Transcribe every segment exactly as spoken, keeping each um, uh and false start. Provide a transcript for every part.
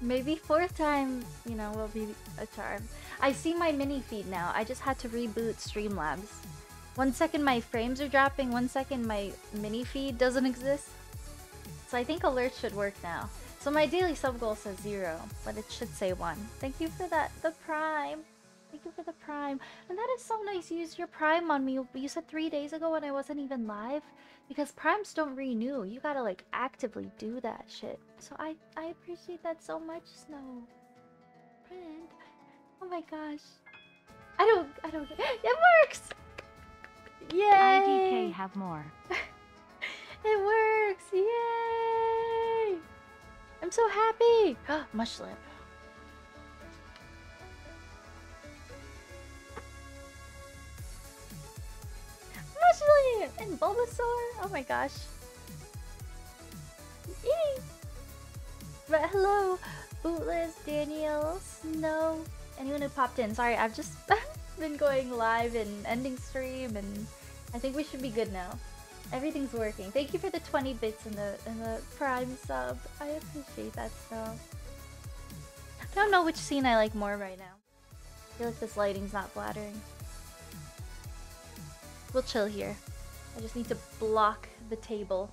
Maybe fourth time, you know, will be a charm. I see my mini feed now. I just had to reboot Streamlabs. One second my frames are dropping, one second my mini feed doesn't exist. So I think alerts should work now. So my daily sub goal says zero, but it should say one. Thank you for that, the Prime. Thank you for the Prime. And that is so nice. You used your Prime on me. You said three days ago when I wasn't even live. Because Primes don't renew. You gotta like actively do that shit. So I, I appreciate that so much, Snow. Friend. Oh my gosh. I don't, I don't get it. It works! Yay! I D K have more. It works! Yay! I'm so happy! Mushlip. Mushlip! And Bulbasaur! Oh my gosh. Yay! But hello, Bootless, Danielle, Snow, anyone who popped in. Sorry, I've just been going live and ending stream, and I think we should be good now. Everything's working. Thank you for the twenty bits and the and the Prime sub. I appreciate that stuff. I don't know which scene I like more right now. I feel like this lighting's not flattering. We'll chill here. I just need to block the table.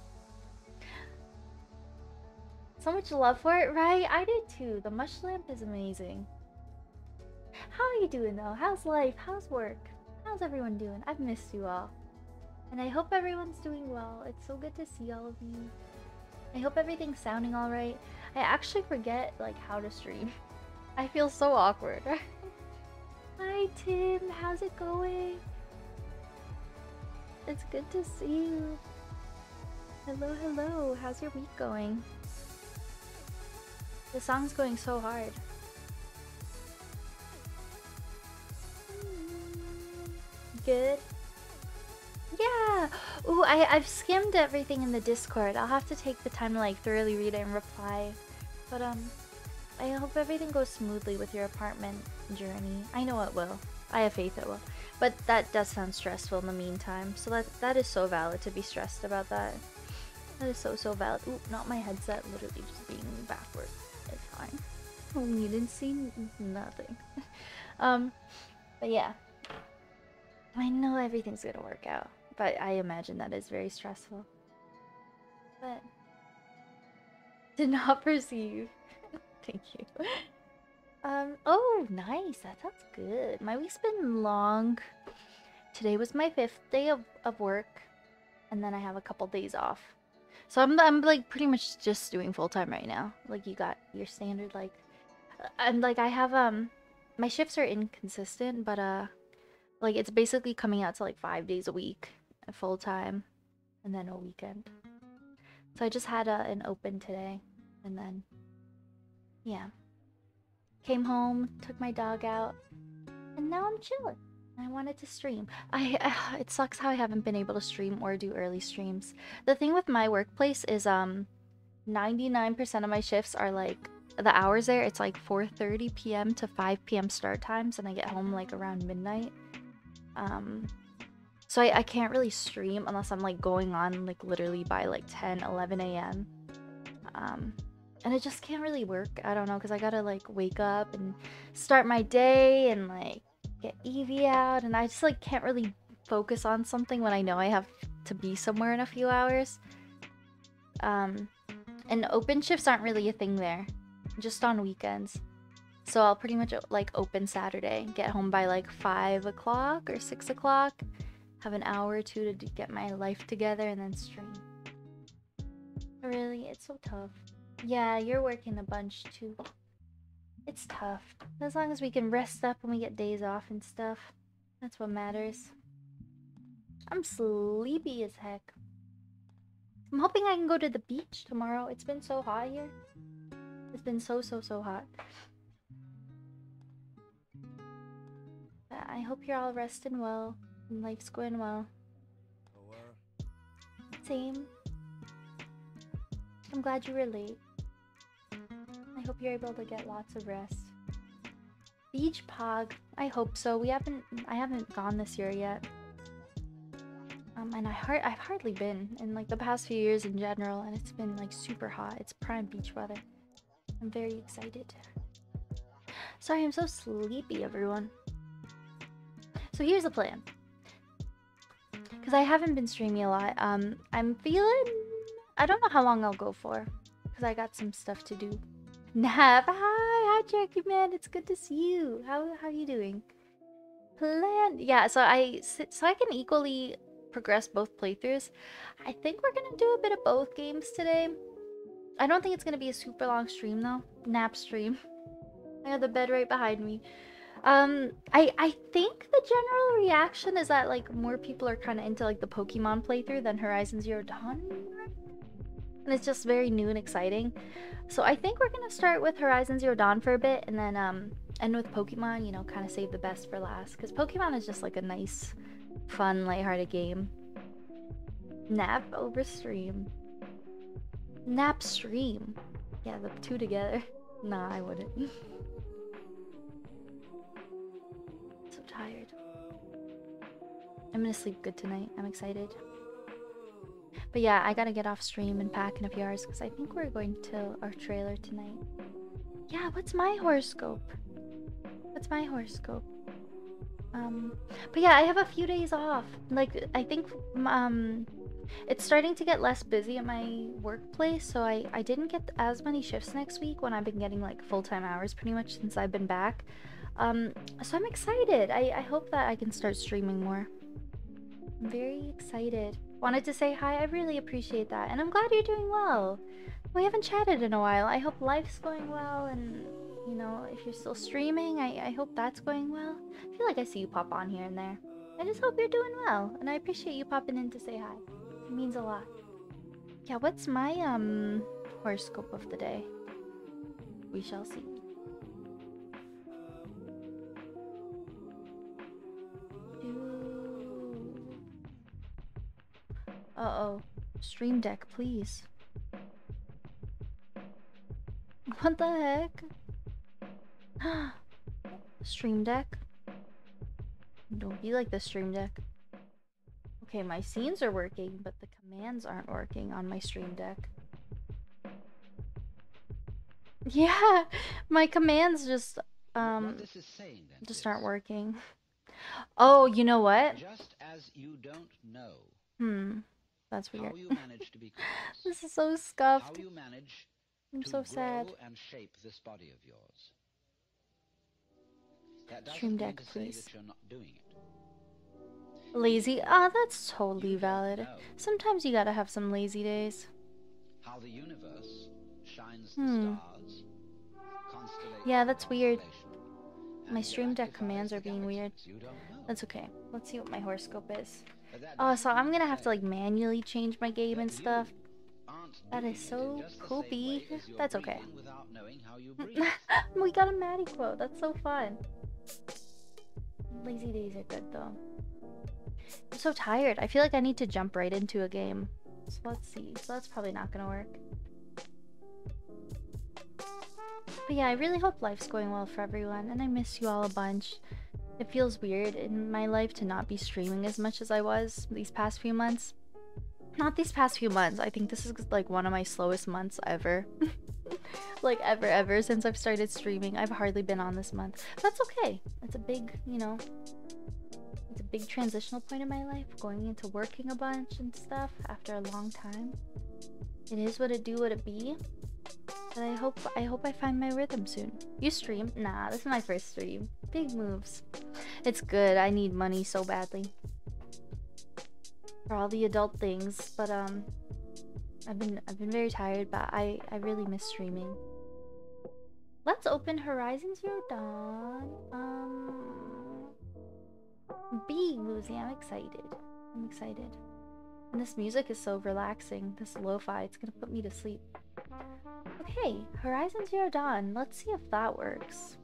So much love for it, right? I did too. The mushlamp is amazing. How are you doing though? How's life? How's work? How's everyone doing? I've missed you all. And I hope everyone's doing well. It's so good to see all of you. I hope everything's sounding all right. I actually forget like how to stream. I feel so awkward. Hi Tim, how's it going? It's good to see you. Hello, hello. How's your week going? The song's going so hard. Good. Yeah. Ooh, I, I've skimmed everything in the Discord. I'll have to take the time to like thoroughly read it and reply. But um, I hope everything goes smoothly with your apartment journey. I know it will. I have faith it will. But that does sound stressful in the meantime. So that that is so valid to be stressed about that. That is so, so valid. Ooh, not my headset literally just being backwards. It's fine. Oh, you didn't see nothing. um, but yeah. I know everything's gonna work out. But I imagine that is very stressful. But... did not perceive. Thank you. Um, oh, nice. That sounds good. My week's been long. Today was my fifth day of, of work. And then I have a couple days off. So I'm, I'm like pretty much just doing full-time right now. Like you got your standard like... I'm like I have um... my shifts are inconsistent but uh... like it's basically coming out to like five days a week. Full-time. And then a weekend. So I just had a, an open today. And then... yeah. Came home, took my dog out, and now I'm chilling. I wanted to stream. I uh, it sucks how I haven't been able to stream or do early streams. The thing with my workplace is um, ninety-nine percent of my shifts are like the hours there. It's like four thirty p m to five p m start times, and I get home like around midnight. Um, so I, I can't really stream unless I'm like going on like literally by like ten, eleven a m Um. And it just can't really work. I don't know, because I gotta like wake up and start my day and like get Eevee out, and I just like can't really focus on something when I know I have to be somewhere in a few hours. Um, and open shifts aren't really a thing there, just on weekends. So I'll pretty much like open Saturday, get home by like five o'clock or six o'clock, have an hour or two to get my life together, and then stream. Really, it's so tough. Yeah, you're working a bunch too. It's tough. As long as we can rest up when we get days off and stuff. That's what matters. I'm sleepy as heck. I'm hoping I can go to the beach tomorrow. It's been so hot here. It's been so, so, so hot. But I hope you're all resting well. And life's going well. Same. I'm glad you were late. I hope you're able to get lots of rest. Beach Pog. I hope so. We haven't. I haven't gone this year yet. Um, and I hard. I've hardly been in like the past few years in general, and it's been like super hot. It's prime beach weather. I'm very excited. Sorry, I'm so sleepy, everyone. So here's the plan. Because I haven't been streaming a lot. Um, I'm feeling... I don't know how long I'll go for. Because I got some stuff to do. Nav, hi! Hi, Jackie, man. It's good to see you. How, how are you doing? Plan... Yeah, so I, so I can equally progress both playthroughs. I think we're going to do a bit of both games today. I don't think it's going to be a super long stream, though. Nap stream. I got the bed right behind me. Um, I, I think the general reaction is that, like, more people are kind of into, like, the Pokemon playthrough than Horizon Zero Dawn. And it's just very new and exciting. So I think we're going to start with Horizon Zero Dawn for a bit and then, um, end with Pokemon, you know, kind of save the best for last. Because Pokemon is just, like, a nice, fun, lighthearted game. Nap over stream. Nap stream. Yeah, the two together. Nah, I wouldn't. So tired. I'm gonna sleep good tonight. I'm excited. But yeah, I gotta get off stream and pack in a few hours because I think we're going to our trailer tonight. Yeah, what's my horoscope? What's my horoscope? Um, but yeah, I have a few days off. Like, I think, um... it's starting to get less busy at my workplace, so I, I didn't get as many shifts next week when I've been getting, like, full-time hours pretty much since I've been back. Um, so I'm excited. I, I hope that I can start streaming more. I'm very excited. Wanted to say hi. I really appreciate that. And I'm glad you're doing well. We haven't chatted in a while. I hope life's going well, and, you know, if you're still streaming, I, I hope that's going well. I feel like I see you pop on here and there. I just hope you're doing well, and I appreciate you popping in to say hi. It means a lot. Yeah, what's my um horoscope of the day? We shall see. Uh-oh. Stream Deck, please. What the heck? Stream Deck? Don't be like the Stream Deck. Okay, my scenes are working, but the commands aren't working on my Stream Deck. Yeah, my commands just um saying, then, just aren't working. Oh, you know what? Just as you don't know. Hmm, that's weird. How you manage to be close. This is so scuffed. How you manage I'm to so sad. And shape this body of yours. That Stream Deck, to please. That you're not doing it. Lazy? Ah, oh, that's totally valid. Sometimes you gotta have some lazy days. How the universe shines the hmm. stars, yeah, that's weird. My Stream Deck commands are being weird. That's okay. Let's see what my horoscope is. Oh, so I'm gonna have to, like, manually change my game and stuff. That is so poopy. That's okay. We got a Maddie quote. That's so fun. Lazy days are good, though. I'm so tired. I feel like I need to jump right into a game. So let's see. So that's probably not gonna work. But yeah, I really hope life's going well for everyone, and I miss you all a bunch. It feels weird in my life to not be streaming as much as I was these past few months. Not these past few months. I think this is, like, one of my slowest months ever. Like, ever, ever since I've started streaming. I've hardly been on this month. That's okay. It's a big, you know... It's a big transitional point in my life, going into working a bunch and stuff after a long time. It is what it do, what it be. But I hope I hope I find my rhythm soon. You stream? Nah, this is my first stream. Big moves. It's good. I need money so badly for all the adult things. But um, I've been I've been very tired, but I I really miss streaming. Let's open Horizon Zero Dawn. Um. Big music. I'm excited. I'm excited. And this music is so relaxing. This lo-fi. It's gonna put me to sleep. Okay. Horizon Zero Dawn. Let's see if that works.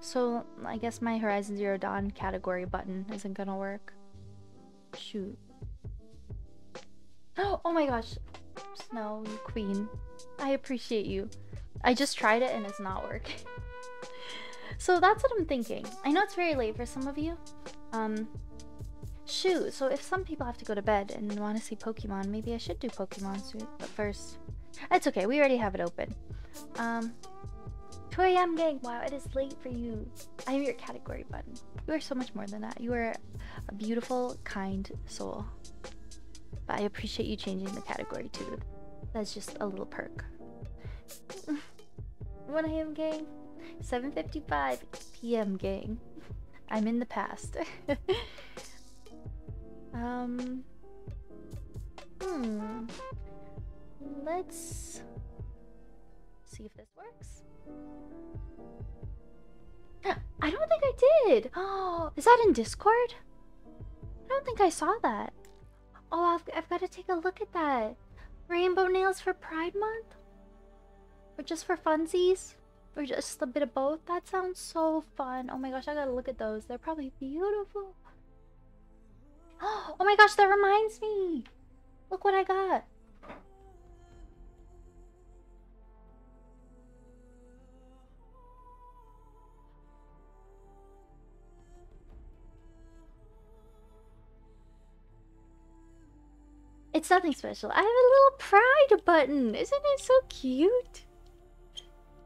So, I guess my Horizon Zero Dawn category button isn't gonna work. Shoot. Oh, oh my gosh. Snow, you queen. I appreciate you. I just tried it and it's not working. So that's what I'm thinking. I know it's very late for some of you. Um, shoot, so if some people have to go to bed and want to see Pokemon, maybe I should do Pokemon soon. But first, That's okay, we already have it open. Um, two A M gang, wow, it is late for you. I am your category button. You are so much more than that. You are a beautiful, kind soul. But I appreciate you changing the category too. That's just a little perk. one A M gang, seven fifty-five P M gang. I'm in the past. um, hmm. Let's see if this works. I don't think I did. Oh, is that in Discord? I don't think I saw that. Oh, I've, I've got to take a look at that. Rainbow nails for Pride Month? Or just for funsies? Or just a bit of both? That sounds so fun. Oh my gosh, I gotta look at those. They're probably beautiful. Oh my gosh, that reminds me. Look what I got. It's nothing special. I have a little pride button. Isn't it so cute?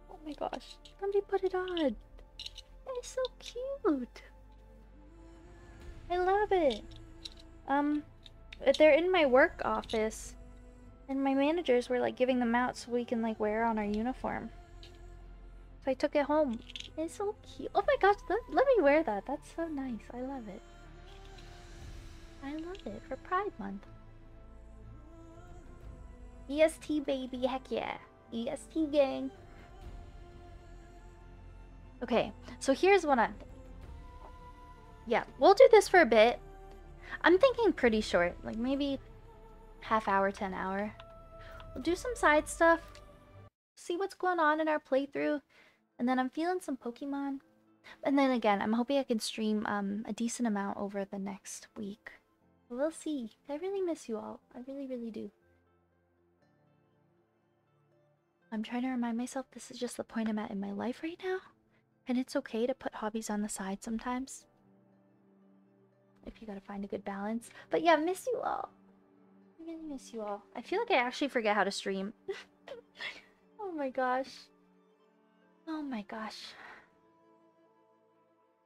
Oh my gosh. Let me put it on. It's so cute. I love it. Um, they're in my work office. And my managers were like giving them out so we can like wear on our uniform. So I took it home. It's so cute. Oh my gosh. Let, let me wear that. That's so nice. I love it. I love it for Pride Month. E S T baby, heck yeah. E S T gang. Okay, so here's what I'm thinking. Yeah, we'll do this for a bit. I'm thinking pretty short, like maybe half hour to an hour. We'll do some side stuff, see what's going on in our playthrough, and then I'm feeling some Pokemon. And then again, I'm hoping I can stream um, a decent amount over the next week. We'll see. I really miss you all. I really, really do. I'm trying to remind myself this is just the point I'm at in my life right now. And it's okay to put hobbies on the side sometimes. If you gotta find a good balance. But yeah, I miss you all. I really miss you all. I feel like I actually forget how to stream. Oh my gosh. Oh my gosh.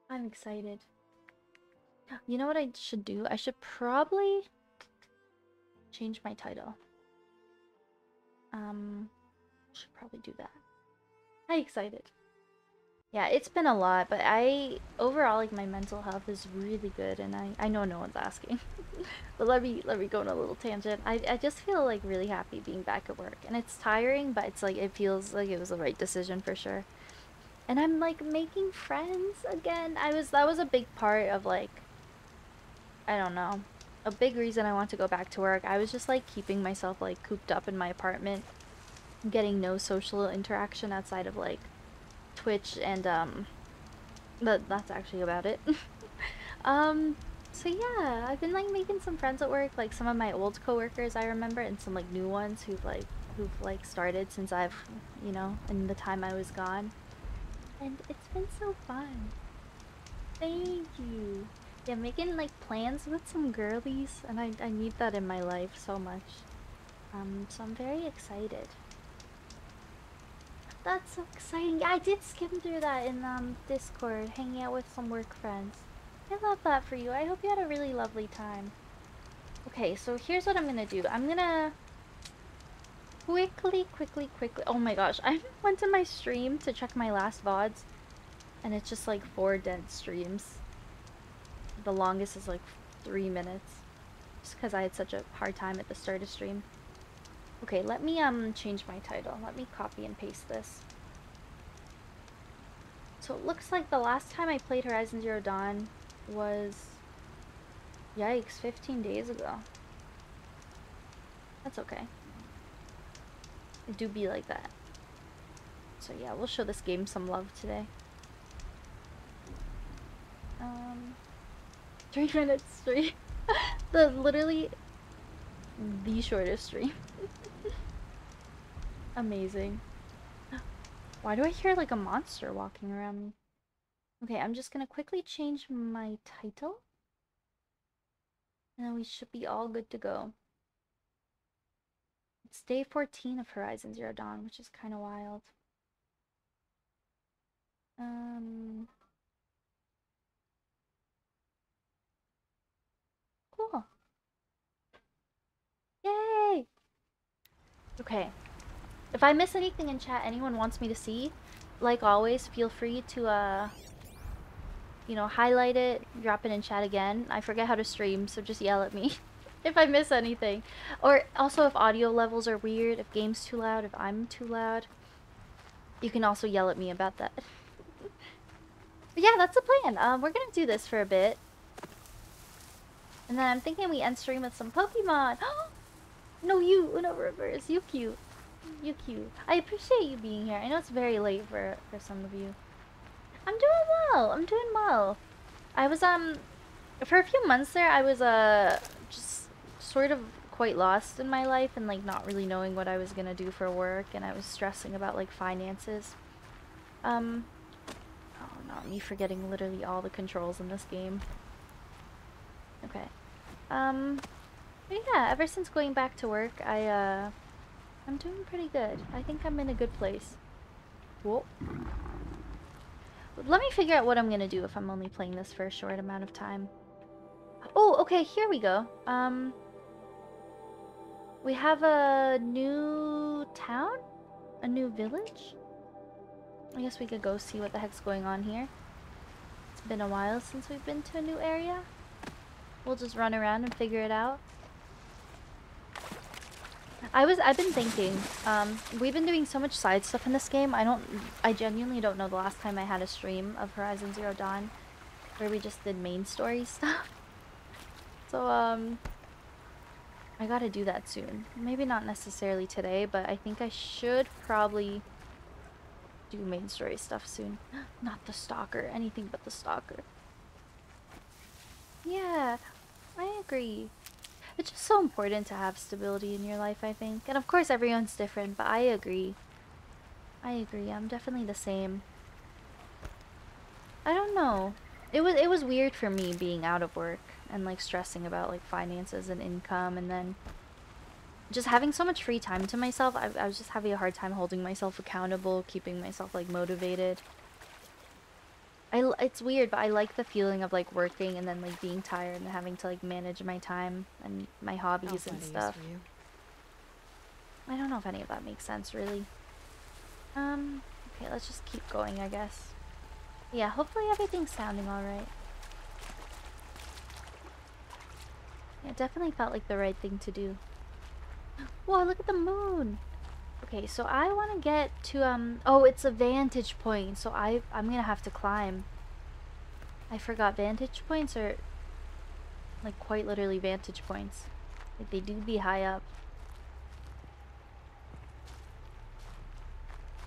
I'm excited. You know what I should do? I should probably change my title. Um... Should probably do that. I'm excited. Yeah, it's been a lot, but I overall like my mental health is really good, and I I know no one's asking, but let me let me go on a little tangent. I I just feel like really happy being back at work, and it's tiring, but it's like it feels like it was the right decision for sure. And I'm like making friends again. I was that was a big part of like I don't know a big reason I want to go back to work. I was just like keeping myself like cooped up in my apartment. Getting no social interaction outside of like Twitch and um but that's actually about it. um so yeah, I've been like making some friends at work, like some of my old coworkers I remember and some like new ones who've like who've like started since I've you know in the time I was gone, and it's been so fun. Thank you. Yeah, making like plans with some girlies, and I, I need that in my life so much. Um so I'm very excited. That's so exciting. I did skim through that in um, Discord, hanging out with some work friends. I love that for you. I hope you had a really lovely time. Okay, so here's what I'm gonna do. I'm gonna quickly, quickly, quickly. Oh my gosh, I went to my stream to check my last V O Ds, and it's just like four dead streams. The longest is like three minutes, just because I had such a hard time at the start of stream. Okay, let me um change my title. Let me copy and paste this. So it looks like the last time I played Horizon Zero Dawn was... Yikes, fifteen days ago. That's okay. It do be like that. So yeah, we'll show this game some love today. Um, three minutes, three. The literally the shortest stream. Amazing. Why do I hear like a monster walking around me? Okay, I'm just gonna quickly change my title. And then we should be all good to go. It's day fourteen of Horizon Zero Dawn, which is kind of wild. Um... Cool. Yay! Okay. If I miss anything in chat anyone wants me to see, like always, feel free to, uh... you know, highlight it, drop it in chat again. I forget how to stream, so just yell at me if I miss anything. Or also if audio levels are weird, if game's too loud, if I'm too loud, you can also yell at me about that. But yeah, that's the plan. Um, we're gonna do this for a bit. And then I'm thinking we end stream with some Pokemon. No, you, Uno Reverse, you cute. You cute. I appreciate you being here. I know it's very late for, for some of you. I'm doing well. I'm doing well. I was, um, for a few months there, I was, uh, just sort of quite lost in my life and, like, not really knowing what I was gonna do for work, and I was stressing about, like, finances. Um, oh, not me forgetting literally all the controls in this game. Okay. Um, but yeah, ever since going back to work, I, uh, I'm doing pretty good. I think I'm in a good place. Whoa. Let me figure out what I'm gonna do if I'm only playing this for a short amount of time. Oh, okay, here we go. Um, we have a new town? A new village? I guess we could go see what the heck's going on here. It's been a while since we've been to a new area. We'll just run around and figure it out. I was, I've been thinking, um, we've been doing so much side stuff in this game, I don't, I genuinely don't know the last time I had a stream of Horizon Zero Dawn where we just did main story stuff. So, um, I gotta do that soon. Maybe not necessarily today, but I think I should probably do main story stuff soon. Not the stalker, anything but the stalker. Yeah, I agree. It's just so important to have stability in your life, I think. And of course, everyone's different, but I agree. I agree. I'm definitely the same. I don't know. It was it was weird for me being out of work and like stressing about like finances and income, and then just having so much free time to myself. I, I was just having a hard time holding myself accountable, keeping myself like motivated. I it's weird, but I like the feeling of like working and then like being tired and having to like manage my time and my hobbies and stuff. I don't know if any of that makes sense really. Um, okay, let's just keep going, I guess. Yeah, hopefully everything's sounding all right. Yeah, it definitely felt like the right thing to do. Whoa, look at the moon. Okay, so I want to get to, um, oh, it's a vantage point, so I, I'm gonna have to climb. I forgot vantage points are, like, quite literally vantage points. Like, they do be high up.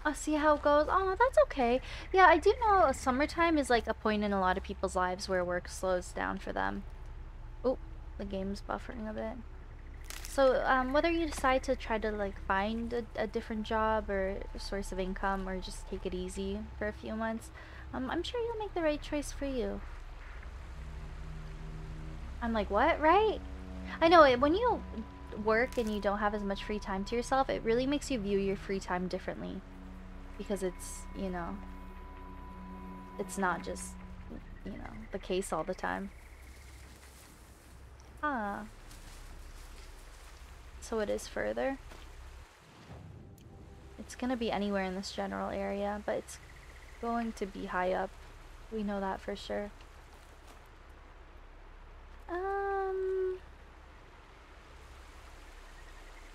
I'll see how it goes. Oh, that's okay. Yeah, I do know summertime is, like, a point in a lot of people's lives where work slows down for them. Oh, the game's buffering a bit. So, um, whether you decide to try to, like, find a, a different job or source of income or just take it easy for a few months, um, I'm sure you'll make the right choice for you. I'm like, what? Right? I know, it, when you work and you don't have as much free time to yourself, it really makes you view your free time differently. Because it's, you know, it's not just, you know, the case all the time. Ah. So it is further. It's gonna be anywhere in this general area, but it's going to be high up. We know that for sure. Um, I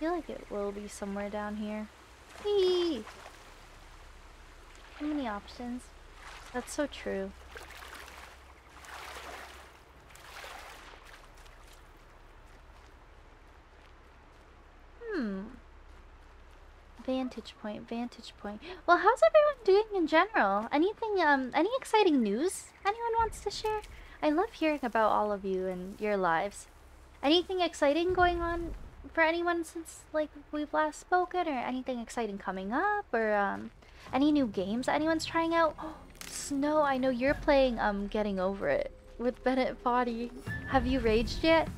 feel like it will be somewhere down here. Eee! How many options? That's so true. Hmm. Vantage point, vantage point. Well, how's everyone doing in general? Anything, um, any exciting news anyone wants to share? I love hearing about all of you and your lives. Anything exciting going on for anyone since, like, we've last spoken? Or anything exciting coming up? Or, um, any new games that anyone's trying out? Oh, Snow, I know you're playing, um, Getting Over It with Bennett Foddy. Have you raged yet?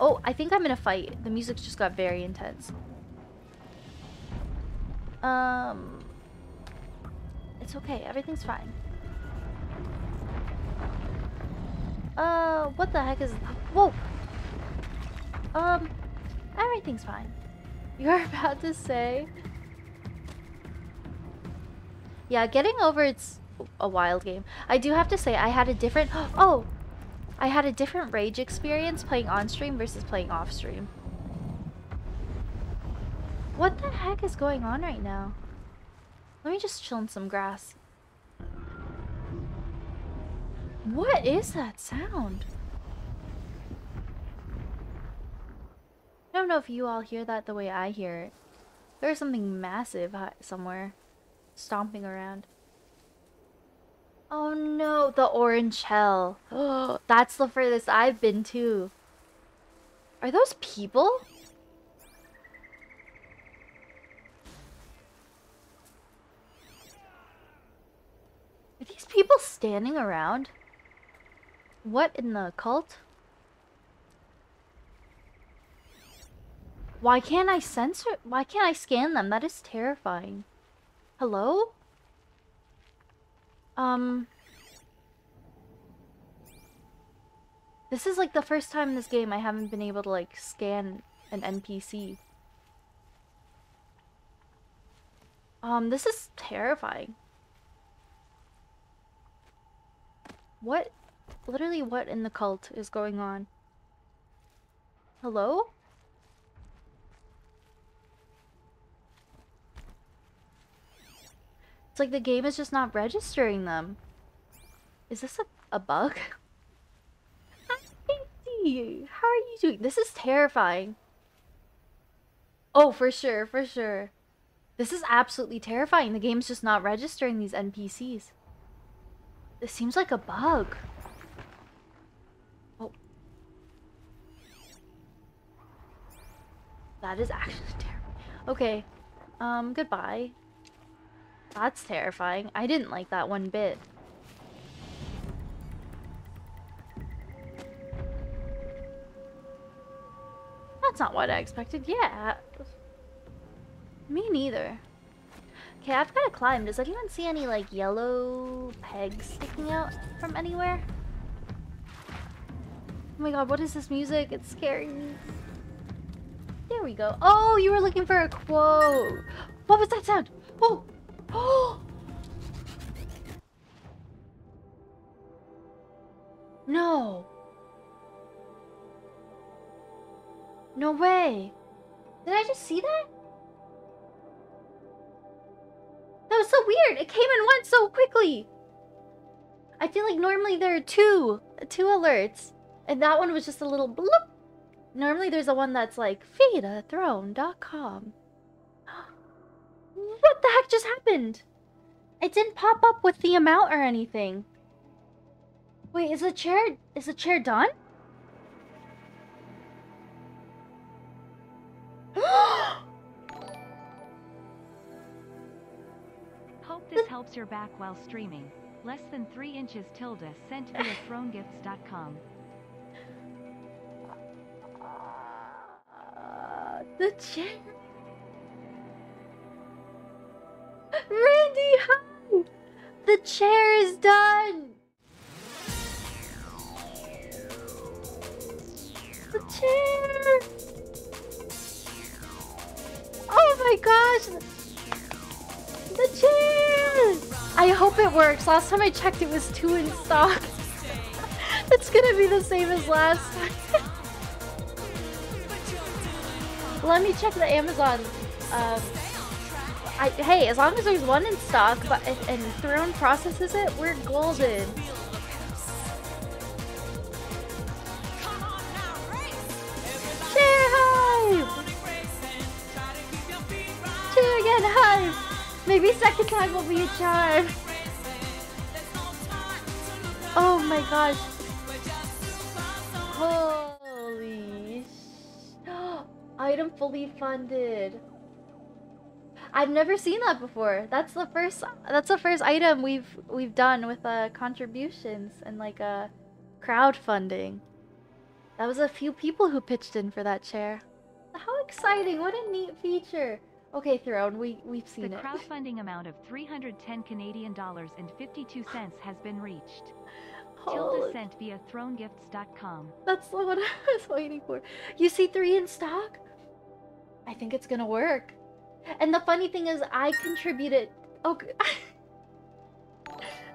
Oh, I think I'm in a fight. The music just got very intense. Um, it's okay. Everything's fine. Uh, what the heck is... Whoa! Um, everything's fine. You're about to say... Yeah, getting over it's a wild game. I do have to say, I had a different... Oh! I had a different rage experience playing on stream versus playing off stream. What the heck is going on right now? Let me just chill in some grass. What is that sound? I don't know if you all hear that the way I hear it. There's something massive somewhere stomping around. Oh no, the orange hell. Oh, that's the furthest I've been to. Are those people? Are these people standing around? What in the cult? Why can't I censor? Why can't I scan them? That is terrifying. Hello? Um... This is like the first time in this game I haven't been able to like scan an N P C. Um, this is terrifying. What? Literally what in the cult is going on? Hello? It's like the game is just not registering them. Is this a, a bug? How are you doing? This is terrifying. Oh, for sure, for sure. This is absolutely terrifying. The game's just not registering these N P Cs. This seems like a bug. Oh. That is actually terrifying. Okay. Um, goodbye. That's terrifying. I didn't like that one bit. That's not what I expected. Yeah. Me neither. Okay, I've gotta climb. Does anyone see any, like, yellow pegs sticking out from anywhere? Oh my god, what is this music? It's scaring me. There we go. Oh, you were looking for a quote. What was that sound? Oh! Oh! No! No way! Did I just see that? That was so weird! It came and went so quickly! I feel like normally there are two, two alerts. And that one was just a little bloop! Normally there's a one that's like, Feta Throne dot com. What the heck just happened? It didn't pop up with the amount or anything. Wait, is the chair... Is the chair done? Hope this helps your back while streaming. Less than three inches tilde sent via throne gifts dot com. Uh, the chair... Randy, hi! The chair is done! The chair! Oh my gosh! The chair! I hope it works. Last time I checked, it was two in stock. It's gonna be the same as last time. Let me check the Amazon. Um, I, hey, as long as there's one in stock, but if, and Throne processes it, we're golden. Chair hype! Chair again hype! Maybe second time will be a charm. Oh my gosh! Holy sh! Item fully funded. I've never seen that before. That's the first. That's the first item we've we've done with uh, contributions and like a uh, crowdfunding. That was a few people who pitched in for that chair. How exciting! What a neat feature. Okay, Throne, we, we've seen it. The crowdfunding it. amount of three hundred ten Canadian dollars and fifty-two cents has been reached. Holy. Tilda sent via throne gifts dot com. That's the one I was waiting for. You see three in stock? I think it's gonna work. And the funny thing is, I contributed... Okay.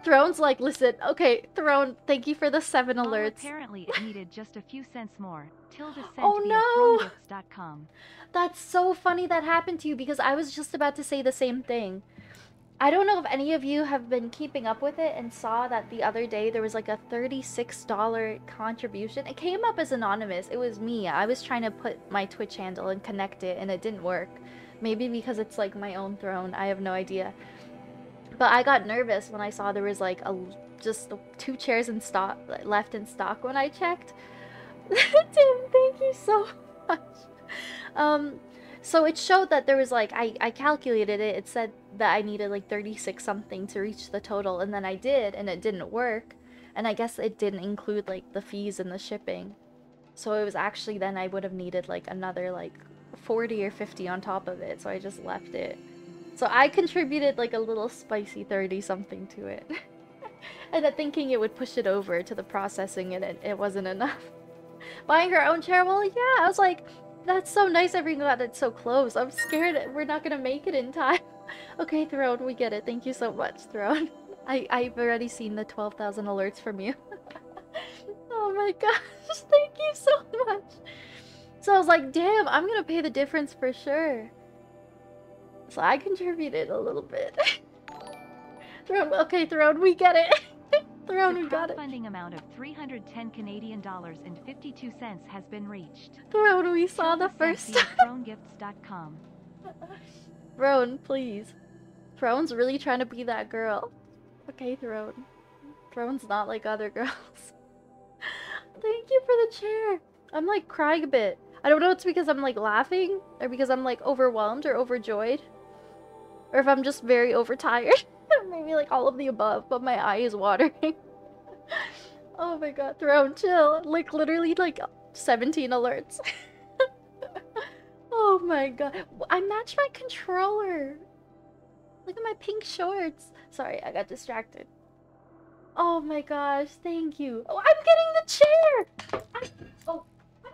Throne's like, listen, okay, Throne, thank you for the seven alerts. Oh, apparently it needed just a few cents more. Tilda sent oh, no. .com. That's so funny that happened to you, because I was just about to say the same thing. I don't know if any of you have been keeping up with it and saw that the other day there was like a thirty-six dollar contribution. It came up as anonymous. It was me. I was trying to put my Twitch handle and connect it, and it didn't work. Maybe because it's like my own Throne. I have no idea. But I got nervous when I saw there was like a just two chairs in stock left in stock when I checked. Tim, thank you so much. Um, so it showed that there was like I I calculated it. It said that I needed like thirty-six something to reach the total, and then I did, and it didn't work. And I guess it didn't include like the fees and the shipping. So it was actually then I would have needed like another like forty or fifty on top of it. So I just left it. So I contributed like a little spicy thirty something to it. And then thinking it would push it over to the processing, and it, it wasn't enough. Buying her own chair? Well, yeah, I was like, that's so nice everyone got it so close. I'm scared we're not gonna make it in time. Okay, Throne, we get it. Thank you so much, Throne. I, I've already seen the twelve thousand alerts from you. Oh my gosh, thank you so much. So I was like, damn, I'm gonna pay the difference for sure. So I contributed a little bit. Throne, okay, Throne, we get it. Throne, we got it. The crowdfunding amount of three hundred ten Canadian dollars and fifty-two cents has been reached. Throne, we saw the first time. throne gifts dot com. Throne, please. Throne's really trying to be that girl. Okay, Throne. Throne's not like other girls. Thank you for the chair. I'm like crying a bit. I don't know if it's because I'm like laughing, or because I'm like overwhelmed or overjoyed, or if I'm just very overtired. Maybe like all of the above, but my eye is watering. Oh my god, Throne, chill. Like literally like seventeen alerts. Oh my god. I matched my controller. Look at my pink shorts. Sorry, I got distracted. Oh my gosh, thank you. Oh, I'm getting the chair! I oh.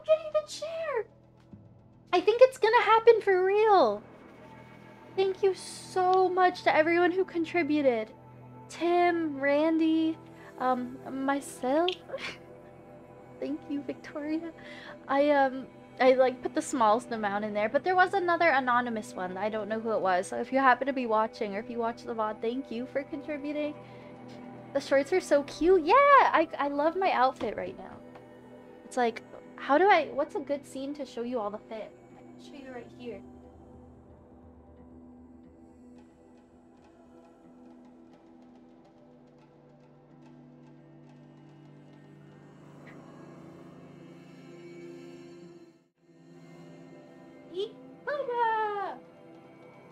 Getting the chair. I think it's gonna happen for real. Thank you so much to everyone who contributed. Tim, Randy, um, myself. Thank you, Victoria. I um, I like put the smallest amount in there, but there was another anonymous one. I don't know who it was. So if you happen to be watching, or if you watch the V O D, thank you for contributing. The shorts are so cute. Yeah, I I love my outfit right now. It's like. How do I... What's a good scene to show you all the fit? I'll show you right here.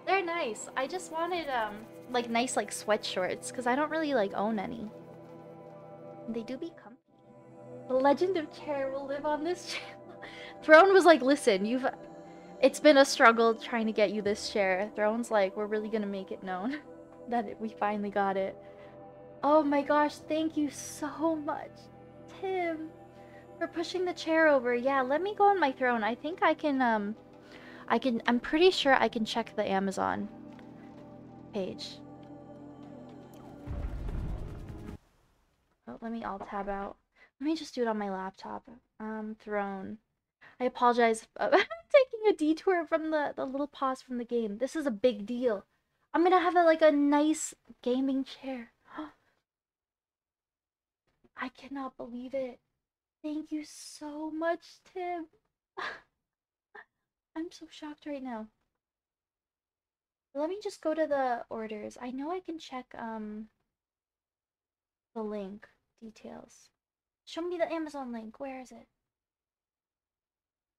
They're nice. I just wanted, um... like, nice, like, sweat shorts. Because I don't really, like, own any. They do be comfy. The legend of chair will live on this channel. Throne was like, listen, you've... It's been a struggle trying to get you this chair. Throne's like, we're really gonna make it known that it, we finally got it. Oh my gosh, thank you so much, Tim, for pushing the chair over. Yeah, let me go on my Throne. I think I can, um... I can... I'm pretty sure I can check the Amazon page. Oh, let me alt tab out. Let me just do it on my laptop. Um, Throne. I apologize for taking a detour from the, the little pause from the game. This is a big deal. I'm gonna have a, like a nice gaming chair. I cannot believe it. Thank you so much, Tim. I'm so shocked right now. Let me just go to the orders. I know I can check um the link details. Show me the Amazon link. Where is it?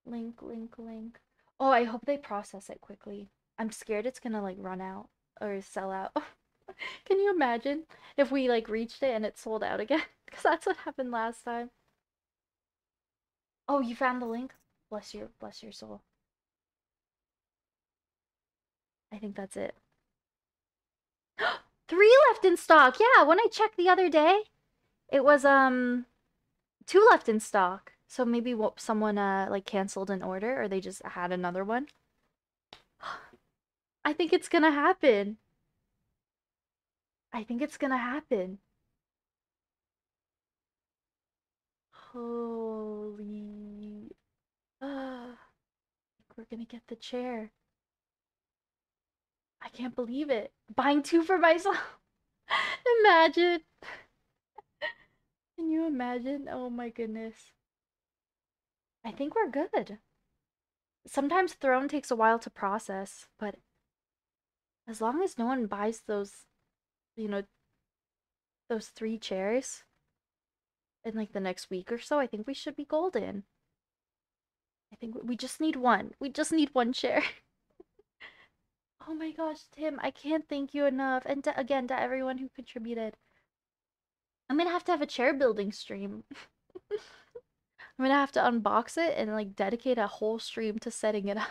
Link, link, link. Oh, I hope they process it quickly. I'm scared it's gonna like run out or sell out. Can you imagine if we like reached it and it sold out again? Because that's what happened last time. Oh, you found the link? Bless your, bless your soul. I think that's it. Three left in stock. Yeah, when I checked the other day, it was um two left in stock. So maybe someone uh like canceled an order, or they just had another one. I think it's gonna happen. I think it's gonna happen. Holy! Uh, we're gonna get the chair. I can't believe it. Buying two for myself. Imagine. Can you imagine? Oh my goodness. I think we're good. Sometimes Throne takes a while to process, but as long as no one buys those, you know, those three chairs in like the next week or so, I think we should be golden. I think we just need one. We just need one chair. Oh my gosh, Tim, I can't thank you enough. And to, again, to everyone who contributed. I'm gonna have to have a chair building stream. I'm gonna have to unbox it and like dedicate a whole stream to setting it up.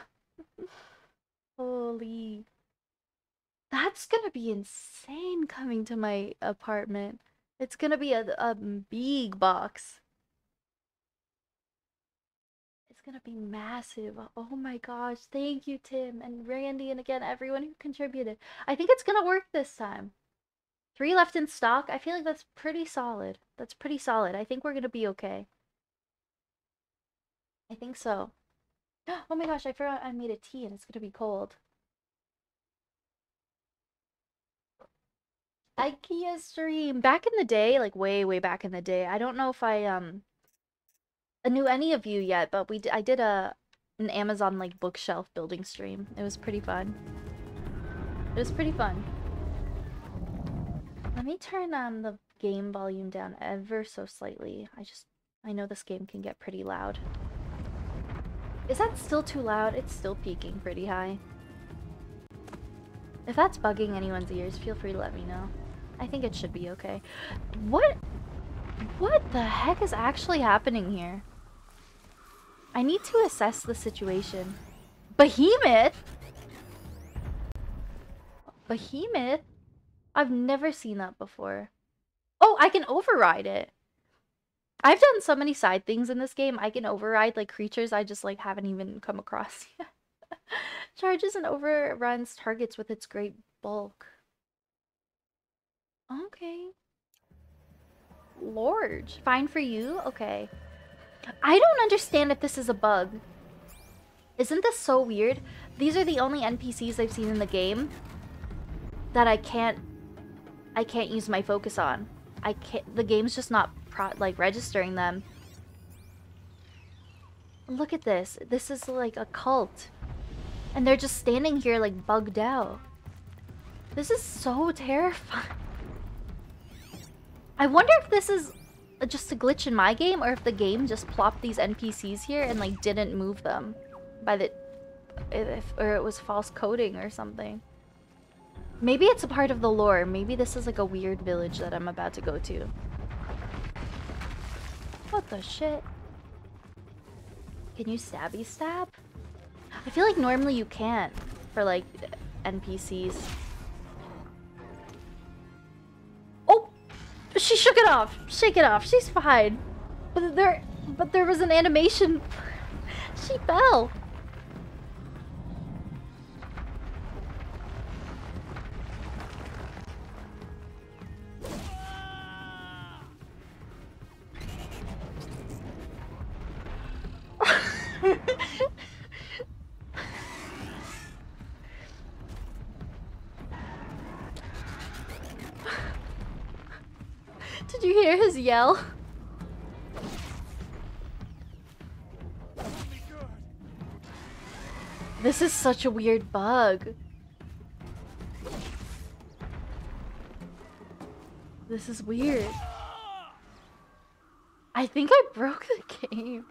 Holy. That's gonna be insane coming to my apartment. It's gonna be a, a big box. Gonna be massive. Oh my gosh, thank you, Tim and Randy, and again everyone who contributed. I think it's gonna work this time. Three left in stock. I feel like that's pretty solid. That's pretty solid. I think we're gonna be okay. I think so. Oh my gosh, I forgot I made a tea and it's gonna be cold. IKEA stream. Back in the day, like way way back in the day, I don't know if I um knew any of you yet, but we d I did a an Amazon like bookshelf building stream. It was pretty fun. It was pretty fun. Let me turn um the game volume down ever so slightly. I just I know this game can get pretty loud. Is that still too loud? It's still peaking pretty high. If that's bugging anyone's ears, feel free to let me know. I think it should be okay. What What the heck is actually happening here? I need to assess the situation. Behemoth? Behemoth? I've never seen that before. Oh, I can override it. I've done so many side things in this game. I can override like creatures I just like haven't even come across yet. Charges and overruns targets with its great bulk. Okay. Large. Fine for you? Okay. I don't understand if this is a bug. Isn't this so weird? These are the only N P Cs I've seen in the game that I can't... I can't use my focus on. I can't... The game's just not, pro like, registering them. Look at this. This is, like, a cult. And they're just standing here, like, bugged out. This is so terrifying. I wonder if this is just a glitch in my game, or if the game just plopped these N P Cs here and like didn't move them by the... If, or it was false coding or something. Maybe it's a part of the lore. Maybe this is like a weird village that I'm about to go to. What the shit? Can you stabby stab? I feel like normally you can't for like N P Cs. She shook it off. Shake it off. She's fine. But there, but there was an animation. She fell. Yell. This is such a weird bug. This is weird. I think I broke the game.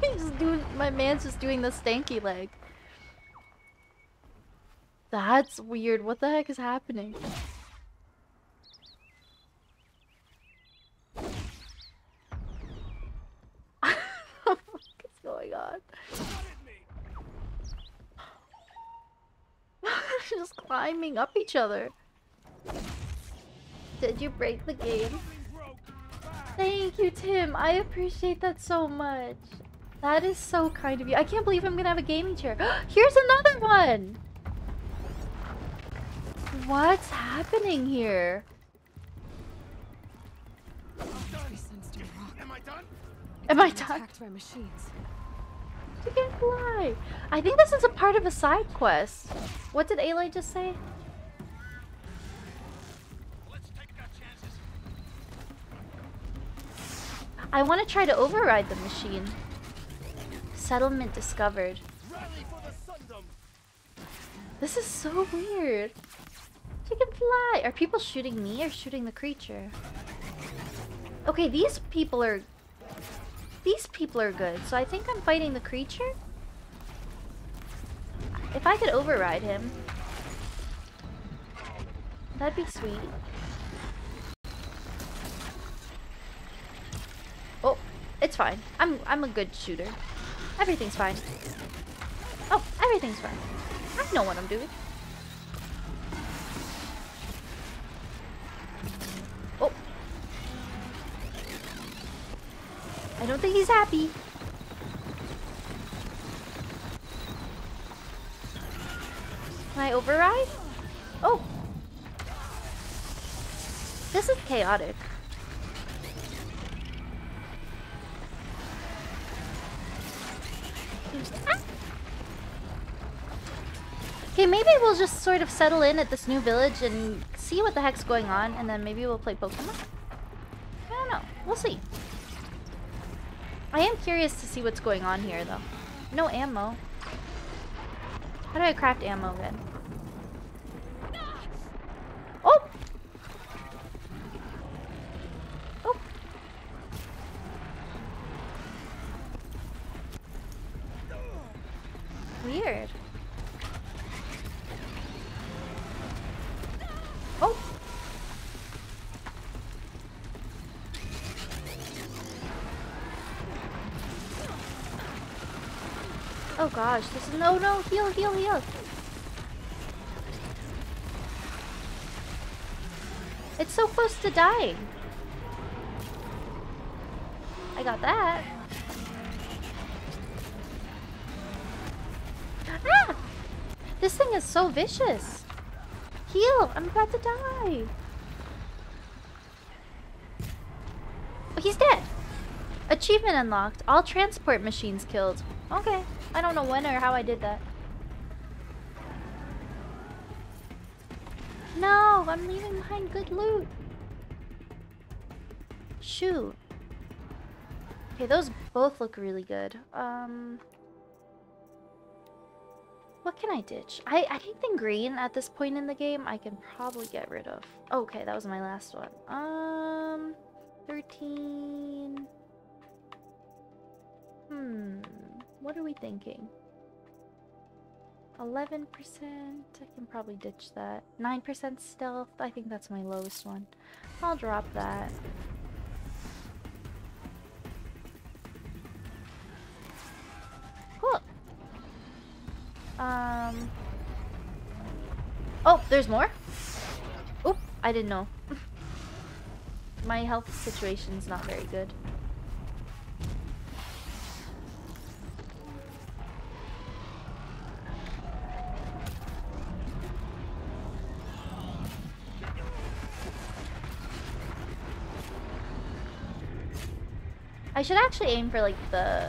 He's doing, my man's just doing the stanky leg. That's weird. What the heck is happening? What the fuck is going on? just climbing up each other. Did you break the game? Thank you, Tim. I appreciate that so much. That is so kind of you. I can't believe I'm gonna have a gaming chair. Here's another one! What's happening here? Am I done? Am I done? Attacked by machines. You can't fly. I think this is a part of a side quest. What did Aloy just say? Let's take our chances. I want to try to override the machine. Settlement discovered. Rally for the Sundom. This is so weird. She can fly. Are people shooting me or shooting the creature? Okay, these people are... These people are good, so I think I'm fighting the creature? If I could override him... That'd be sweet. Oh, it's fine. I'm, I'm a good shooter. Everything's fine. Oh, everything's fine. I know what I'm doing. Oh. I don't think he's happy. Can I override? Oh. This is chaotic. Ah. Okay, maybe we'll just sort of settle in at this new village and see what the heck's going on, and then maybe we'll play Pokemon? I don't know. We'll see. I am curious to see what's going on here, though. No ammo. How do I craft ammo then? Oh! Oh! Weird. Oh! Oh gosh, this is- no, no, heal, heal, heal! It's so close to dying! I got that! Ah! This thing is so vicious! Heal! I'm about to die! Oh, he's dead! Achievement unlocked. All transport machines killed. Okay. I don't know when or how I did that. No! I'm leaving behind good loot! Shoot. Okay, those both look really good. Um... What can I ditch? I, I think the green at this point in the game I can probably get rid of. Oh, okay, that was my last one. Um... thirteen... Hmm... What are we thinking? eleven percent, I can probably ditch that. nine percent stealth, I think that's my lowest one. I'll drop that. Cool! Um... Oh, there's more? Oop, I didn't know. My health situation's not very good. I should actually aim for like the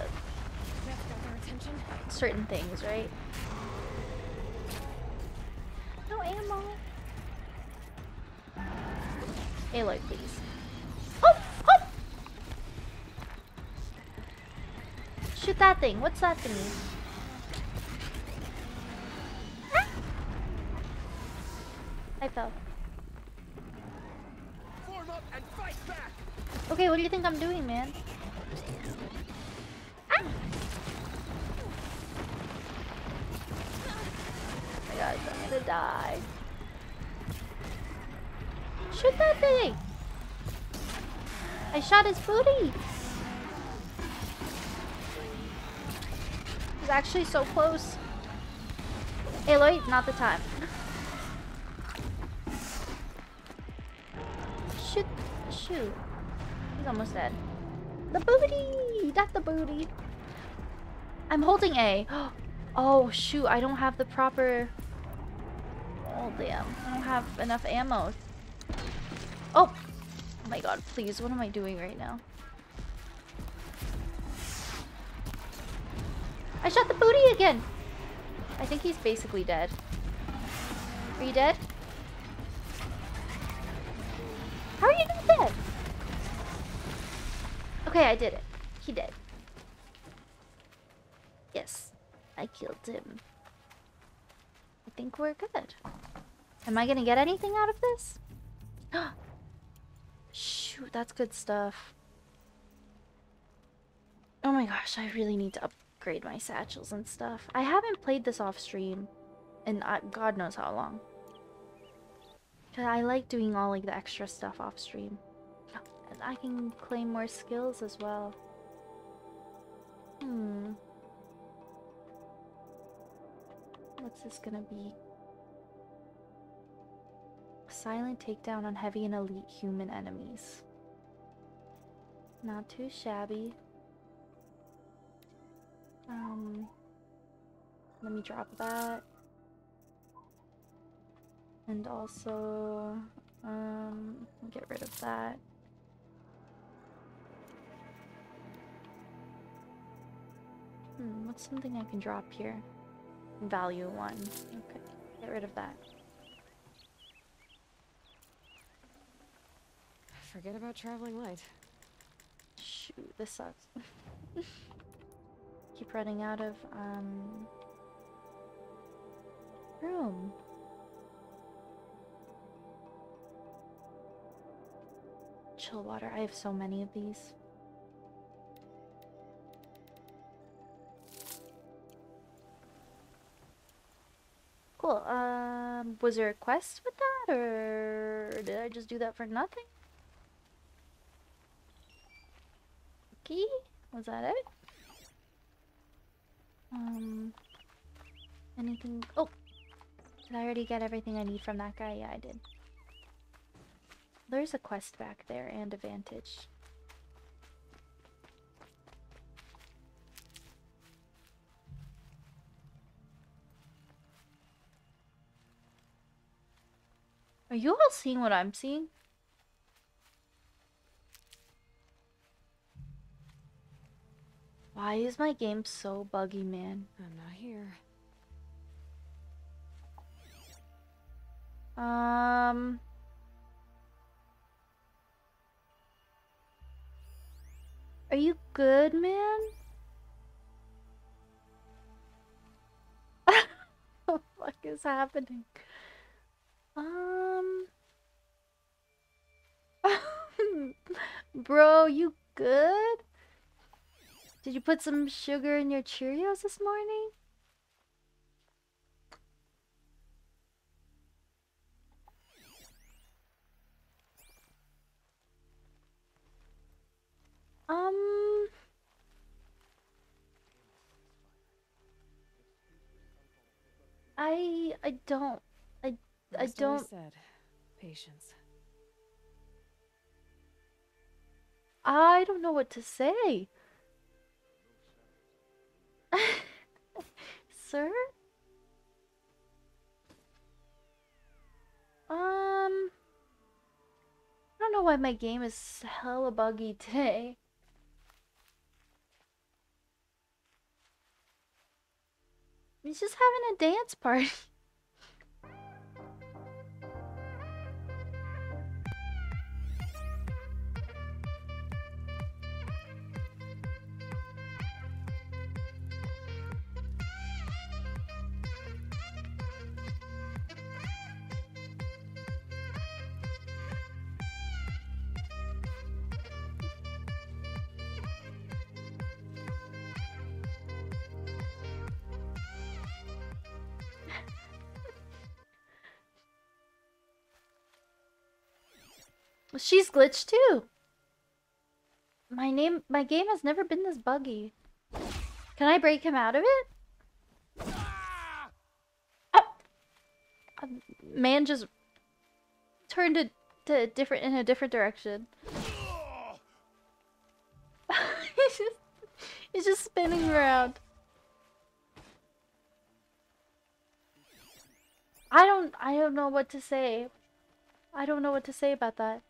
certain things, right? No ammo. Aloy, please. Oh! Oh! Shoot that thing. What's that thing? Ah! I fell. Form up and fight back. Okay, what do you think I'm doing, man? Ah! Oh my gosh, I'm gonna die. Shoot that thing! I shot his booty! He's actually so close. Aloy, not the time. shoot, shoot. He's almost dead. The booty! Got the booty. I'm holding A. Oh shoot, I don't have the proper... Oh damn, I don't have enough ammo. Oh! Oh my god, please, what am I doing right now? I shot the booty again! I think he's basically dead. Are you dead? How are you not dead? Okay, I did it. He dead. Yes, I killed him. I think we're good. Am I gonna get anything out of this? Shoot, that's good stuff. Oh my gosh, I really need to upgrade my satchels and stuff. I haven't played this off stream in uh, God knows how long. Cause I like doing all like the extra stuff off stream. And I can claim more skills as well. Hmm. What's this gonna be? Silent takedown on heavy and elite human enemies. Not too shabby. Um, let me drop that. And also, um, get rid of that. Hmm, what's something I can drop here? Value one. Okay, get rid of that. Forget about traveling light. Shoot, this sucks. Keep running out of um room. Chill water. I have so many of these. Cool. Um, was there a quest with that, or did I just do that for nothing? Okay, was that it? Um, anything? Oh, did I already get everything I need from that guy? Yeah, I did. There's a quest back there and a vantage. Are you all seeing what I'm seeing? Why is my game so buggy, man? I'm not here. Um... Are you good, man? What the fuck is happening? Um... Bro, you good? Did you put some sugar in your Cheerios this morning? Um... I... I don't... I... I don't... Patience. I don't know what to say. Sir? Um... I don't know why my game is hella buggy today. He's just having a dance party. She's glitched too. My name, my game has never been this buggy. Can I break him out of it? Ah! A man just turned a to different in a different direction. He's just, he's just spinning around. I don't I don't know what to say. I don't know what to say about that.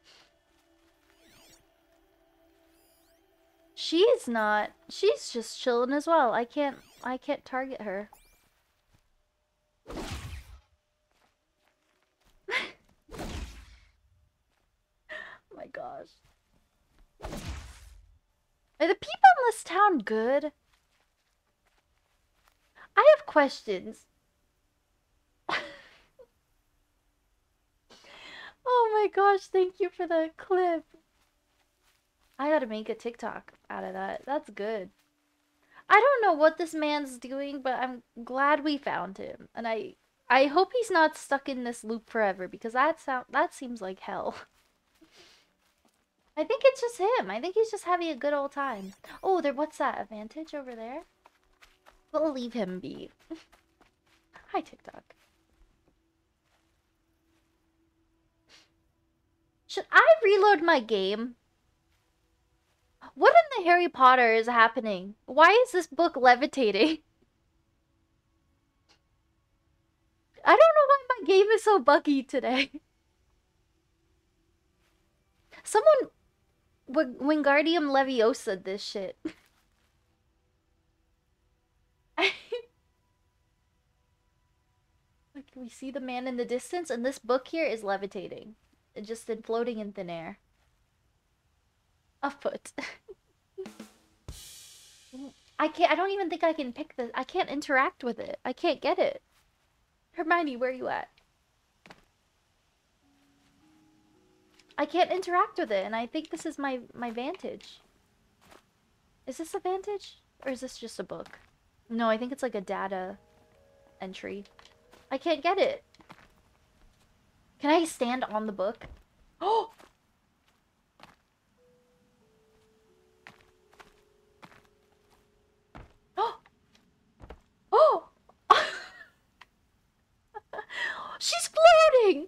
She's not. She's just chilling as well. I can't I can't target her. Oh my gosh. Are the people in this town good? I have questions. Oh my gosh, thank you for the clip. I gotta make a TikTok out of that. That's good. I don't know what this man's doing, but I'm glad we found him. And I I hope he's not stuck in this loop forever, because that sound that seems like hell. I think it's just him. I think he's just having a good old time. Oh, there what's that? Advantage over there? We'll leave him be. Hi, TikTok. Should I reload my game? What in the Harry Potter is happening? Why is this book levitating? I don't know why my game is so buggy today. Someone Wingardium Leviosa this shit. Like, we see the man in the distance, and this book here is levitating. It's just in floating in thin air. Afoot. I can't- I don't even think I can pick this- I can't interact with it. I can't get it. Hermione, where are you at? I can't interact with it, and I think this is my- my vantage. Is this a vantage? Or is this just a book? No, I think it's like a data entry. I can't get it. Can I stand on the book? Oh! Oh! Oh! She's floating!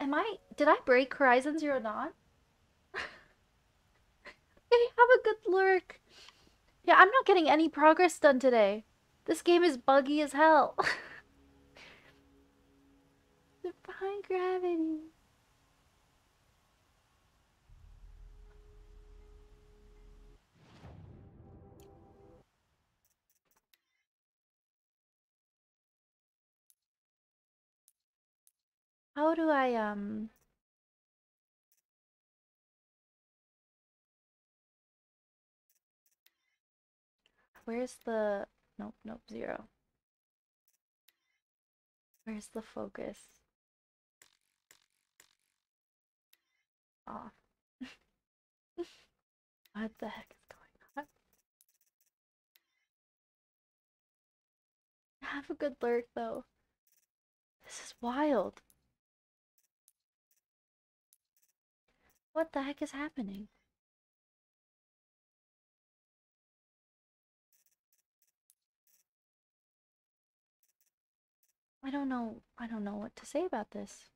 Am I... Did I break Horizon Zero Dawn? Okay, have a good lurk. Yeah, I'm not getting any progress done today. This game is buggy as hell. They're behind gravity. How do I, um... Where's the... Nope, nope, zero. Where's the focus? Off. What the heck is going on? Have a good lurk, though. This is wild. What the heck is happening? I don't know, I don't know what to say about this.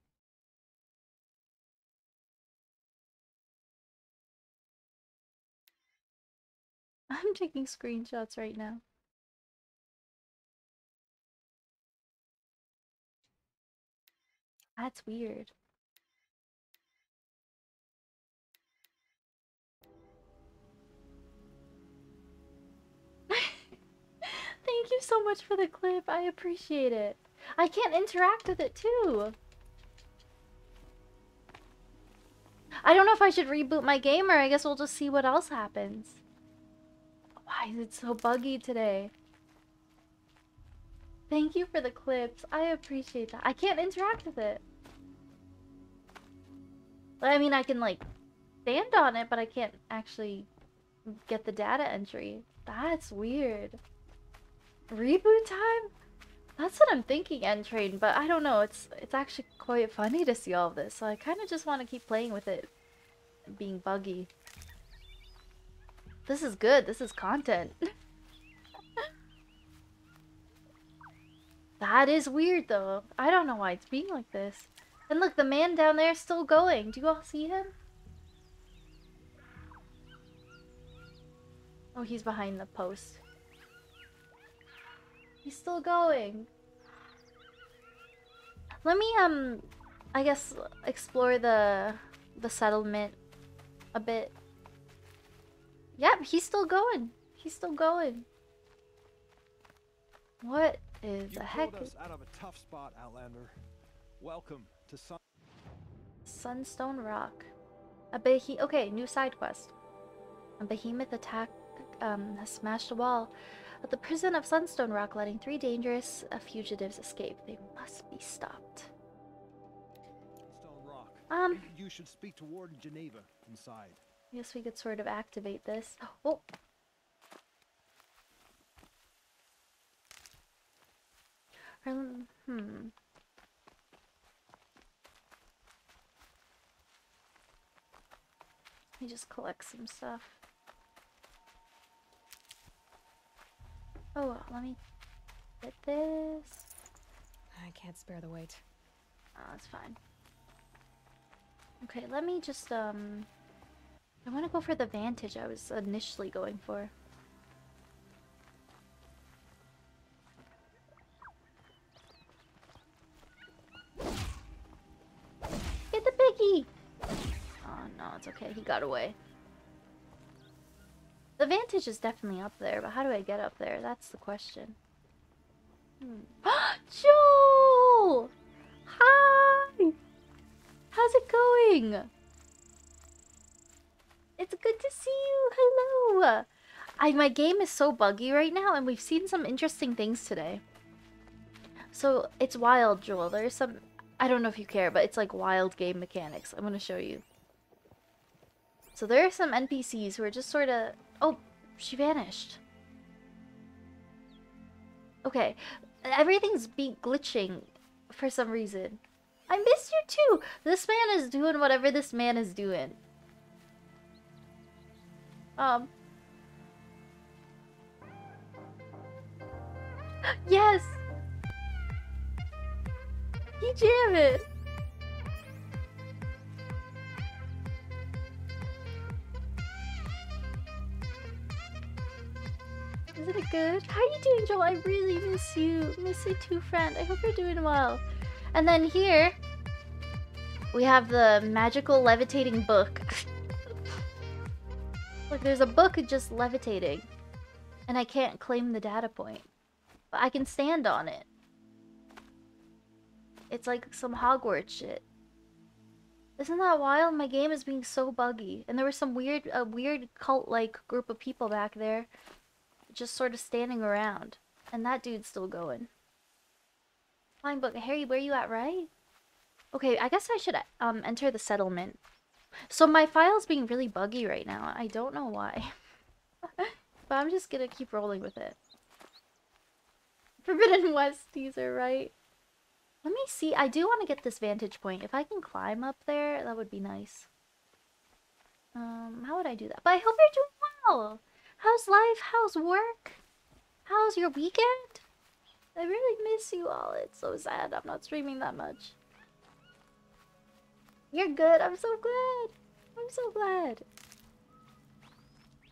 I'm taking screenshots right now. That's weird. Thank you so much for the clip, I appreciate it. I can't interact with it, too! I don't know if I should reboot my game, or I guess we'll just see what else happens. Why is it so buggy today? Thank you for the clips. I appreciate that. I can't interact with it. I mean, I can, like, stand on it, but I can't actually get the data entry. That's weird. Reboot time? That's what I'm thinking, N-Train, but I don't know, it's it's actually quite funny to see all of this, so I kind of just want to keep playing with it being buggy. This is good, this is content. That is weird, though. I don't know why it's being like this. And look, the man down there is still going. Do you all see him? Oh, he's behind the post. He's still going. Let me, um, I guess, explore the, the settlement a bit. Yep, he's still going. He's still going. What is the heck? You pulled us out of a tough spot, Outlander. Welcome to Sun Sunstone Rock. A behe- okay, new side quest. A behemoth attack um, has smashed a wall at the prison of Sunstone Rock, letting three dangerous uh, fugitives escape. They must be stopped. Sunstone Rock. Um. You should speak to Warden Geneva inside. I guess we could sort of activate this. Oh. Um, hmm. Let me just collect some stuff. Oh, well, let me get this. I can't spare the weight. Oh, that's fine. Okay, let me just, um... I want to go for the vantage I was initially going for. Get the piggy! No, it's okay. He got away. The vantage is definitely up there, but how do I get up there? That's the question. Hmm. Joel! Hi! How's it going? It's good to see you. Hello! I, my game is so buggy right now, and we've seen some interesting things today. So, it's wild, Joel. There's some... I don't know if you care, but it's like wild game mechanics. I'm gonna show you. So there are some N P Cs who are just sort of... Oh, she vanished. Okay. Everything's be glitching for some reason. I missed you too! This man is doing whatever this man is doing. Um. Yes! He jammed it! Isn't it good? How are you doing, Joel? I really miss you. Miss you too, friend. I hope you're doing well. And then here, we have the magical levitating book. Look, there's a book just levitating. And I can't claim the data point. But I can stand on it. It's like some Hogwarts shit. Isn't that wild? My game is being so buggy. And there was some weird, a weird cult-like group of people back there. Just sort of standing around. And that dude's still going. Fine book. Harry, where you at, right? Okay, I guess I should um enter the settlement. So my file's being really buggy right now. I don't know why. But I'm just gonna keep rolling with it. Forbidden West teaser, right? Let me see. I do want to get this vantage point. If I can climb up there, that would be nice. Um, how would I do that? But I hope you're doing well! How's life? How's work? How's your weekend? I really miss you all. It's so sad. I'm not streaming that much. You're good. I'm so glad. I'm so glad.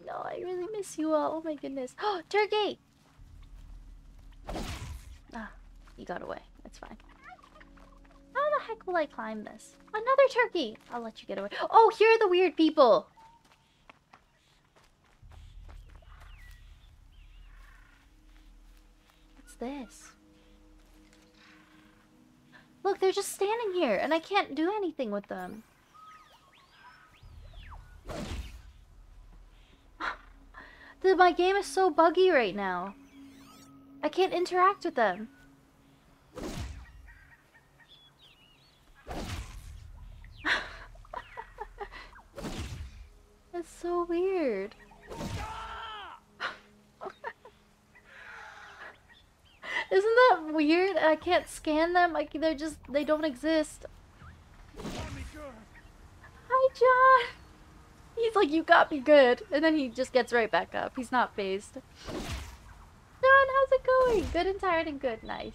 No, I really miss you all. Oh my goodness. Oh, turkey! Ah, he got away. That's fine. How the heck will I climb this? Another turkey! I'll let you get away. Oh, here are the weird people! This. Look, they're just standing here, and I can't do anything with them. Dude, my game is so buggy right now. I can't interact with them. That's so weird. Isn't that weird? I can't scan them. Like they're just, they don't exist. Hi, John. He's like, you got me good. And then he just gets right back up. He's not phased. John, how's it going? Good and tired and good. Nice.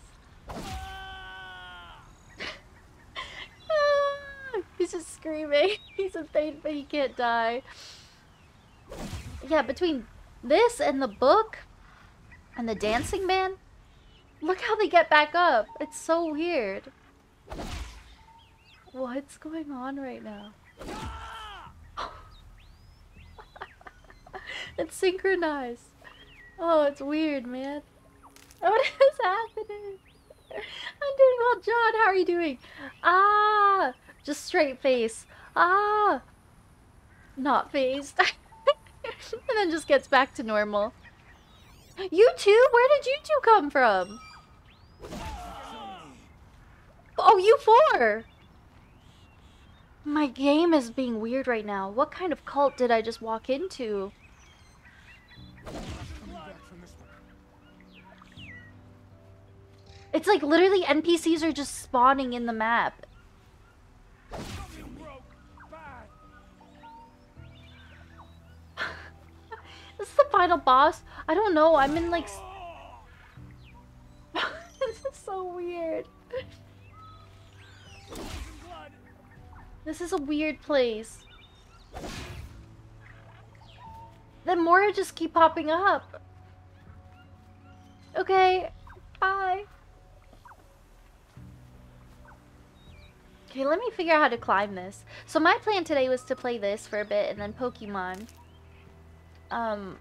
He's just screaming. He's a thing, but he can't die. Yeah, between this and the book and the dancing man, look how they get back up. It's so weird. What's going on right now? It's synchronized. Oh, it's weird, man. What is happening? I'm doing well, John. How are you doing? Ah, just straight face. Ah, not phased. And then just gets back to normal. You two? Where did you two come from? Oh, you four! My game is being weird right now. What kind of cult did I just walk into? It's like literally N P Cs are just spawning in the map. This is the final boss? I don't know. I'm in like... This is so weird. This is a weird place. Then more just keep popping up. Okay, bye. Okay, let me figure out how to climb this. So my plan today was to play this for a bit and then Pokemon. Um,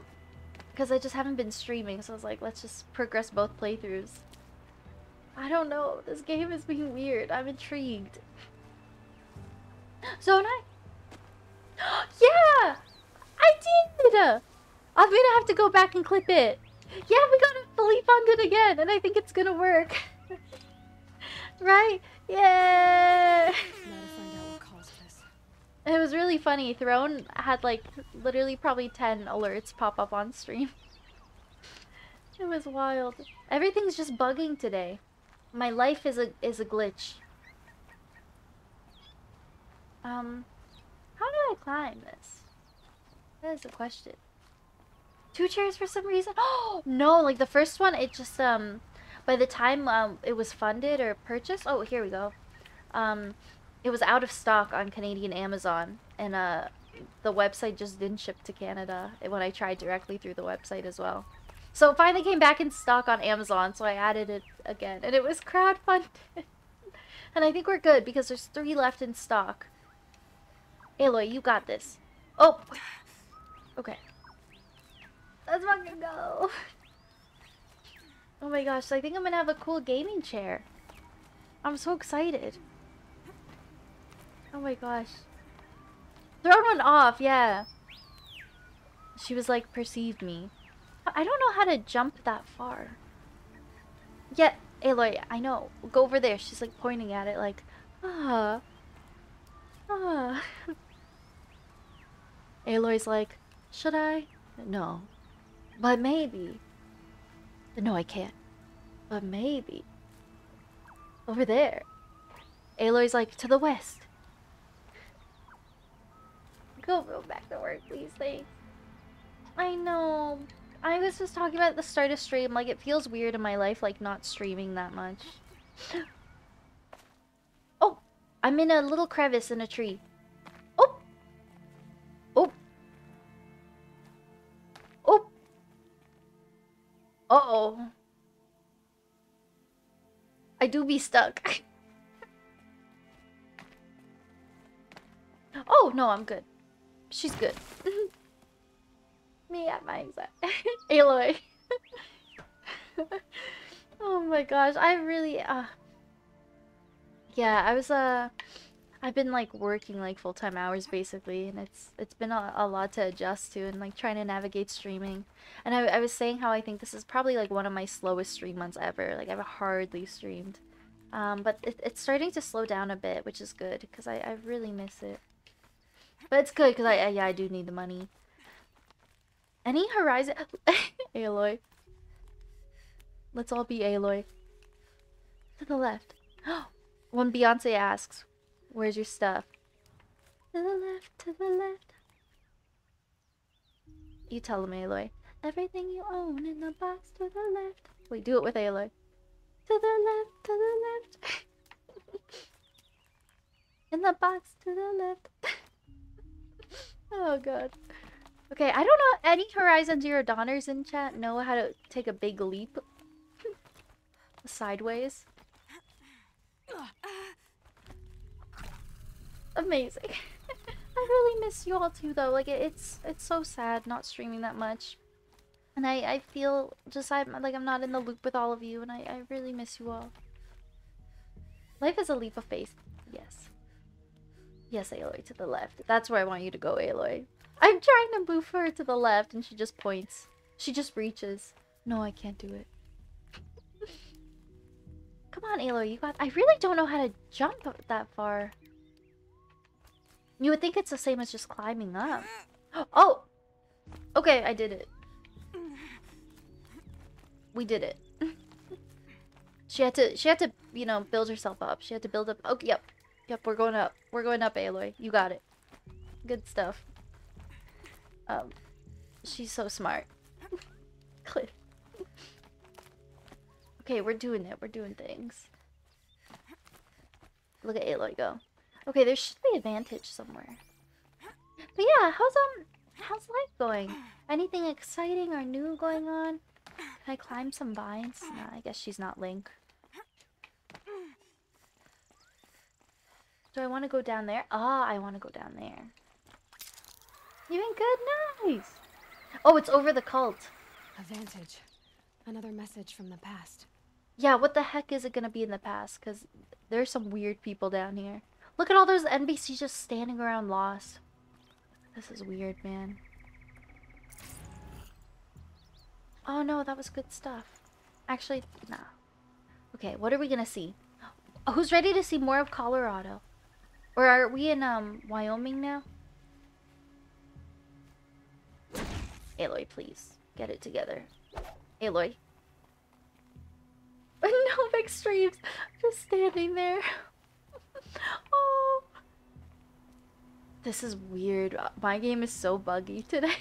because I just haven't been streaming, so I was like, let's just progress both playthroughs. I don't know. This game is being weird. I'm intrigued. So am I. Yeah! I did it! I'm gonna have to go back and clip it. Yeah, we gotta fully fund it again, and I think it's gonna work. Right? Yeah. It was really funny. Throne had like literally probably ten alerts pop up on stream. It was wild. Everything's just bugging today. My life is a is a glitch. Um, how do I climb this? That is the question. Two chairs for some reason? Oh no! Like the first one, it just um, by the time um it was funded or purchased. Oh, here we go. Um, it was out of stock on Canadian Amazon, and uh, the website just didn't ship to Canada when I tried directly through the website as well. So it finally came back in stock on Amazon, so I added it again, and it was crowdfunded. And I think we're good because there's three left in stock. Aloy, you got this. Oh! Okay. Let's fucking go! Oh my gosh, so I think I'm gonna have a cool gaming chair. I'm so excited. Oh my gosh. Throne one off, yeah. She was like, perceived me. I don't know how to jump that far. Yeah, Aloy, I know. Go over there. She's like pointing at it like, ah. Ah. Aloy's like, should I? No. But maybe. No, I can't. But maybe. Over there. Aloy's like, to the west. Go, go back to work, please. Thanks. I know. I was just talking about at the start of stream. Like, it feels weird in my life, like, not streaming that much. Oh! I'm in a little crevice in a tree. Oh! Oh! Oh! Uh-oh. I do be stuck. Oh, no, I'm good. She's good. Me at my anxiety. Aloy. Oh my gosh, I really uh yeah, I was uh I've been like working like full-time hours basically, and it's it's been a, a lot to adjust to, and like trying to navigate streaming. And I, I was saying how I think this is probably like one of my slowest stream months ever. Like I've hardly streamed. Um but it, it's starting to slow down a bit, which is good because I I really miss it. But it's good because I, I yeah, I do need the money. Any Horizon... Aloy. Let's all be Aloy. To the left. When Beyonce asks, where's your stuff? To the left, to the left. You tell them, Aloy. Everything you own in the box to the left. Wait, do it with Aloy. to the left, to the left. In the box to the left. Oh god. Okay, I don't know any Horizon Zero Dawners in chat know how to take a big leap sideways. Amazing. I really miss you all too though. Like it, it's it's so sad not streaming that much. And I, I feel just I'm like I'm not in the loop with all of you and I, I really miss you all. Life is a leap of faith. Yes. Yes, Aloy, to the left. That's where I want you to go, Aloy. I'm trying to move her to the left and she just points. She just reaches. No, I can't do it. Come on, Aloy, you got... I really don't know how to jump that far. You would think it's the same as just climbing up. Oh! Okay, I did it. We did it. She had to, she had to, you know, build herself up. She had to build up... Okay, yep. Yep, we're going up. We're going up, Aloy. You got it. Good stuff. Um, she's so smart. Cliff. Okay, we're doing it. We're doing things. Look at Aloy go. Okay, there should be advantage somewhere. But yeah, how's um, how's life going? Anything exciting or new going on? Can I climb some vines? Nah, I guess she's not Link. Do I want to go down there? Ah, oh, I want to go down there. You been good? Nice! Oh, it's over the cult. Advantage. Another message from the past. Yeah, what the heck is it going to be in the past? Because there's some weird people down here. Look at all those N P Cs just standing around lost. This is weird, man. Oh no, that was good stuff. Actually, nah. Okay, what are we going to see? Who's ready to see more of Colorado? Or are we in, um, Wyoming now? Aloy, please. Get it together. Aloy. No big streams! Just standing there. Oh! This is weird. My game is so buggy today. Yeah!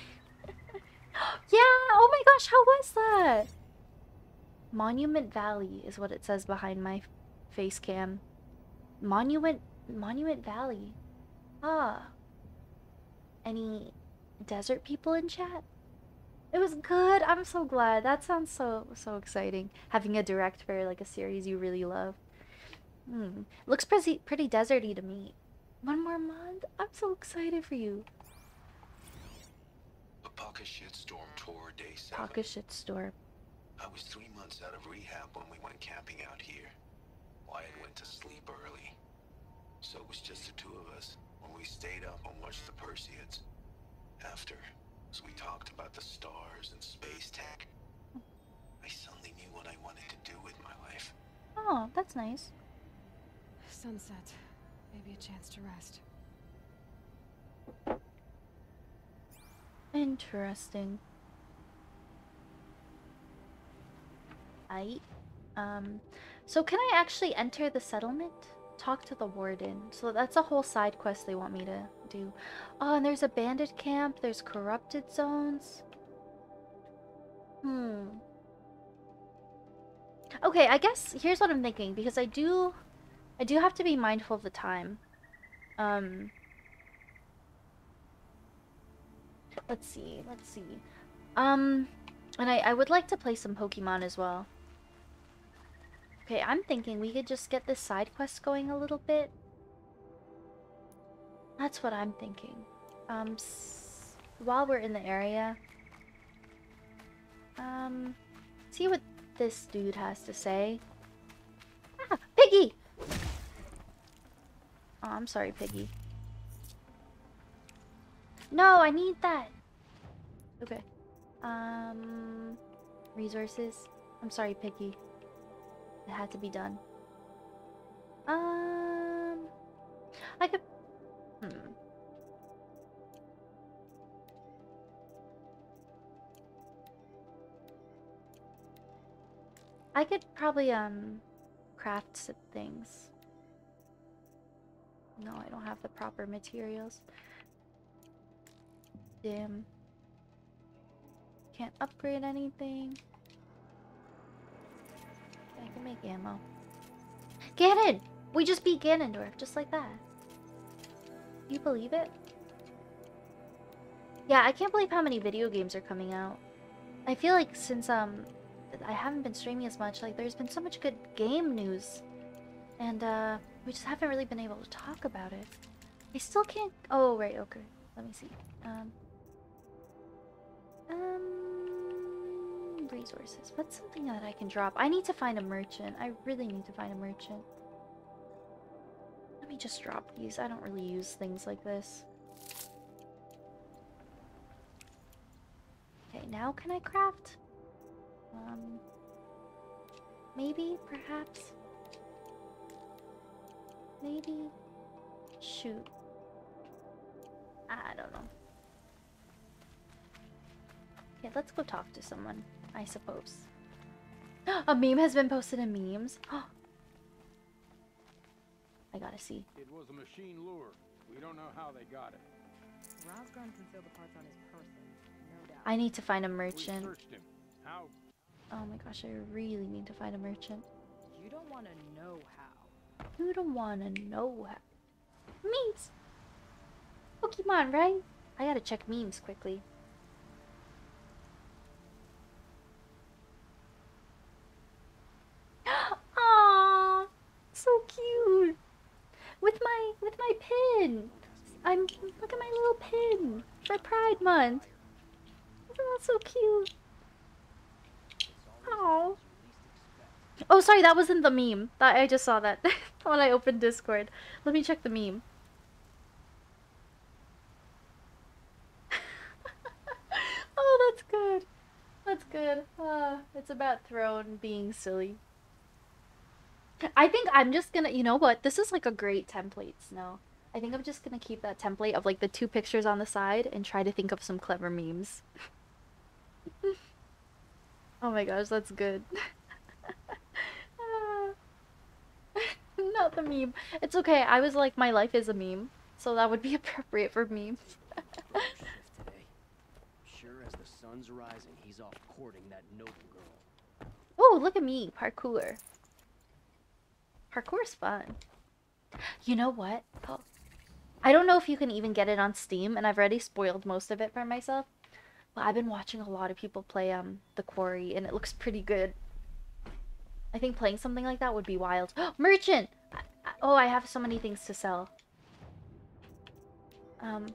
Oh my gosh, how was that? Monument Valley is what it says behind my face cam. Monument... Monument Valley. Ah. Any desert people in chat? It was good. I'm so glad. That sounds so, so exciting. Having a direct for like a series you really love. Hmm. Looks pretty, pretty deserty to me. One more month? I'm so excited for you. A pocket shitstorm tore day seven. Pocket shitstorm. I was three months out of rehab when we went camping out here. Wyatt went to sleep early. So it was just the two of us when we stayed up and watched the Perseids. After, as we talked about the stars and space tech, I suddenly knew what I wanted to do with my life. Oh, that's nice. Sunset. Maybe a chance to rest. Interesting. I, um, so can I actually enter the settlement? Talk to the warden. So that's a whole side quest they want me to do. Oh, and there's a bandit camp. There's corrupted zones. Hmm. Okay, I guess here's what I'm thinking. Because I do... I do have to be mindful of the time. Um... Let's see. Let's see. Um... And I, I would like to play some Pokemon as well. Okay, I'm thinking we could just get this side quest going a little bit. That's what I'm thinking. Um, s while we're in the area, um, see what this dude has to say. Ah, Piggy! Oh, I'm sorry, Piggy. No, I need that. Okay. Um, resources. I'm sorry, Piggy. It had to be done. Um, I could. Hmm. I could probably um craft some things. No, I don't have the proper materials. Damn. Can't upgrade anything. I can make ammo. Ganon! We just beat Ganondorf, just like that. You believe it? Yeah, I can't believe how many video games are coming out. I feel like since um, I haven't been streaming as much, like there's been so much good game news. And uh, we just haven't really been able to talk about it. I still can't... Oh, right, okay. Let me see. Um, um, resources. What's something that I can drop? I need to find a merchant. I really need to find a merchant. Let me just drop these. I don't really use things like this. Okay, now can I craft? Um, maybe, perhaps? Maybe? Shoot. I don't know. Okay, let's go talk to someone, I suppose. A meme has been posted in memes? I gotta see. It was a machine lure. We don't know how they got it. Rosgren concealed the parts on his person, no doubt. I need to find a merchant. How? Oh my gosh, I really need to find a merchant. You don't want to know how. You don't want to know how. Memes! Pokemon, right? I gotta check memes quickly. Aww! So cute! With my, with my pin! I'm, look at my little pin! For Pride Month! Oh, that's so cute! Aww! Oh, sorry, that wasn't the meme. That, I just saw that when I opened Discord. Let me check the meme. Oh, that's good. That's good. Uh, it's about Throne being silly. I think I'm just gonna, you know what? This is like a great template, Snow. I think I'm just gonna keep that template of like the two pictures on the side and try to think of some clever memes. Oh my gosh, that's good. Not the meme. It's okay. I was like, my life is a meme, so that would be appropriate for memes. Sure as the sun's rising, he's off courting that noble girl. Oh, look at me, parkour. Parkour's fun. You know what? Oh, I don't know if you can even get it on Steam, and I've already spoiled most of it for myself. But I've been watching a lot of people play um The Quarry, and it looks pretty good. I think playing something like that would be wild. Merchant! I, I, oh, I have so many things to sell. Um,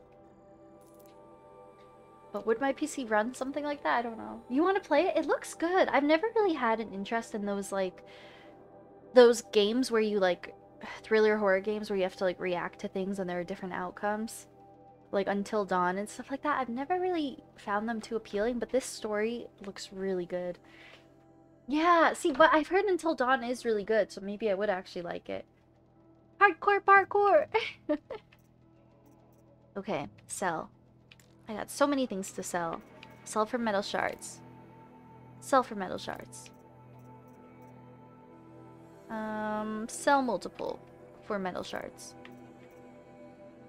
but would my P C run something like that? I don't know. You want to play it? It looks good. I've never really had an interest in those, like... Those games where you, like... Thriller horror games where you have to, like, react to things and there are different outcomes. Like, Until Dawn and stuff like that. I've never really found them too appealing, but this story looks really good. Yeah, see, but I've heard Until Dawn is really good, so maybe I would actually like it. Hardcore parkour! Okay, sell. I got so many things to sell. Sell for metal shards. Sell for metal shards. Um, sell multiple for metal shards.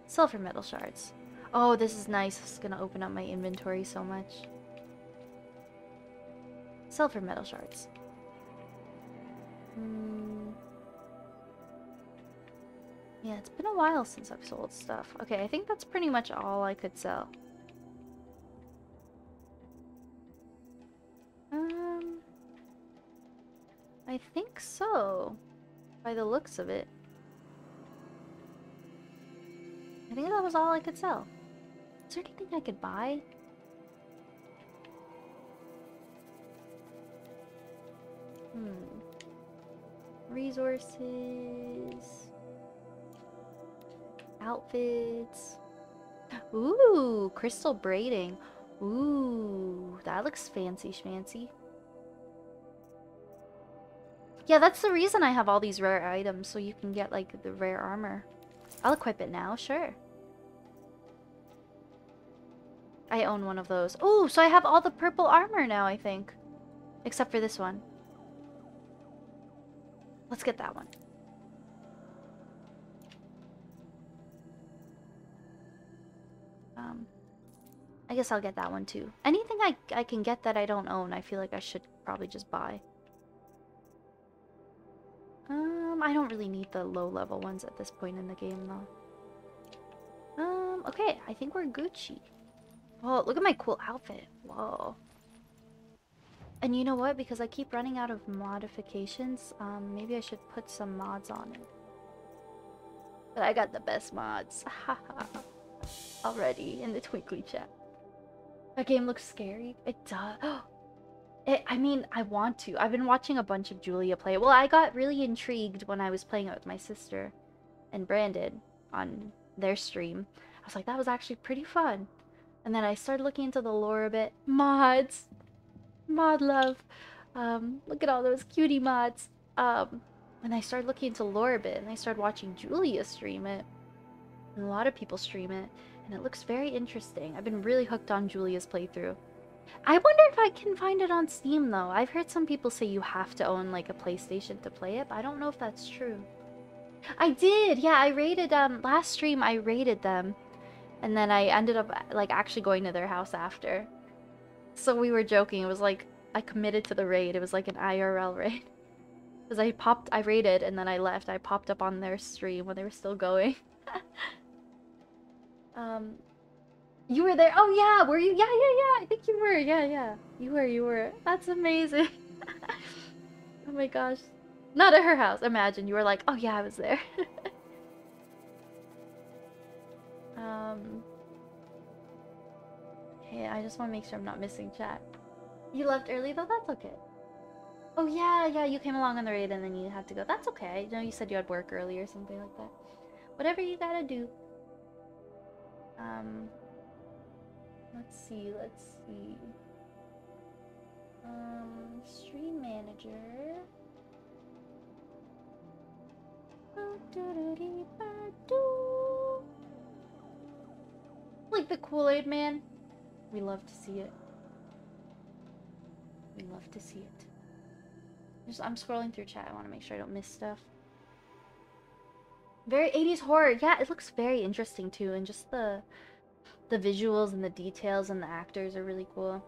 Sell for metal shards. Oh, this is nice. It's gonna open up my inventory so much. Sell for metal shards. Mm. Yeah, it's been a while since I've sold stuff. Okay, I think that's pretty much all I could sell. Um, I think so, by the looks of it. I think that was all I could sell. Is there anything I could buy? Hmm. Resources. Outfits. Ooh, crystal braiding. Ooh, that looks fancy schmancy. Yeah, that's the reason I have all these rare items, so you can get like the rare armor. I'll equip it now, sure. I own one of those. Ooh, so I have all the purple armor now, I think. Except for this one. Let's get that one. Um, I guess I'll get that one too. Anything I, I can get that I don't own, I feel like I should probably just buy. Um, I don't really need the low-level ones at this point in the game, though. Um, okay, I think we're Gucci. Oh, look at my cool outfit. Whoa. And you know what? Because I keep running out of modifications, um, maybe I should put some mods on it. But I got the best mods. Haha. Already in the Twinkly chat. That game looks scary. It does. It, I mean, I want to. I've been watching a bunch of Julia play. Well, I got really intrigued when I was playing it with my sister and Brandon on their stream. I was like, that was actually pretty fun. And then I started looking into the lore a bit. Mods. Mod love. Um, look at all those cutie mods. Um, and I started looking into lore a bit. And I started watching Julia stream it. And a lot of people stream it. And it looks very interesting. I've been really hooked on Julia's playthrough. I wonder if I can find it on Steam, though. I've heard some people say you have to own, like, a PlayStation to play it, but I don't know if that's true. I did! Yeah, I raided, um, last stream I raided them. And then I ended up, like, actually going to their house after. So we were joking. It was like, I committed to the raid. It was like an I R L raid. Because I popped, I raided, and then I left. I popped up on their stream when they were still going. um... You were there. Oh yeah, were you? Yeah, yeah, yeah. I think you were. Yeah, yeah. You were, you were. That's amazing. Oh my gosh. Not at her house. Imagine you were like, "Oh yeah, I was there." um Hey, I just want to make sure I'm not missing chat. You left early though. That's okay. Oh yeah, yeah, you came along on the raid and then you had to go. That's okay. I know you said you had work early or something like that. Whatever you got to do. Um Let's see, let's see. Um, stream manager. Like the Kool-Aid man. We love to see it. We love to see it. Just, I'm scrolling through chat. I want to make sure I don't miss stuff. Very eighties horror. Yeah, it looks very interesting too. And just the... The visuals and the details and the actors are really cool.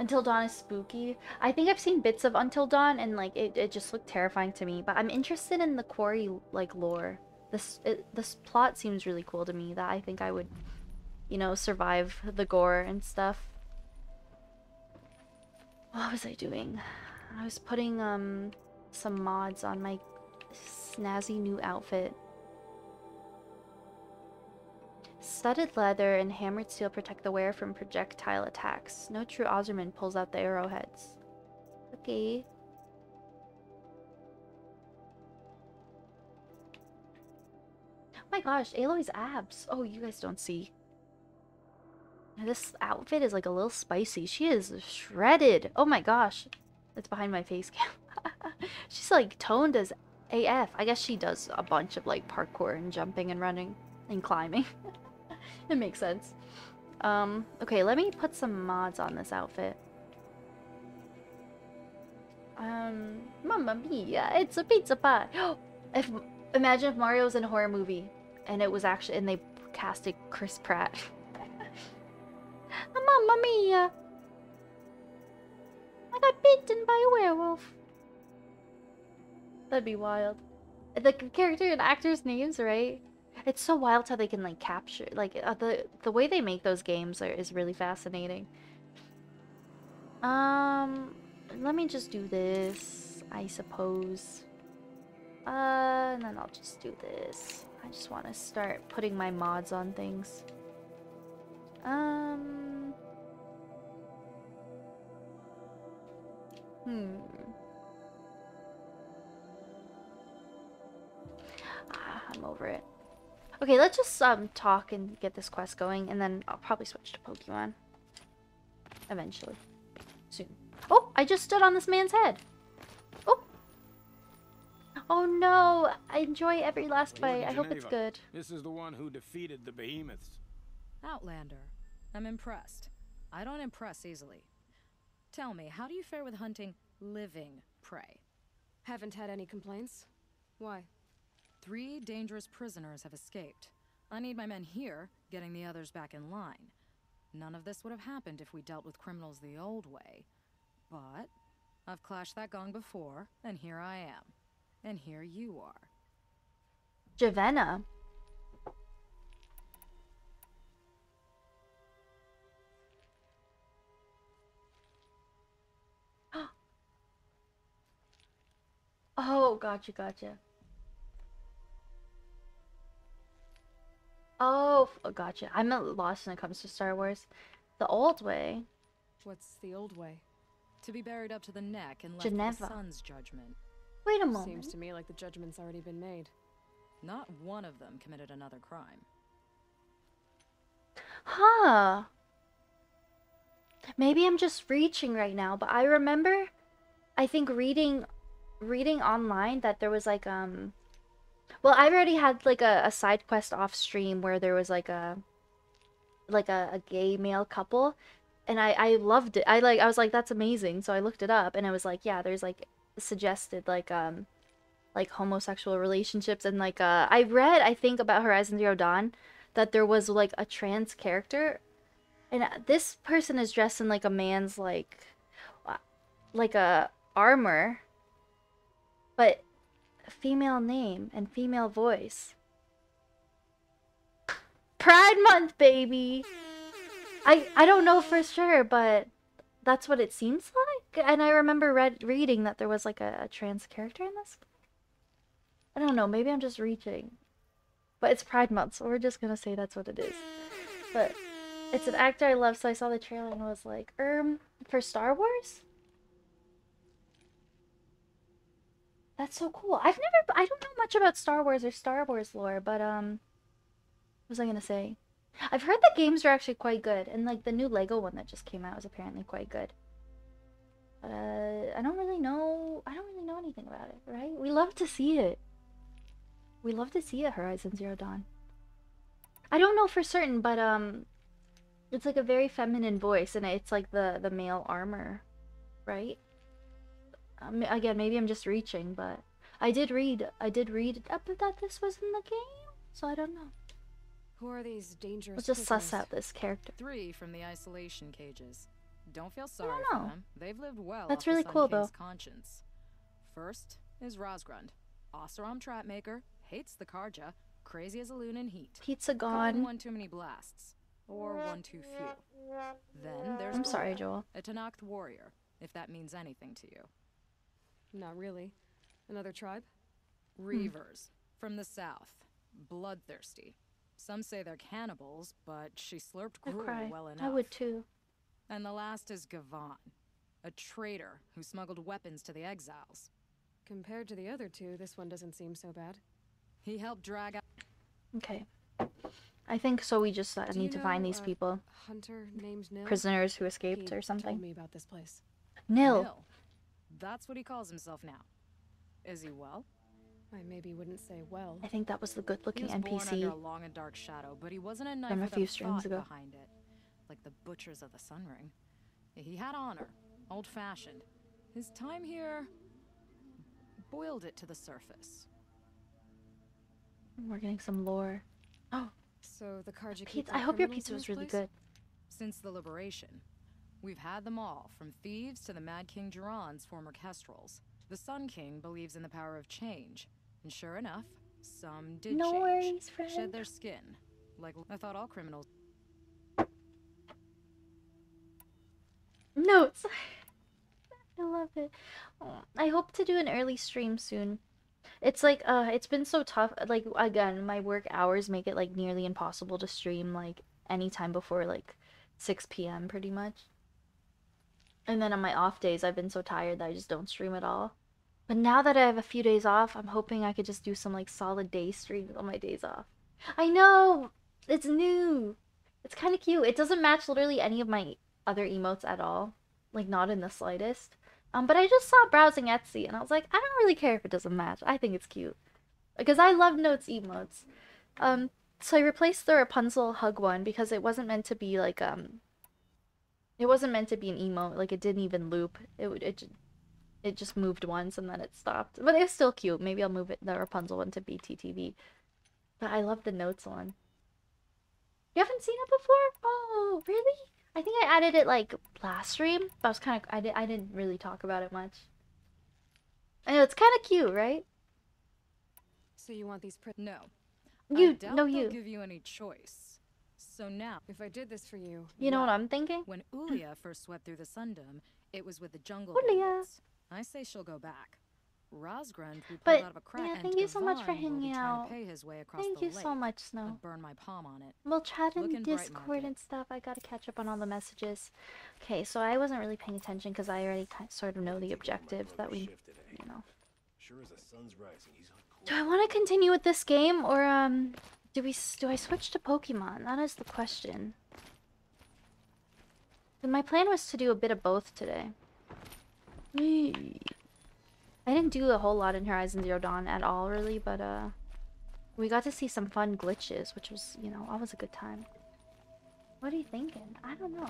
Until Dawn is spooky. I think I've seen bits of Until Dawn and like it, it just looked terrifying to me. But I'm interested in the Quarry like lore. This it, this plot seems really cool to me. That I think I would, you know, survive the gore and stuff. What was I doing? I was putting um some mods on my snazzy new outfit. Studded leather and hammered steel protect the wearer from projectile attacks. No true Oserman pulls out the arrowheads. Okay. Oh my gosh, Aloy's abs. Oh, you guys don't see. This outfit is like a little spicy. She is shredded. Oh my gosh. It's behind my face cam. She's like toned as A F. I guess she does a bunch of like parkour and jumping and running and climbing. It makes sense. Um, okay, let me put some mods on this outfit. Um, Mamma Mia, it's a pizza pie! If, imagine if Mario was in a horror movie, and it was actually- and they casted Chris Pratt. Mamma Mia! I got bitten by a werewolf! That'd be wild. The character and actors' names, right? It's so wild how they can like capture like uh, the the way they make those games are, is really fascinating. Um, let me just do this, I suppose. Uh, and then I'll just do this. I just want to start putting my mods on things. Um. Hmm. Ah, I'm over it. Okay, let's just um talk and get this quest going, and then I'll probably switch to Pokemon. Eventually. Soon. Oh! I just stood on this man's head! Oh! Oh no! I enjoy every last bite. I hope it's good. This is the one who defeated the behemoths. Outlander. I'm impressed. I don't impress easily. Tell me, how do you fare with hunting living prey? Haven't had any complaints. Why? Three dangerous prisoners have escaped. I need my men here, getting the others back in line. None of this would have happened if we dealt with criminals the old way. But I've clashed that gong before, and here I am. And here you are. Javenna. Oh, gotcha, gotcha. Oh, gotcha. I'm lost when it comes to Star Wars. The old way. What's the old way? To be buried up to the neck and left Geneva. The sun's judgment. Wait a moment. Seems to me like the judgment's already been made. Not one of them committed another crime. Huh. Maybe I'm just reaching right now, but I remember, I think reading... reading online that there was like um well I already had like a, a side quest off stream where there was like a like a, a gay male couple, and I I loved it. I like I was like, that's amazing. So I looked it up and I was like, yeah, there's like suggested like um like homosexual relationships, and like uh I read I think about Horizon Zero Dawn that there was like a trans character, and this person is dressed in like a man's like like a armor. But female name and female voice. Pride Month, baby! I I don't know for sure, but that's what it seems like. And I remember read reading that there was like a, a trans character in this. I don't know, maybe I'm just reaching. But it's Pride Month, so we're just gonna say that's what it is. But it's an actor I love, so I saw the trailer and was like, um, for Star Wars? That's so cool. I've never... I don't know much about Star Wars or Star Wars lore, but, um... what was I gonna say? I've heard the games are actually quite good, and, like, the new LEGO one that just came out was apparently quite good. But, uh, I don't really know... I don't really know anything about it, right? We love to see it. We love to see it, Horizon Zero Dawn. I don't know for certain, but, um... it's, like, a very feminine voice, and it's, like, the, the male armor, right? Um, again, maybe I'm just reaching, but I did read, I did read up that this was in the game, so I don't know. Who are these dangerous? Let's just prisoners? Suss out this character. Three from the isolation cages. Don't feel sorry don't for them. They've lived well. That's really cool, King's though. Conscience. First is Rosgrund, Oseram trap maker, hates the Karja, crazy as a loon in heat. Pizza gone. One too many blasts, or one too few. Then there's. I'm Ola, sorry, Joel. A Tanakh warrior, if that means anything to you. Not really. Another tribe? Reavers. From the south. Bloodthirsty. Some say they're cannibals, but she slurped gruel well enough. I would too. And the last is Gavan. A traitor who smuggled weapons to the exiles. Compared to the other two, this one doesn't seem so bad. He helped drag out... Okay. I think so we just uh, need to know, find these uh, people. Hunter named Nil? Prisoners who escaped he or something. Told me about this place. Nil. Nil. That's what he calls himself now. Is he well? I maybe wouldn't say well. I think that was the good-looking N P C. He was born under a long and dark shadow, but he wasn't a knight from a few strings ago. Behind it, like the butchers of the Sunring. He had honor, old-fashioned. His time here boiled it to the surface. We're getting some lore. Oh, so the Karja. Pizza. I hope your pizza was really good. Since the liberation. We've had them all, from thieves to the Mad King Duran's former kestrels. The Sun King believes in the power of change, and sure enough, some did no change. Worries, friend. Shed their skin, like I thought all criminals. Notes. I love it. Oh, I hope to do an early stream soon. It's like, uh, it's been so tough. Like again, my work hours make it like nearly impossible to stream like anytime before like six P M pretty much. And then on my off days, I've been so tired that I just don't stream at all. But now that I have a few days off, I'm hoping I could just do some like solid day streams on my days off. I know! It's new! It's kind of cute. It doesn't match literally any of my other emotes at all. Like, not in the slightest. Um, but I just saw browsing Etsy and I was like, I don't really care if it doesn't match. I think it's cute. Because I love Notes emotes. Um, so I replaced the Rapunzel hug one because it wasn't meant to be like, um... it wasn't meant to be an emote, like it didn't even loop. It it it just moved once and then it stopped. But it's still cute. Maybe I'll move it, the Rapunzel one to B T T V. But I love the Notes one. You haven't seen it before? Oh, really? I think I added it like last stream. I was kind of I, di I didn't really talk about it much. I know it's kind of cute, right? So you want these? Pr no. You I doubt no you. Give you any choice. So now, if I did this for you, you know well, what I'm thinking. When Ulia first swept through the Sundom, it was with the jungle. Ulia. I say she'll go back. Rosgrund, we pulled out of a crack. Yeah, thank you so much for hanging out. Thank you so much, Snow. Burn my palm on it. We'll chat in Discord and stuff. I gotta catch up on all the messages. Okay, so I wasn't really paying attention because I already sort of know the objective that we, you know. Sure as the sun's rising, he's on cool. Do I want to continue with this game or um, do we do I switch to Pokemon? That is the question. And my plan was to do a bit of both today. I didn't do a whole lot in Horizon Zero Dawn at all, really, but uh, we got to see some fun glitches, which was, you know, always a good time. What are you thinking? I don't know.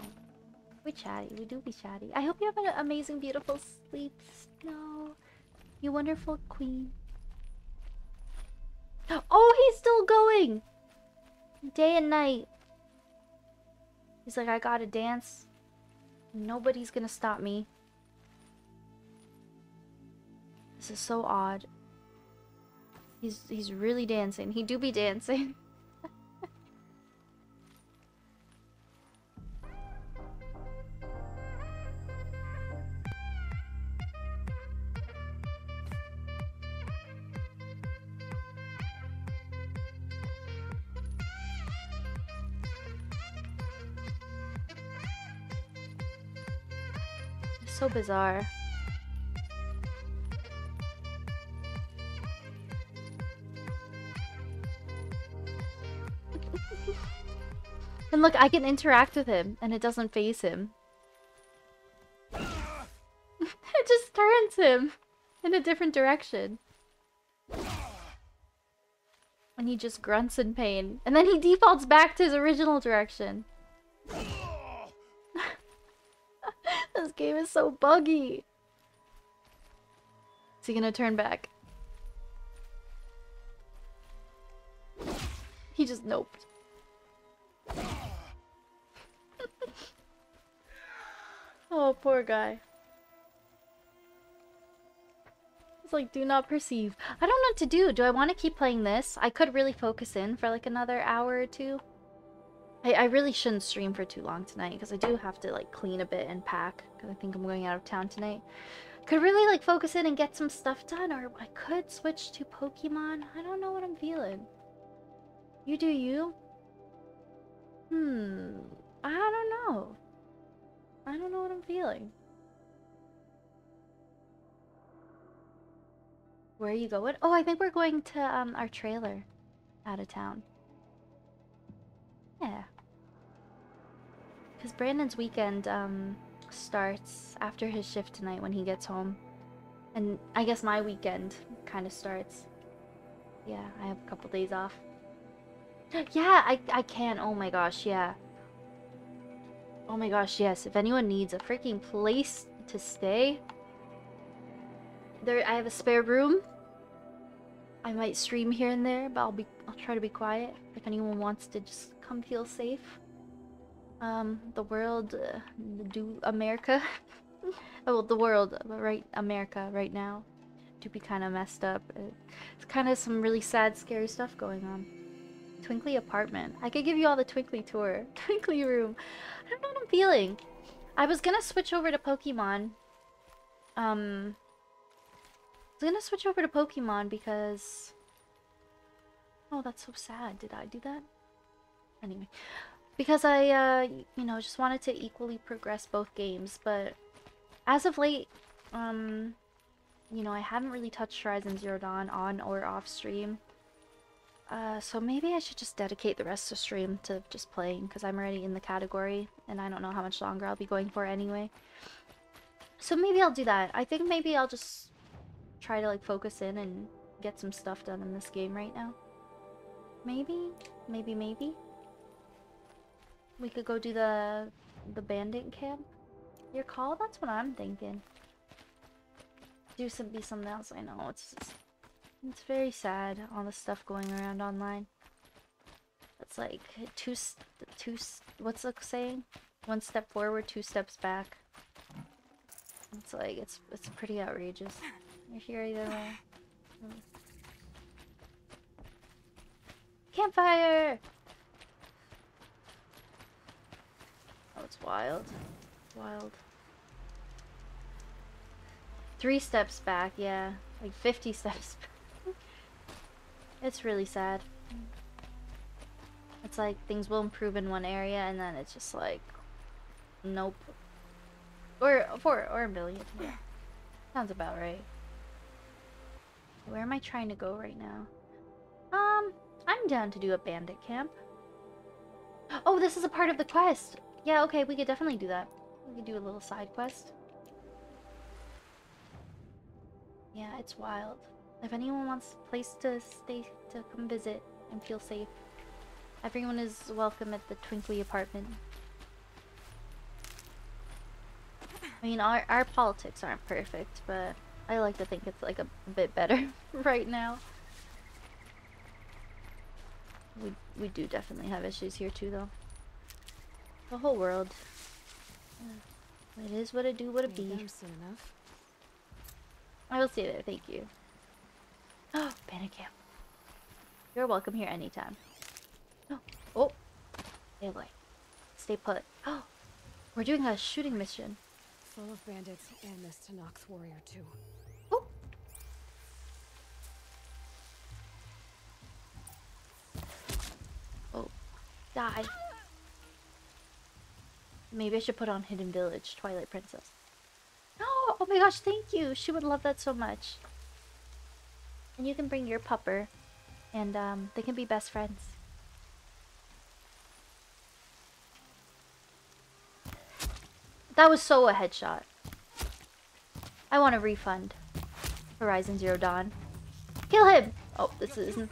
We chatty. We do be chatty. I hope you have an amazing, beautiful sleep, Snow. You wonderful queen. Oh, he's still going! Day and night. He's like, I gotta dance. Nobody's gonna stop me. This is so odd. He's he's really dancing. He do be dancing. It's so bizarre. And look, I can interact with him, and it doesn't phase him. It just turns him in a different direction. And he just grunts in pain. And then he defaults back to his original direction. This game is so buggy. Is he gonna turn back? He just noped. Oh, poor guy. It's like, do not perceive. I don't know what to do. Do I want to keep playing this? I could really focus in for like another hour or two. I, I really shouldn't stream for too long tonight because I do have to like clean a bit and pack because I think I'm going out of town tonight. Could really like focus in and get some stuff done, or I could switch to Pokemon. I don't know what I'm feeling. You do you? Hmm. I don't know. I don't know what I'm feeling. Where are you going? Oh, I think we're going to um, our trailer out of town. Yeah. Because Brandon's weekend um, starts after his shift tonight when he gets home. And I guess my weekend kind of starts. Yeah, I have a couple days off. Yeah, I, I can. Oh my gosh, yeah. Oh my gosh, yes. If anyone needs a freaking place to stay, there I have a spare room. I might stream here and there, but I'll be I'll try to be quiet. If anyone wants to just come feel safe. Um the world uh, do America. Oh, well, the world, right, America right now do be kind of messed up. It's kind of some really sad, scary stuff going on. Twinkly apartment. I could give you all the Twinkly tour. Twinkly room. I don't know what I'm feeling. I was gonna switch over to Pokemon. Um... I was gonna switch over to Pokemon because... Oh, that's so sad. Did I do that? Anyway. Because I, uh, you know, just wanted to equally progress both games. But as of late, um... you know, I haven't really touched Horizon Zero Dawn on or off stream. Uh, so maybe I should just dedicate the rest of stream to just playing, because I'm already in the category, and I don't know how much longer I'll be going for anyway. So maybe I'll do that. I think maybe I'll just try to, like, focus in and get some stuff done in this game right now. Maybe? Maybe, maybe? We could go do the, the bandit camp? Your call? That's what I'm thinking. Do some, be something else. I know, it's just... It's very sad, all the stuff going around online. It's like, too, too, what's the saying? One step forward, two steps back. It's like, it's, it's pretty outrageous. You're here either way. Campfire! Oh, it's wild. Wild. Three steps back, yeah. Like fifty steps back. It's really sad. It's like things will improve in one area and then it's just like, nope. Or four or a million. Yeah. Sounds about right. Where am I trying to go right now? Um, I'm down to do a bandit camp. Oh, this is a part of the quest. Yeah, okay, we could definitely do that. We could do a little side quest. Yeah, it's wild. If anyone wants a place to stay, to come visit and feel safe, everyone is welcome at the Twinkly apartment. I mean, our, our politics aren't perfect, but I like to think it's like a bit better right now. We, we do definitely have issues here too, though. The whole world. It is what it do, what it be. I will see you there, thank you. Oh, bandit camp. You're welcome here anytime. Oh, oh. Daylight. Stay put. Oh, we're doing a shooting mission. Full of bandits and this Tanox warrior too. Oh. Oh. Die. Maybe I should put on Hidden Village, Twilight Princess. No! Oh, oh my gosh, thank you! She would love that so much. And you can bring your pupper. And um, they can be best friends. That was so a headshot. I want a refund. Horizon Zero Dawn. Kill him! Oh, this isn't...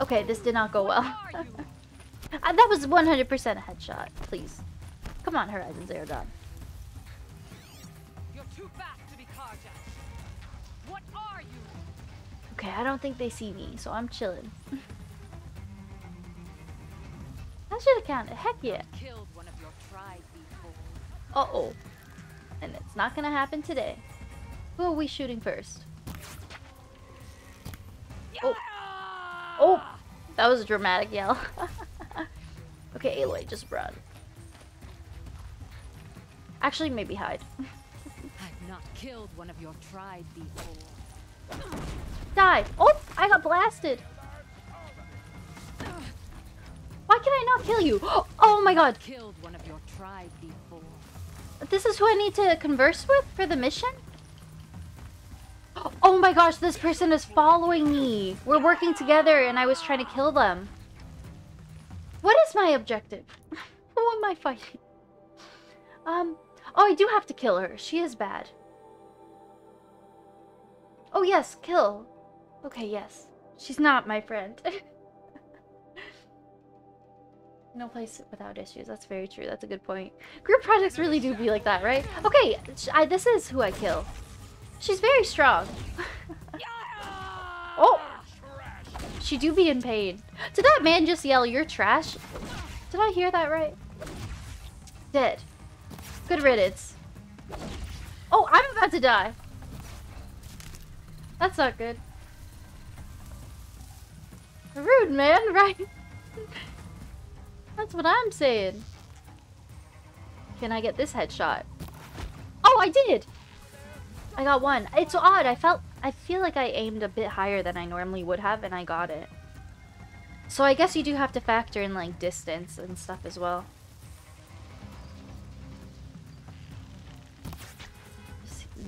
Okay, this did not go well. uh, that was one hundred percent a headshot. Please. Come on, Horizon Zero Dawn. You're too fast to be carjacked. What are you? Okay, I don't think they see me, so I'm chilling. That should have counted. Heck yeah. Killed one of your tribe. Uh-oh. And it's not gonna happen today. Who are we shooting first? Oh. Oh! That was a dramatic yell. Okay, Aloy, just run. Actually, maybe hide. I've not killed one of your tribe before. Die! Oh! I got blasted! Why can I not kill you? Oh my god! Killed one of your tribe before. This is who I need to converse with for the mission? Oh my gosh, this person is following me. We're working together and I was trying to kill them. What is my objective? Who am I fighting? Um, oh, I do have to kill her. She is bad. Oh yes, kill. Okay, yes. She's not my friend. No place without issues. That's very true. That's a good point. Group projects really do be like that, right? Okay, I, this is who I kill. She's very strong. Oh! She do be in pain. Did that man just yell, "You're trash"? Did I hear that right? Dead. Good riddance. Oh, I'm about to die. That's not good. Rude, man, right? That's what I'm saying. Can I get this headshot? Oh, I did! I got one. It's odd. I felt... I feel like I aimed a bit higher than I normally would have, and I got it. So I guess you do have to factor in, like, distance and stuff as well.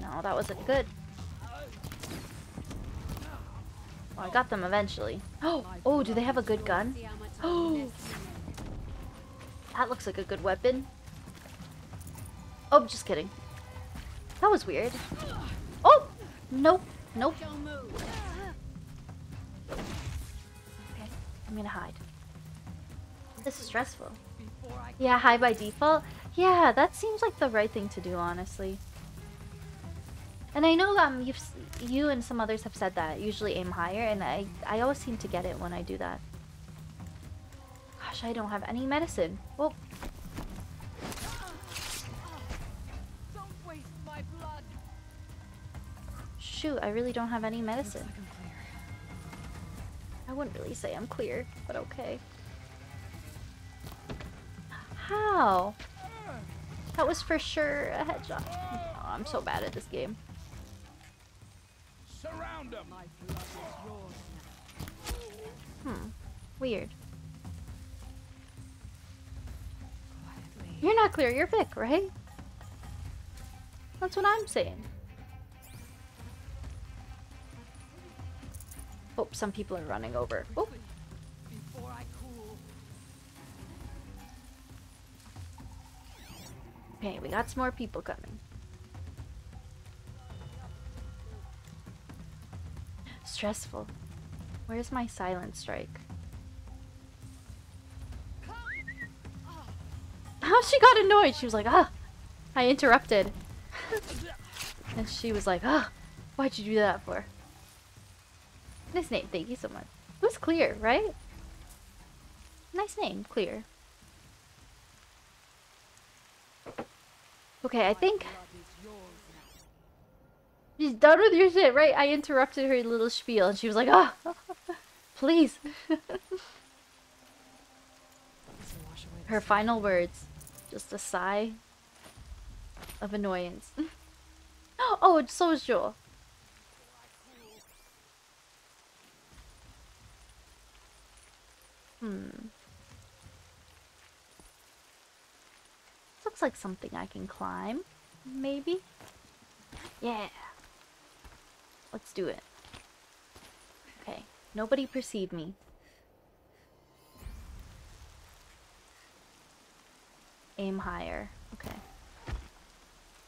No, that wasn't good. Oh, I got them eventually. Oh! Oh, do they have a good gun? Oh! That looks like a good weapon. Oh, just kidding. That was weird. Oh! Nope. Nope. Okay. I'm gonna hide. This is stressful. Yeah, hide by default. Yeah, that seems like the right thing to do, honestly. And I know um, you've, you and some others have said that. Usually aim higher, and I, I always seem to get it when I do that. I don't have any medicine. Oh. shoot, I really don't have any medicine. Looks like I'm clear. I wouldn't really say I'm clear, but okay. How? That was for sure a headshot. Oh, I'm so bad at this game. Surround them. Hmm. Weird. Quietly. You're not clear, you're Vic, right? That's what I'm saying. Oh, some people are running over. Oh. Before I cool. Okay, we got some more people coming. Stressful. Where's my silent strike? How she got annoyed? She was like, ah, I interrupted. And she was like, ah, why'd you do that for? Nice name, thank you so much. It was Clear, right? Nice name, Clear. Okay, I think... she's done with your shit, right? I interrupted her little spiel and she was like, ah, oh, please. Her final words, just a sigh of annoyance. Oh, so is Joel. Hmm. Looks like something I can climb, maybe? Yeah. Let's do it. Okay. Nobody perceived me. Aim higher. Okay.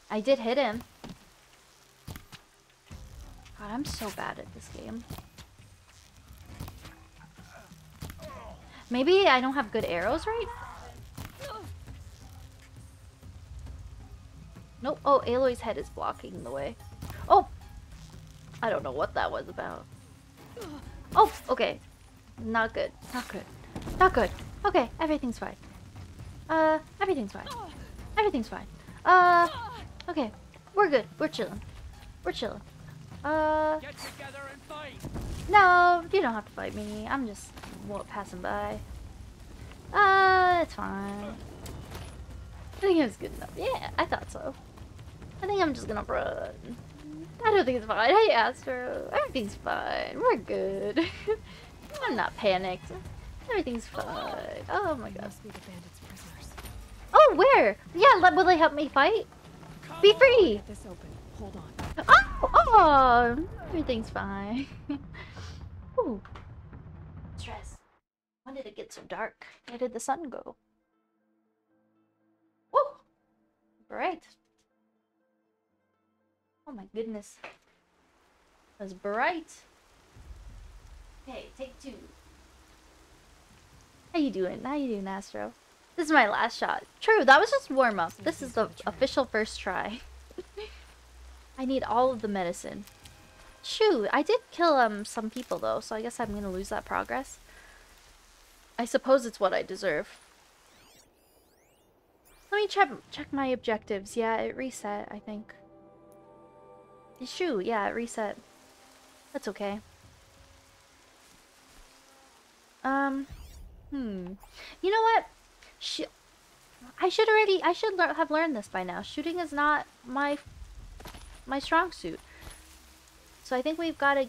I did hit him. God, I'm so bad at this game. Maybe I don't have good arrows, right? Nope. Oh, Aloy's head is blocking the way. Oh! I don't know what that was about. Oh, okay. Not good. Not good. Not good. Okay, everything's fine. Uh, everything's fine. Everything's fine. Uh, okay. We're good. We're chilling. We're chilling. Uh... Get together and fight. No, you don't have to fight me. I'm just passing by. Uh, it's fine. I think it was good enough. Yeah, I thought so. I think I'm just gonna run. I don't think it's fine. Hey, Astro. Everything's fine. We're good. I'm not panicked. Everything's fine. Oh my gosh. Oh, where? Yeah, let, will they help me fight? Be free! Get this open. Hold on. Oh! Oh! Everything's fine. Ooh. Stress. When did it get so dark? Where did the sun go? Whoa! Bright. Oh my goodness. That's bright. Okay, take two. How you doing? How you doing, Astro? This is my last shot. True, that was just warm-up. This is the official first try. I need all of the medicine. Shoot, I did kill um some people though, so I guess I'm gonna lose that progress. I suppose it's what I deserve. Let me check check my objectives. Yeah, it reset, I think. Shoot, yeah, it reset. That's okay. Um, hmm. You know what? Sh I should already. I should le have learned this by now. Shooting is not my my strong suit. So I think we've got to,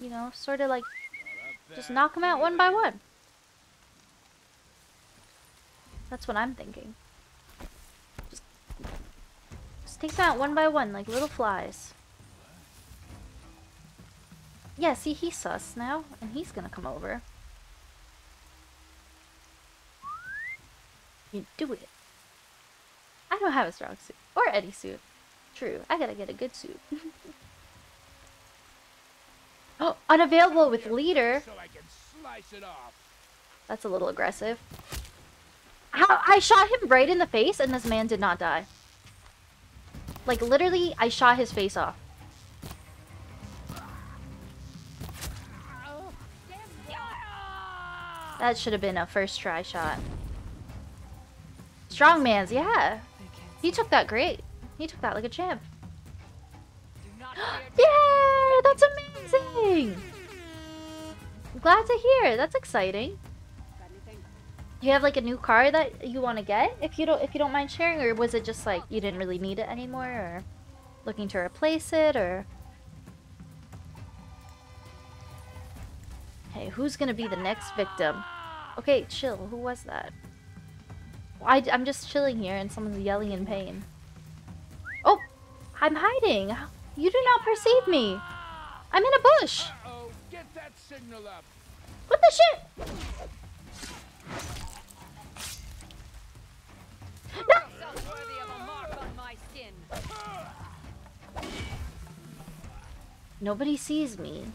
you know, sort of like just knock them out one by one. That's what I'm thinking. Just, just take them out one by one, like little flies. Yeah, see, he's sus now, and he's gonna come over. You do it. I don't have a strong suit. Or any suit. True. I gotta get a good suit. Oh! Unavailable with leader! So I can slice it off. That's a little aggressive. How? I shot him right in the face and this man did not die. Like, literally, I shot his face off. That should have been a first try shot. Strongman's, yeah. He took that great. He took that like a champ. Yay! That's amazing! I'm glad to hear. That's exciting. Do you have like a new car that you want to get? If you don't, if you don't mind sharing, or was it just like you didn't really need it anymore, or looking to replace it, or? Hey, who's gonna be the next victim? Okay, chill. Who was that? I, I'm just chilling here, and someone's yelling in pain. Oh, I'm hiding. You do not perceive me. I'm in a bush. Uh-oh. Get that signal up. What the shit? No! Nobody sees me.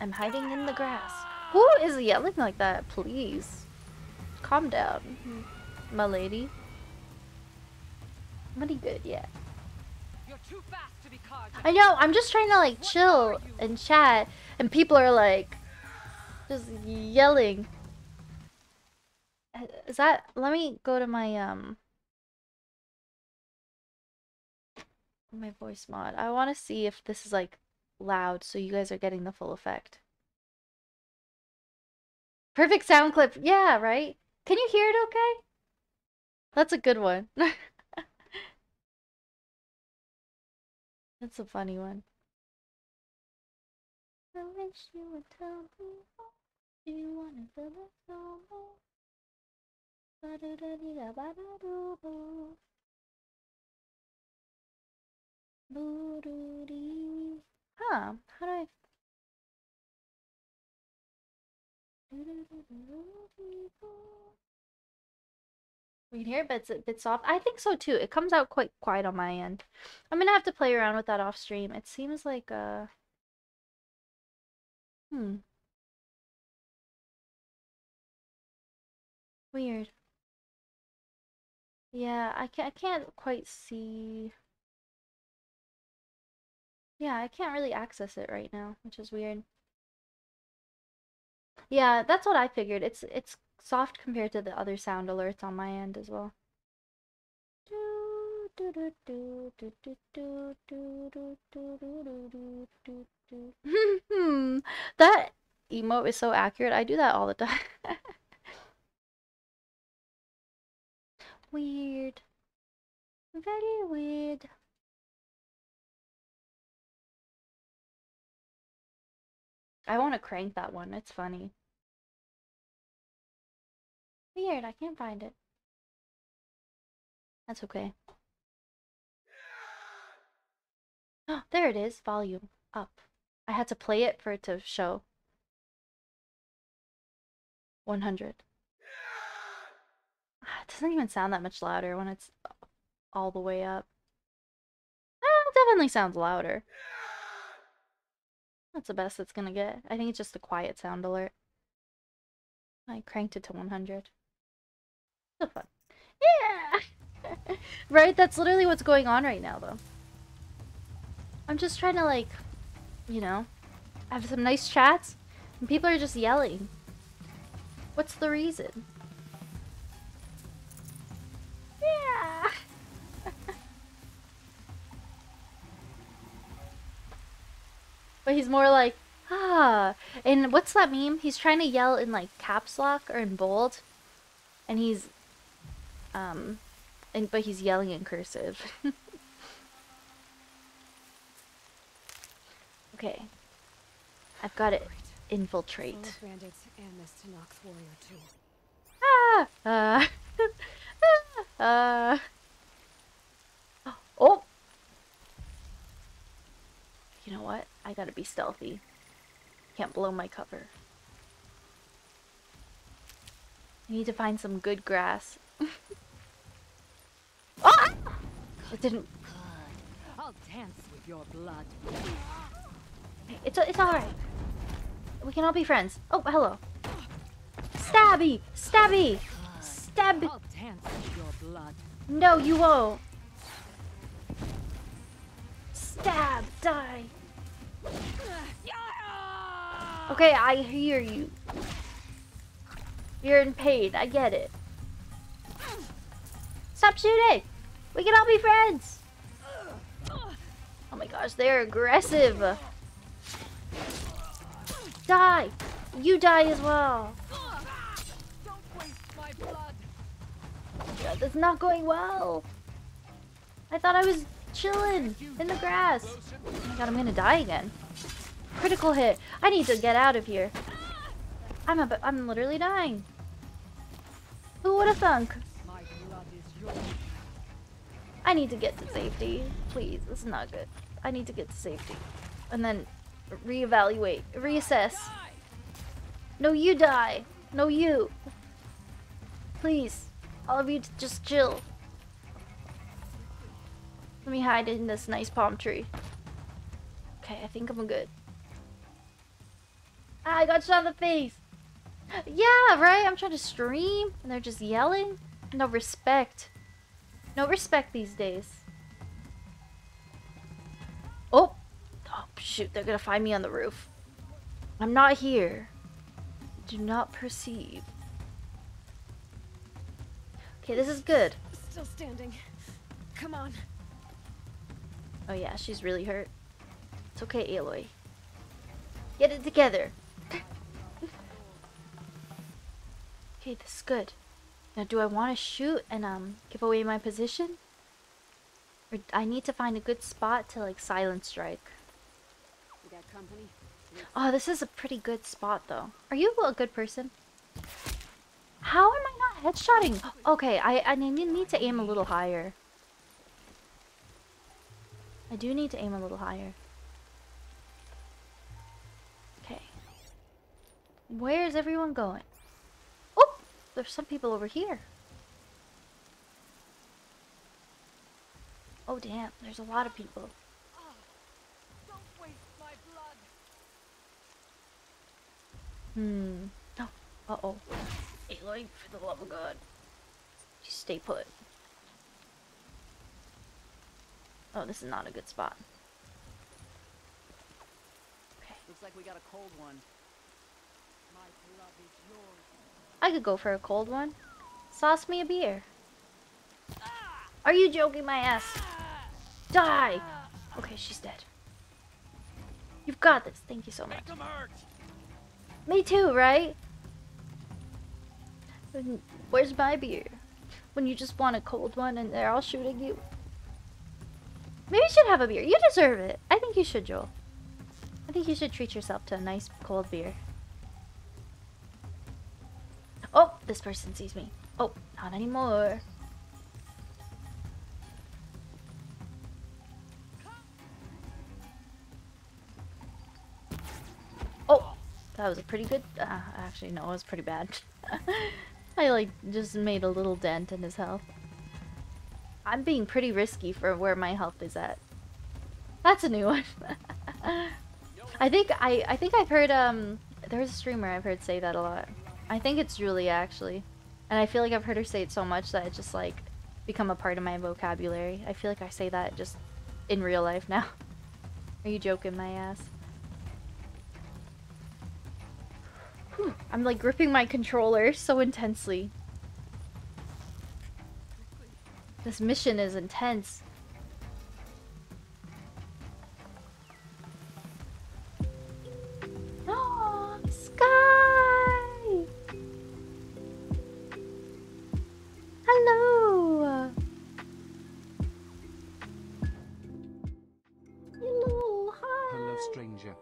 I'm hiding in the grass. Who is yelling like that? Please. Calm down, my lady. Pretty good, yeah. You're too fast to be carjacked. I know, I'm just trying to like chill and chat, and people are like just yelling. Is that... Let me go to my, um... my voice mod. I want to see if this is, like, loud, so you guys are getting the full effect. Perfect sound clip! Yeah, right? Can you hear it okay? That's a good one. That's a funny one. I wish you would tell me all you wanted to let go of. Huh, how do I... We can hear it, but it's a bit soft. I think so too. It comes out quite quiet on my end. I'm gonna have to play around with that off stream. It seems like, uh... Hmm. Weird. Yeah, I can't, I can't quite see... Yeah, I can't really access it right now, which is weird. Yeah, that's what I figured. It's it's soft compared to the other sound alerts on my end as well. That emote is so accurate. I do that all the time. Weird. Very weird. I want to crank that one. It's funny. Weird. I can't find it. That's okay. Oh, there it is. Volume up. I had to play it for it to show. one hundred. It doesn't even sound that much louder when it's all the way up. Oh, it definitely sounds louder. That's the best it's gonna get. I think it's just the quiet sound alert. I cranked it to one hundred. So fun. Yeah! Right? That's literally what's going on right now, though. I'm just trying to, like, you know, have some nice chats, and people are just yelling. What's the reason? Yeah! But he's more like, ah. And what's that meme? He's trying to yell in like caps lock or in bold. And he's, um, and but he's yelling in cursive. Okay. I've got it. Infiltrate. Ah! Ah! Uh, oh! You know what? I gotta be stealthy. Can't blow my cover. I need to find some good grass. Oh! It didn't... I'll dance with your blood. It's, it's alright. We can all be friends. Oh, hello. Stabby! Stabby! Stab! I'll dance with your blood. No, you won't. Stab! Die! Okay, I hear you. You're in pain. I get it. Stop shooting! We can all be friends! my gosh, they're aggressive. Die! You die as well. Don't waste my blood. God, that's not going well. I thought I was chilling in the grass. Oh my god, I'm gonna die again. Critical hit. I need to get out of here. I'm a, I'm literally dying. Who would have thunk? I need to get to safety. Please, this is not good. I need to get to safety. And then reevaluate. Reassess. No, you die. No, you. Please. All of you just chill. Let me hide in this nice palm tree. Okay, I think I'm good. Ah, I got shot in the face. Yeah, right? I'm trying to stream and they're just yelling. No respect. No respect these days. Oh! Oh, shoot. They're gonna find me on the roof. I'm not here. Do not perceive. Okay, this is good. Still standing. Come on. Oh yeah, she's really hurt. It's okay, Aloy. Get it together. Okay, this is good. Now, do I want to shoot and um give away my position? Or I need to find a good spot to like silent strike. You got company? Oh, this is a pretty good spot though. Are you a good person? How am I not headshotting? Okay, I, I need to aim a little higher. I do need to aim a little higher. Okay. Where is everyone going? Oh! There's some people over here. Oh damn, there's a lot of people. Hmm. No. Oh. Uh-oh. Aloy, for the love of God. Just stay put. Oh, this is not a good spot. Okay. Looks like we got a cold one. My love is yours. I could go for a cold one. Sauce me a beer. Ah! Are you joking my ass? Ah! Die! Ah! Okay, she's dead. You've got this. Thank you so much. Make them hurt. Me too, right? Where's my beer? When you just want a cold one and they're all shooting you. Maybe you should have a beer. You deserve it. I think you should, Joel. I think you should treat yourself to a nice cold beer. Oh, this person sees me. Oh, not anymore. Oh, that was a pretty good... Uh, actually, no, it was pretty bad. I, like, just made a little dent in his health. I'm being pretty risky for where my health is at. That's a new one. I think I I think I've heard um there's a streamer I've heard say that a lot. I think it's Julia actually, and I feel like I've heard her say it so much that it's just like become a part of my vocabulary. I feel like I say that just in real life now. Are you joking my ass? Whew, I'm like gripping my controller so intensely. This mission is intense. Oh, Sky! Hello! Hello, hi! Hello, stranger.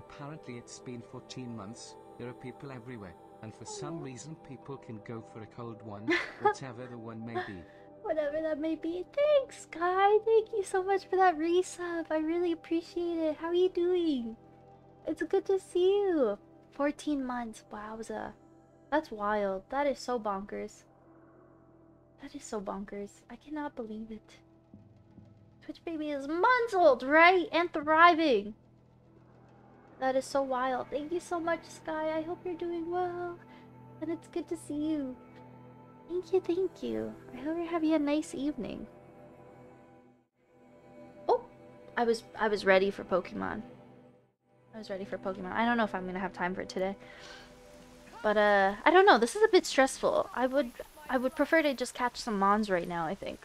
Apparently it's been fourteen months. There are people everywhere, and for some reason people can go for a cold one, whatever the one may be. Whatever that may be. Thanks, Sky. Thank you so much for that resub. I really appreciate it. How are you doing? It's good to see you. fourteen months. Wowza. That's wild. That is so bonkers. That is so bonkers. I cannot believe it. Twitch Baby is months old, right? And thriving. That is so wild. Thank you so much, Sky. I hope you're doing well. And it's good to see you. Thank you, thank you. I hope you're having a nice evening. Oh, I was I was ready for Pokemon. I was ready for Pokemon. I don't know if I'm gonna have time for it today, but uh, I don't know. This is a bit stressful. I would I would prefer to just catch some mons right now. I think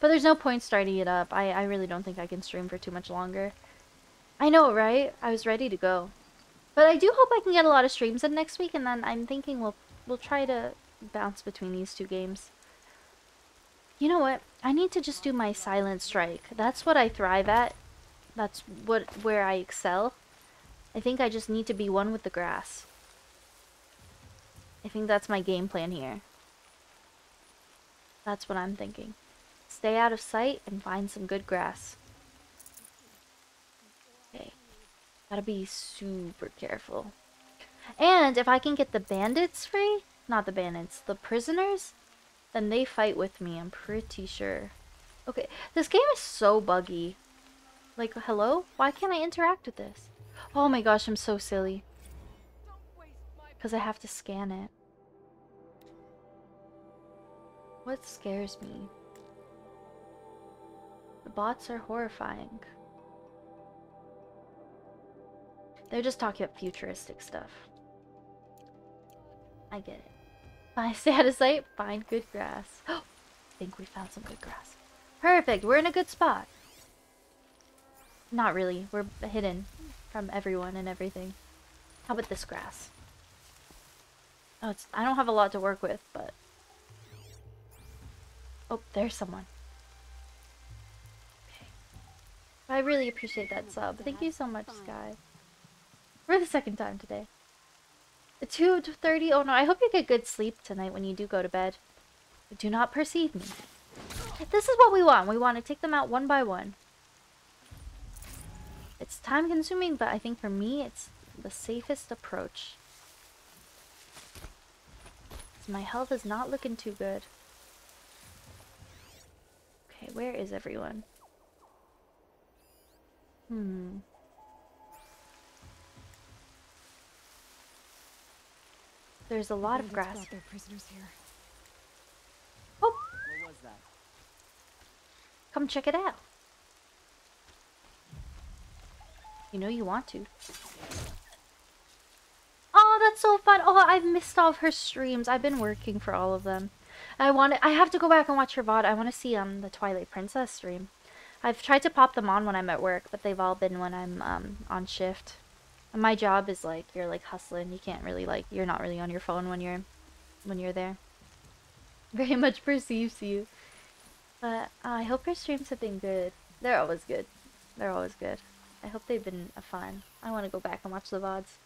But there's no point starting it up. I, I really don't think I can stream for too much longer. I know, right? I was ready to go. But I do hope I can get a lot of streams in next week, and then I'm thinking we'll we'll try to bounce between these two games. You know what? I need to just do my Silent Strike. That's what I thrive at. That's what where I excel. I think I just need to be one with the grass. I think that's my game plan here. That's what I'm thinking. Stay out of sight and find some good grass. Okay. Gotta be super careful. And if I can get the bandits free, not the bandits, the prisoners, then they fight with me, I'm pretty sure. Okay, this game is so buggy. Like, hello? Why can't I interact with this? Oh my gosh, I'm so silly. Because I have to scan it. What scares me? The bots are horrifying. They're just talking about futuristic stuff. I get it. By stay out of sight, find good grass. I think we found some good grass. Perfect, we're in a good spot. Not really, we're hidden from everyone and everything. How about this grass? Oh, it's, I don't have a lot to work with, but... Oh, there's someone. Okay. I really appreciate that sub. Thank you so much, Sky. For the second time today. two thirty? Oh no, I hope you get good sleep tonight when you do go to bed. But do not perceive me. This is what we want. We want to take them out one by one. It's time consuming, but I think for me, it's the safest approach. My health is not looking too good. Okay, where is everyone? Hmm. There's a lot of grass. Their prisoners here. Oh! What was that? Come check it out. You know you want to. Oh, that's so fun. Oh, I've missed all of her streams. I've been working for all of them. I want to, I have to go back and watch her V O D. I want to see um the Twilight Princess stream. I've tried to pop them on when I'm at work, but they've all been when I'm um on shift. And my job is like you're like hustling. You can't really like you're not really on your phone when you're when you're there. Very much perceives you. But uh, I hope her streams have been good. They're always good. They're always good. I hope they've been uh, fun. I want to go back and watch the V O Ds.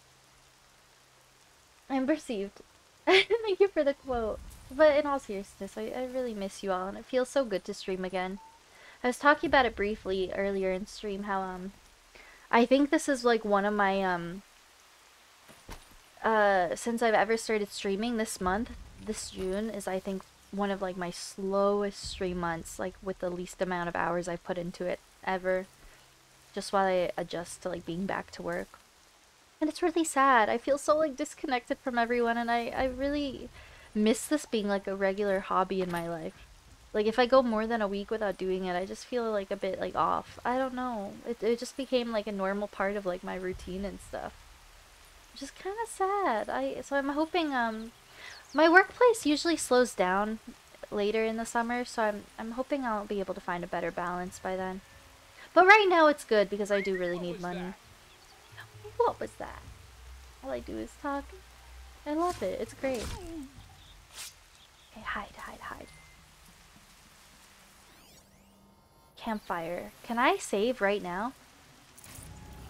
I'm perceived. Thank you for the quote. But in all seriousness, I, I really miss you all, and it feels so good to stream again. I was talking about it briefly earlier in stream, how, um... I think this is, like, one of my, um... Uh, since I've ever started streaming this month, this June, is, I think, one of, like, my slowest stream months, like, with the least amount of hours I've put into it ever. Just while I adjust to, like, being back to work. And it's really sad. I feel so, like, disconnected from everyone, and I, I really miss this being, like, a regular hobby in my life. Like, if I go more than a week without doing it, I just feel, like, a bit, like, off. I don't know. It, it just became, like, a normal part of, like, my routine and stuff. Which is kind of sad. I So I'm hoping, um... my workplace usually slows down later in the summer, so I'm, I'm hoping I'll be able to find a better balance by then. But right now it's good, because I do really need money. That? What was that? All I do is talk. I love it. It's great. Okay, hide, hide, hide. Campfire. Can I save right now?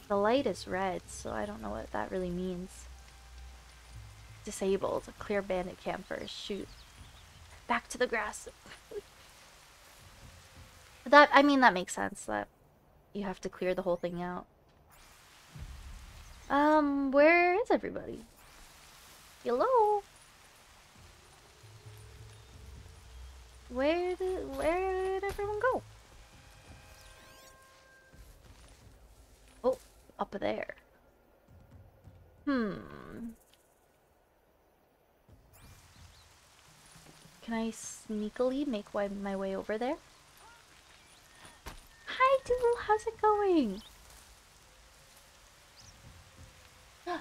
The light is red, so I don't know what that really means. Disabled. Clear bandit camper. Shoot. Back to the grass. That, I mean, that makes sense. That you have to clear the whole thing out. Um, where is everybody? Hello? Where did, where did everyone go? Oh, up there. Hmm. Can I sneakily make my way over there? Hi, Doodle, how's it going?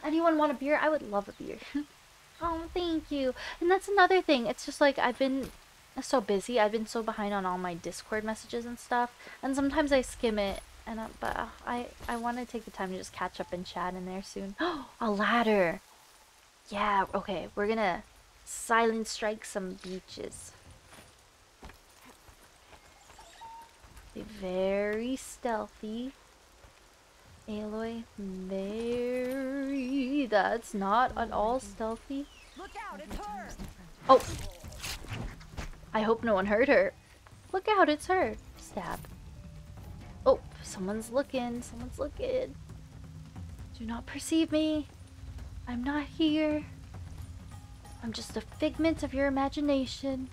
Anyone want a beer? I would love a beer. Oh, thank you. And that's another thing. It's just like I've been so busy. I've been so behind on all my Discord messages and stuff, and sometimes I skim it, and I, but I, I want to take the time to just catch up and chat in there soon. Oh, a ladder! Yeah, okay, we're gonna silent strike some beaches. Be very stealthy. Aloy, very... That's not at all stealthy. Look out, it's her! Oh! I hope no one heard her. Look out, it's her! Stab. Oh, someone's looking, someone's looking. Do not perceive me. I'm not here. I'm just a figment of your imagination.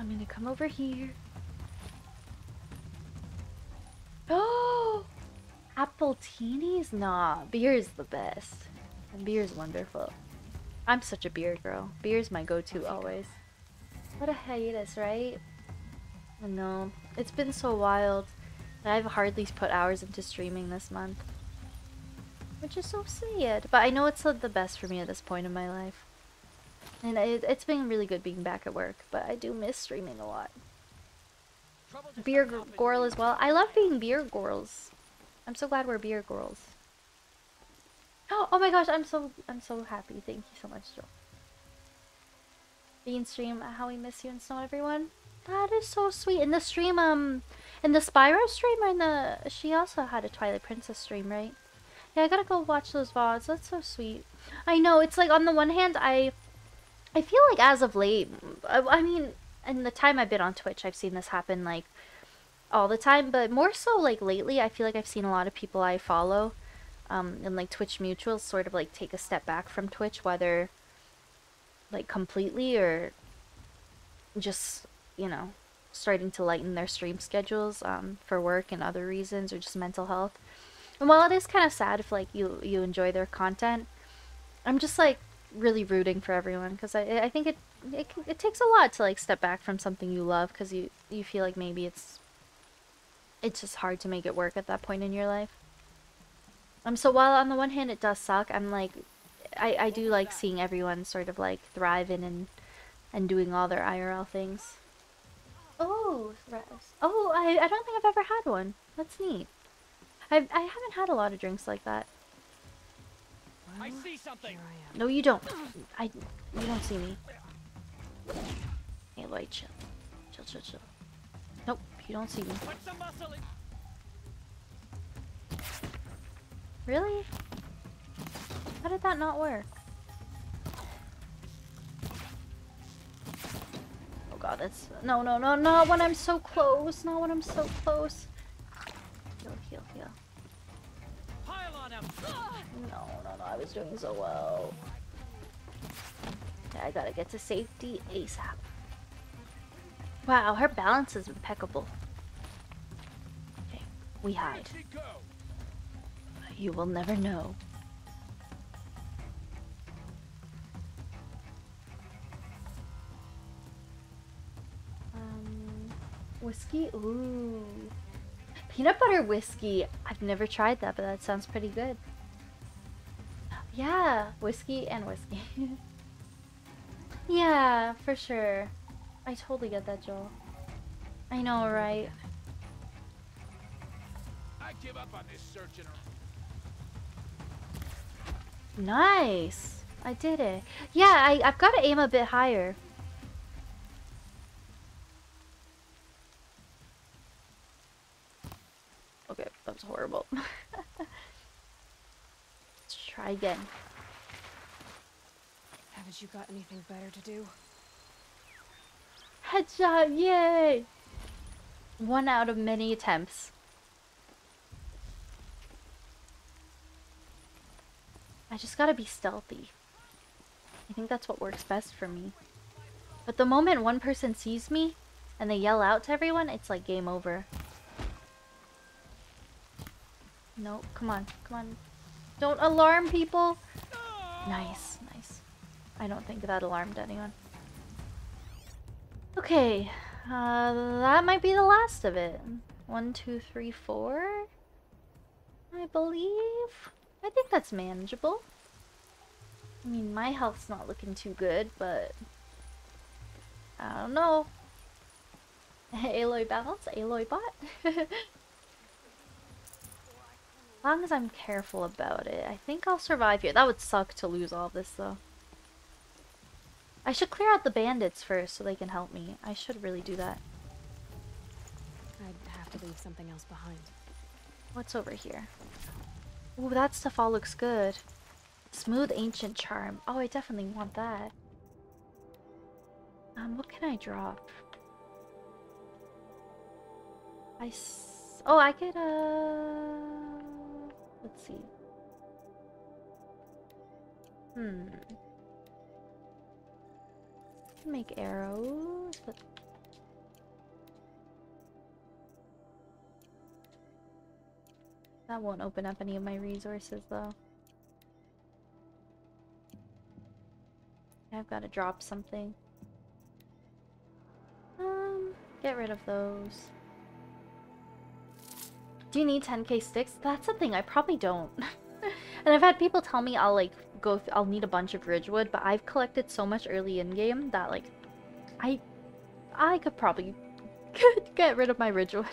I'm gonna come over here. Oh! Apple teenies? Nah, beer is the best. And beer is wonderful. I'm such a beer girl. Beer is my go-to always. What a hiatus, right? I know. It's been so wild. I've hardly put hours into streaming this month. Which is so sad. But I know it's the best for me at this point in my life. And it, it's been really good being back at work. But I do miss streaming a lot. Beer girl as well. I love being beer girls. I'm so glad we're beer girls. Oh, oh my gosh, I'm so I'm so happy. Thank you so much, Joel. Being stream, how we miss you and so everyone. That is so sweet. In the stream, um, in the Spyro stream, or in the she also had a Twilight Princess stream, right? Yeah, I gotta go watch those V O Ds. That's so sweet. I know, it's like on the one hand, I, I feel like as of late, I, I mean. And the time I've been on Twitch, I've seen this happen, like, all the time. But more so, like, lately, I feel like I've seen a lot of people I follow. Um, and, like, Twitch mutuals sort of, like, take a step back from Twitch. Whether, like, completely or just, you know, starting to lighten their stream schedules um, for work and other reasons. Or just mental health. And while it is kind of sad if, like, you, you enjoy their content, I'm just, like, really rooting for everyone. Because I, I think it... It, it takes a lot to like step back from something you love because you you feel like maybe it's it's just hard to make it work at that point in your life. Um so while on the one hand it does suck, I'm like I, I do like seeing everyone sort of like thriving and and doing all their I R L things. Oh, oh I, I don't think I've ever had one. That's neat. I I haven't had a lot of drinks like that. I see something. No, you don't. I you don't see me. Aloy, chill. Chill, chill, chill. Nope, you don't see me. Really? How did that not work? Oh god, that's... No, no, no, not when I'm so close. Not when I'm so close. Heal, heal, heal. No, no, no, I was doing so well. I gotta get to safety ASAP. Wow, her balance is impeccable. Okay, we hide. You will never know. Um, whiskey? Ooh. Peanut butter whiskey. I've never tried that, but that sounds pretty good. Yeah, whiskey and whiskey. Yeah, for sure. I totally get that, Joel. I know, right? I give up on this search. Nice! I did it. Yeah, I, I've got to aim a bit higher. Okay, that was horrible. Let's try again. Haven't you got anything better to do? Headshot! Yay! One out of many attempts. I just gotta be stealthy. I think that's what works best for me. But the moment one person sees me and they yell out to everyone, it's like game over. No, come on, come on. Don't alarm people! Nice, nice. I don't think that alarmed anyone. Okay, uh, that might be the last of it. One, two, three, four, I believe. I think that's manageable. I mean, my health's not looking too good, but I don't know. Aloy balance, Aloy bot. As long as I'm careful about it, I think I'll survive here. That would suck to lose all this, though. I should clear out the bandits first so they can help me. I should really do that. I'd have to leave something else behind. What's over here? Ooh, that stuff all looks good. Smooth ancient charm. Oh, I definitely want that. Um, what can I drop? I s oh, I could, uh... let's see. Hmm. Make arrows, but that won't open up any of my resources, though. I've got to drop something. Um, get rid of those. Do you need ten K sticks? That's the thing, I probably don't. And I've had people tell me I'll like go th I'll need a bunch of ridgewood, but I've collected so much early in game that like I I could probably get rid of my ridgewood.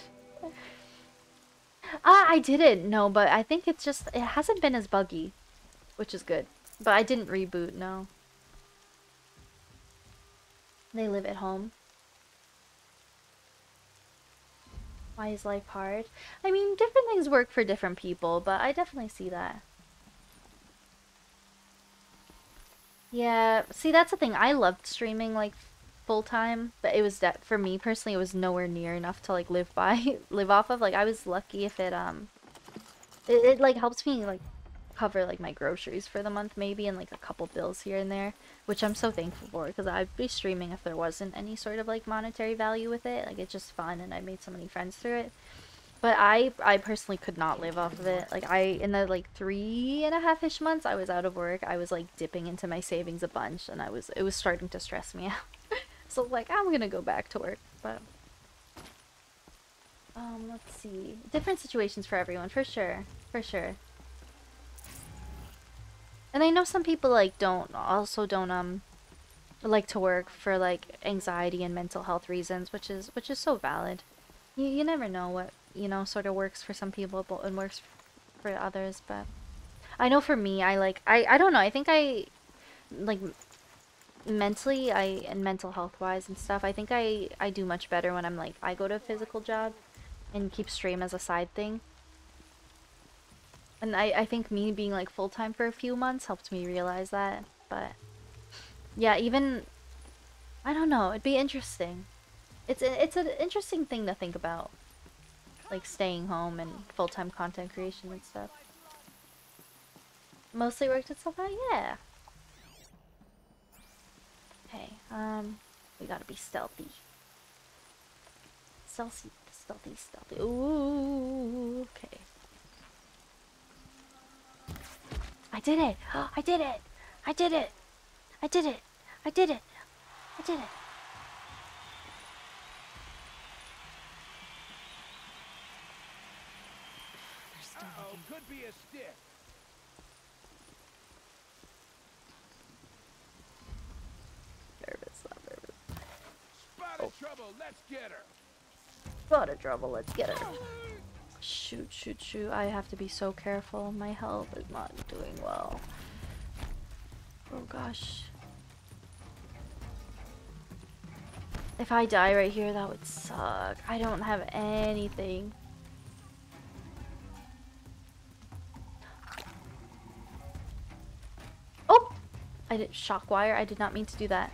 Ah, I didn't, no, but I think it's just it hasn't been as buggy, which is good. But I didn't reboot, no. They live at home. Why is life hard? I mean, different things work for different people, but I definitely see that. Yeah, see, that's the thing. I loved streaming, like, full-time, but it was that, for me personally, it was nowhere near enough to, like, live by, live off of. Like, I was lucky if it, um, it, it, like, helps me, like, cover, like, my groceries for the month, maybe, and, like, a couple bills here and there, which I'm so thankful for, because I'd be streaming if there wasn't any sort of, like, monetary value with it. Like, it's just fun, and I made so many friends through it. But I, I personally could not live off of it. Like, I, in the, like, three and a half-ish months I was out of work, I was, like, dipping into my savings a bunch, and I was, it was starting to stress me out. So, like, I'm gonna go back to work, but... Um, let's see. Different situations for everyone, for sure. For sure. And I know some people, like, don't, also don't, um, like to work for, like, anxiety and mental health reasons, which is, which is so valid. You, you never know what, you know, sort of works for some people and works for others, but... I know for me, I, like, I, I don't know, I think I, like, mentally, I, and mental health-wise and stuff, I think I, I do much better when I'm, like, I go to a physical job and keep stream as a side thing. And I, I think me being, like, full-time for a few months helped me realize that, but... Yeah, even... I don't know, it'd be interesting. It's, it's an interesting thing to think about. Like, staying home and full-time content creation and stuff. Mostly worked itself out? Yeah! Okay, um... we gotta be stealthy. Stealthy, stealthy, stealthy. Ooh, okay. I did it! I did it! I did it! I did it! I did it! I did it! Uh-oh, could be a stick. Nervous, not nervous. Spotted trouble, let's get her! Spotted trouble, let's get her! Shoot, shoot, shoot. I have to be so careful. My health is not doing well. Oh gosh. If I die right here, that would suck. I don't have anything. Oh! I didn't shockwire. I did not mean to do that.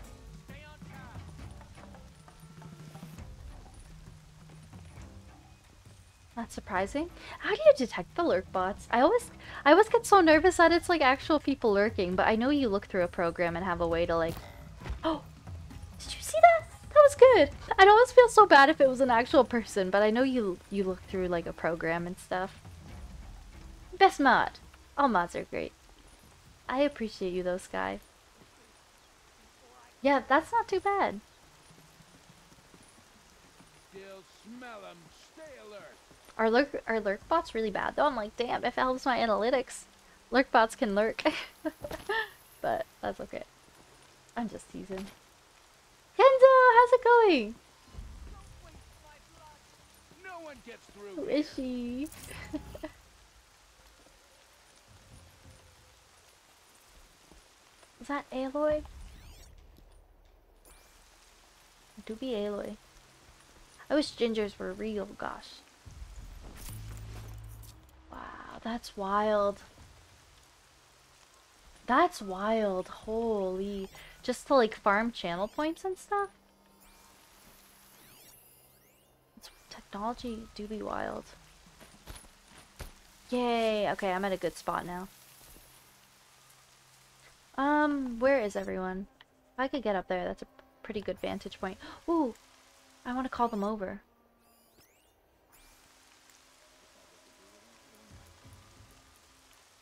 That's surprising. How do you detect the lurk bots? I always I always get so nervous that it's like actual people lurking, but I know you look through a program and have a way to like... Oh! Did you see that? That was good! I'd always feel so bad if it was an actual person, but I know you you look through like a program and stuff. Best mod! All mods are great. I appreciate you though, Sky. Yeah, that's not too bad. Still smell 'em. Stay alert. Are lurk, are lurk bots really bad though? I'm like, damn, if it helps my analytics, lurk bots can lurk. But that's okay. I'm just teasing. Kenzo, how's it going? No one gets through. Where is she? Is that Aloy? It do be Aloy. I wish gingers were real, gosh. Wow, that's wild. That's wild, holy. Just to like farm channel points and stuff? It's, technology do be wild. Yay, okay, I'm at a good spot now. Um, where is everyone? If I could get up there, that's a pretty good vantage point. Ooh, I want to call them over.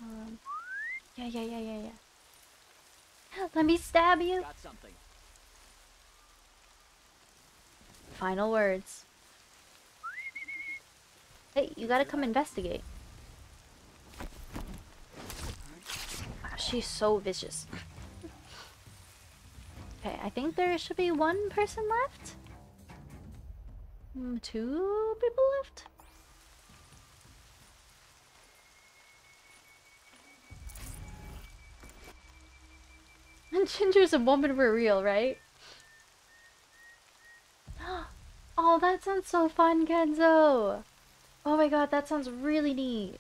Um, yeah, yeah, yeah, yeah, yeah. Let me stab you. Got something. Final words. Hey, you gotta come investigate. She's so vicious. Okay, I think there should be one person left. Mm, two people left. And Ginger's a woman for real, right? Oh, that sounds so fun, Kenzo! Oh my god, that sounds really neat.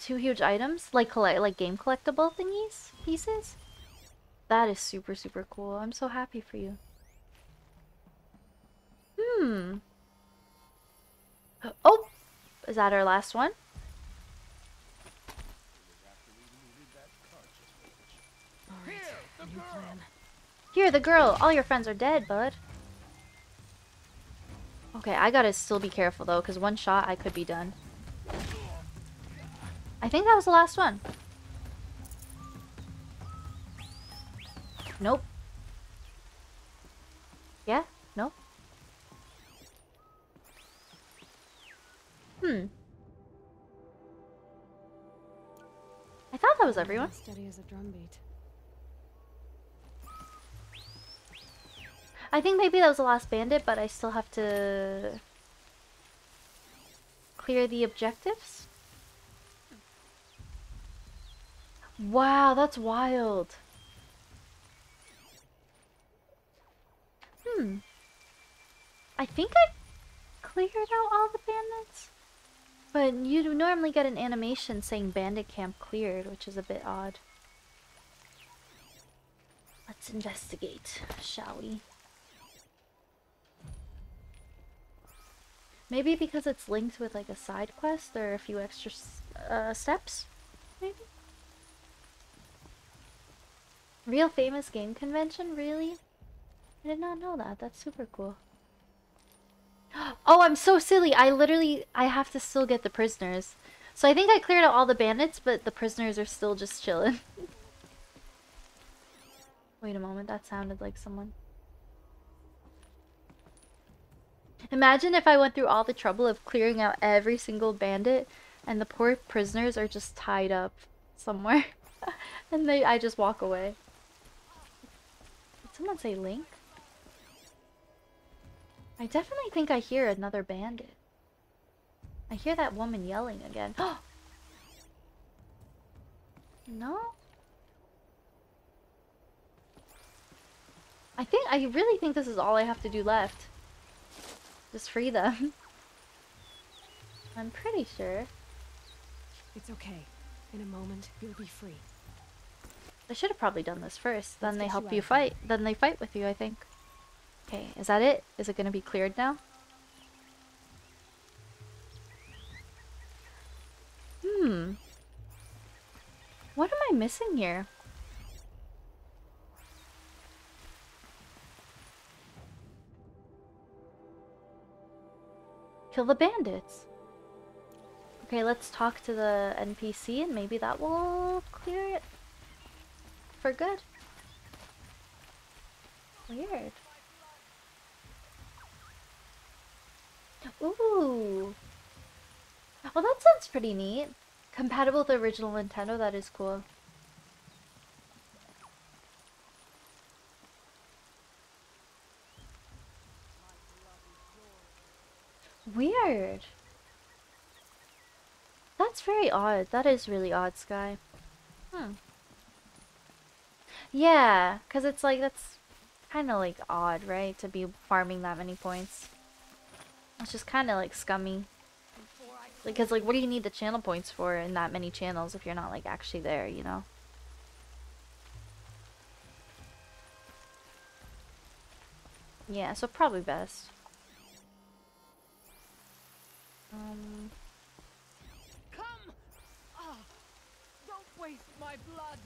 Two huge items, like collect, like game collectible thingies, pieces. That is super super cool. I'm so happy for you. Hmm. Oh, is that our last one? Right. Here, the girl. All your friends are dead, bud. Okay, I gotta still be careful though, because one shot I could be done. I think that was the last one. Nope. Yeah? Nope. Hmm. I thought that was everyone. Steady as a drumbeat. I think maybe that was the last bandit, but I still have to clear the objectives. Wow, that's wild. Hmm. I think I cleared out all the bandits. But you normally get an animation saying bandit camp cleared, which is a bit odd. Let's investigate, shall we? Maybe because it's linked with like a side quest, there are a few extra uh, steps, maybe? Real famous game convention? Really? I did not know that. That's super cool. Oh, I'm so silly. I literally... I have to still get the prisoners. So I think I cleared out all the bandits, but the prisoners are still just chilling. Wait a moment. That sounded like someone. Imagine if I went through all the trouble of clearing out every single bandit, and the poor prisoners are just tied up somewhere. And they, I just walk away. Someone say Link? I definitely think I hear another bandit. I hear that woman yelling again. No? I think- I really think this is all I have to do left. Just free them. I'm pretty sure. It's okay. In a moment, you'll be free. I should have probably done this first. Then they help you fight. Then they fight with you, I think. Okay, is that it? Is it going to be cleared now? Hmm. What am I missing here? Kill the bandits. Okay, let's talk to the N P C and maybe that will clear it. For good. Weird. Ooh. Well, that sounds pretty neat. Compatible with the original Nintendo, that is cool. weird. That's very odd. That is really odd, Sky. Hmm. Yeah, because it's like, that's kind of like odd, right? To be farming that many points. It's just kind of like scummy. Because like, what do you need the channel points for in that many channels if you're not like actually there, you know? Yeah, so probably best. Um... Come! Oh, don't waste my blood!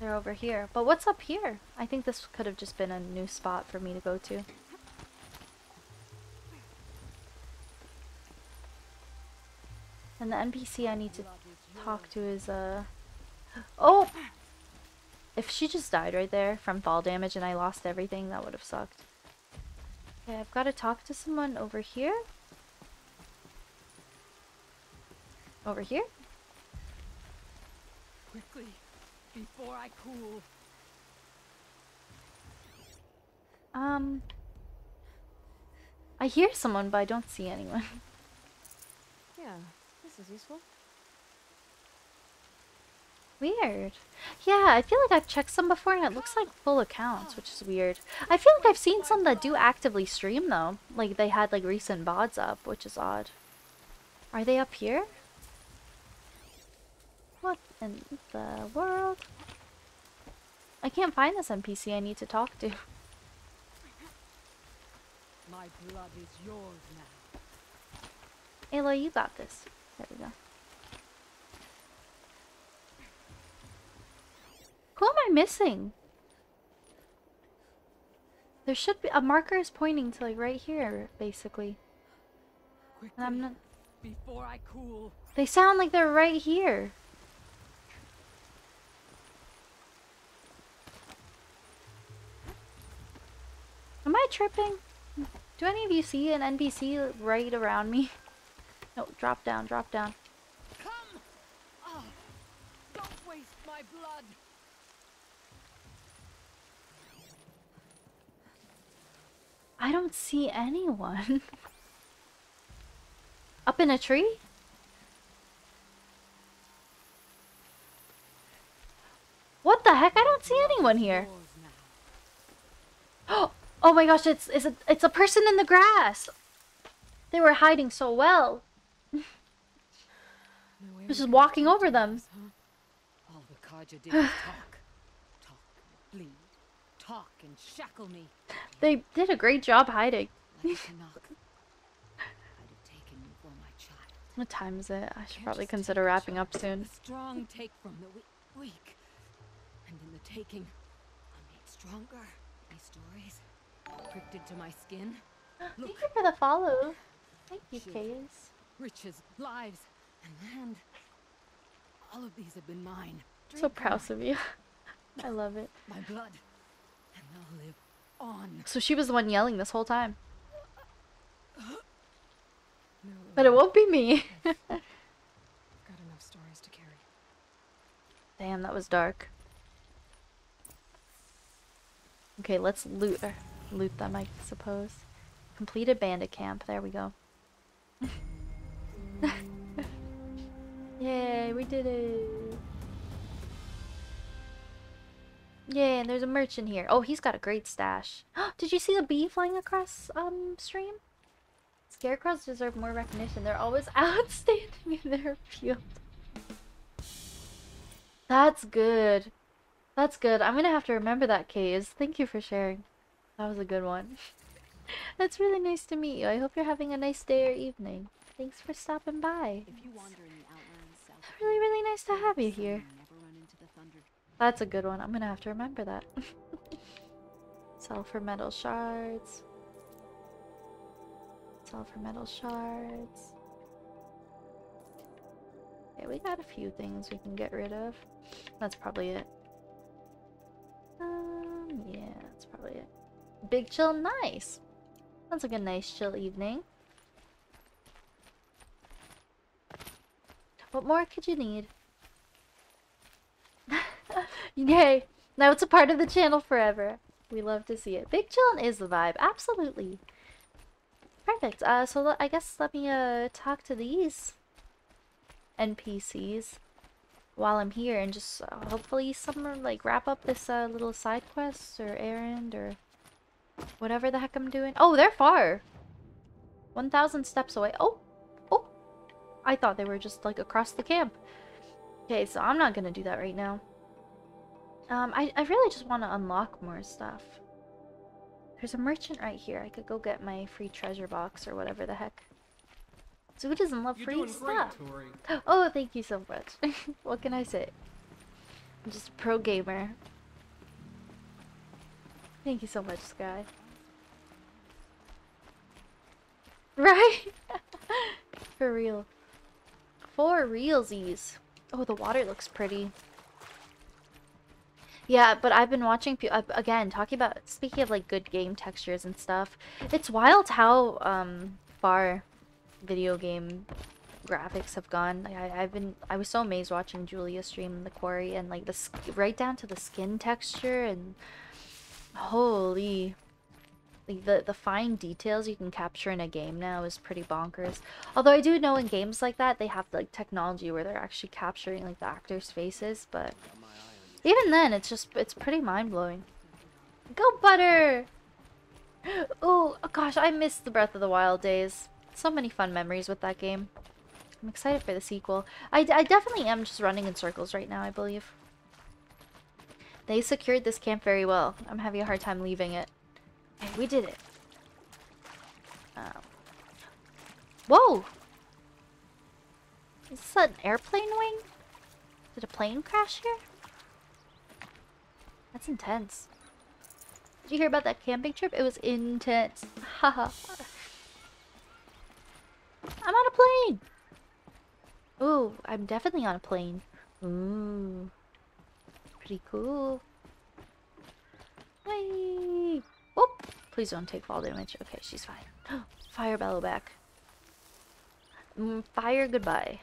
They're over here. But what's up here? I think this could have just been a new spot for me to go to. And the N P C I need to talk to is, uh... oh! If she just died right there from fall damage and I lost everything, that would have sucked. Okay, I've got to talk to someone over here. Over here? Quickly, before I cool. Um... I hear someone, but I don't see anyone. Yeah, this is useful. Weird. Yeah, I feel like I've checked some before and it looks like full accounts, which is weird. I feel like I've seen some that do actively stream though. Like they had like recent V O Ds up, which is odd. Are they up here? What in the world? I can't find this N P C I need to talk to. My blood is yours now. Ayla, you got this. There we go. Who am I missing? There should be a marker is pointing to like right here, basically. Quickly, and I'm not. Before I cool. They sound like they're right here. Am I tripping? Do any of you see an N P C right around me? No, drop down, drop down. Come! Oh, don't waste my blood. I don't see anyone. Up in a tree? What the heck? I don't see anyone here. Oh, oh my gosh, it's it's a, it's a person in the grass. They were hiding so well. I was just walking over them. All the Kaja did was talk. Talk, bleed. Talk and shackle me. They did a great job hiding. What time is it? I should probably consider wrapping up soon. Strong take from the weak, and in the taking, I'm made stronger. These stories encrypted to my skin. Thank you for the follow. Thank you, Kays. Riches, lives, and land. All of these have been mine. So proud of you. I love it. My blood. I'll live on. So she was the one yelling this whole time. No, but it won't be me. I've got enough stories to carry. Damn, that was dark. Okay, let's loot her. Loot them, I suppose. Complete a bandit camp. There we go. Yay, we did it. Yeah, and there's a merchant here. Oh, he's got a great stash. Did you see the bee flying across um stream? Scarecrows deserve more recognition. They're always outstanding in their field. That's good. That's good. I'm gonna have to remember that, Kays. Thank you for sharing. That was a good one. That's really nice to meet you. I hope you're having a nice day or evening. Thanks for stopping by. If you wander in the outlying south, it's really, really nice to have you here. That's a good one. I'm gonna have to remember that. Sell for metal shards. Sell for metal shards. Okay, we got a few things we can get rid of. That's probably it. Um, yeah, that's probably it. Big chill, nice. Sounds like a nice chill evening. What more could you need? Yay! Now it's a part of the channel forever. We love to see it. Big chillin' is the vibe. Absolutely. Perfect. Uh, so I guess let me uh, talk to these N P Cs while I'm here, and just uh, hopefully someone like wrap up this uh, little side quest or errand or whatever the heck I'm doing. Oh, they're far. one thousand steps away. Oh, oh. I thought they were just like across the camp. Okay, so I'm not gonna do that right now. Um, I, I really just want to unlock more stuff. There's a merchant right here. I could go get my free treasure box or whatever the heck. So who doesn't love free stuff? Great, oh, thank you so much. What can I say? I'm just a pro gamer. Thank you so much, Sky. Right? For real. For realsies. Oh, the water looks pretty. Yeah, but I've been watching people, again, talking about, speaking of like good game textures and stuff, it's wild how um, far video game graphics have gone. Like, I, I've been, I was so amazed watching Julia stream The Quarry, and like the right down to the skin texture, and holy, like the, the fine details you can capture in a game now is pretty bonkers. Although I do know in games like that, they have like technology where they're actually capturing like the actors' faces, but... even then, it's just, it's pretty mind-blowing. Go Butter! Oh, gosh, I miss the Breath of the Wild days. So many fun memories with that game. I'm excited for the sequel. I, I definitely am just running in circles right now, I believe. They secured this camp very well. I'm having a hard time leaving it. Hey, we did it. Um, whoa! Is this an airplane wing? Did a plane crash here? That's intense. Did you hear about that camping trip? It was intense. Haha. I'm on a plane! Ooh, I'm definitely on a plane. Ooh. Pretty cool. Whee! Oh! Please don't take fall damage. Okay, she's fine. Fire bellow back. Mm, fire goodbye.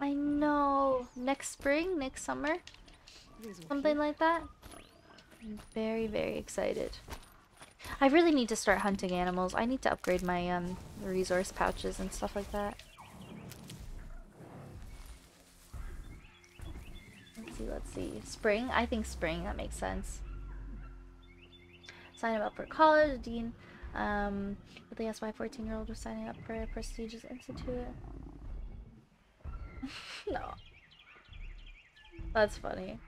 I know. Next spring, next summer, something like that. I'm very, very excited. I really need to start hunting animals. I need to upgrade my um resource pouches and stuff like that. Let's see. Let's see. Spring. I think spring. That makes sense. Sign him up for college, Dean. Um, but they asked why fourteen-year-old was signing up for a prestigious institute. No. That's funny.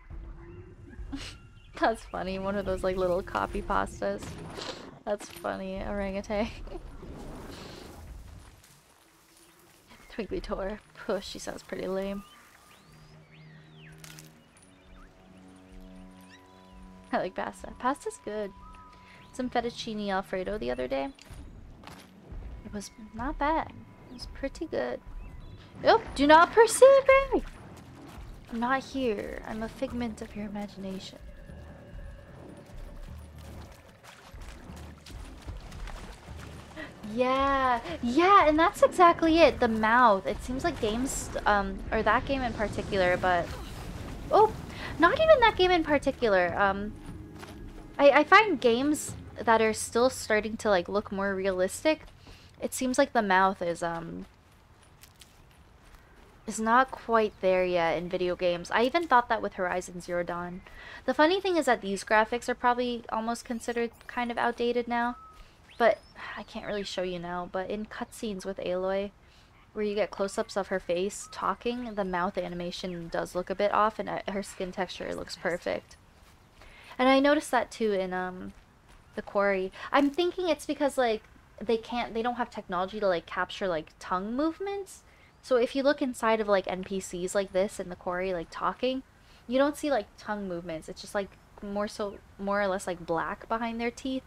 That's funny. One of those like little copy pastas. That's funny. Orangutan. TwinklyTor. Oh, she sounds pretty lame. I like pasta. Pasta's good. Some fettuccine alfredo the other day. It was not bad. It was pretty good. Oh, do not pursue me! I'm not here. I'm a figment of your imagination. Yeah, yeah, and that's exactly it. The mouth. It seems like games, um, or that game in particular, but... oh, not even that game in particular. Um, I, I find games that are still starting to, like, look more realistic. It seems like the mouth is, um... is not quite there yet in video games. I even thought that with Horizon Zero Dawn. The funny thing is that these graphics are probably almost considered kind of outdated now. But I can't really show you now, but in cutscenes with Aloy, where you get close-ups of her face talking, the mouth animation does look a bit off, and her skin texture looks perfect. And I noticed that too in um, The Quarry. I'm thinking it's because like they can't, they don't have technology to like capture like tongue movements. So if you look inside of like N P Cs like this in The Quarry, like talking, you don't see like tongue movements. It's just like more so, more or less like black behind their teeth,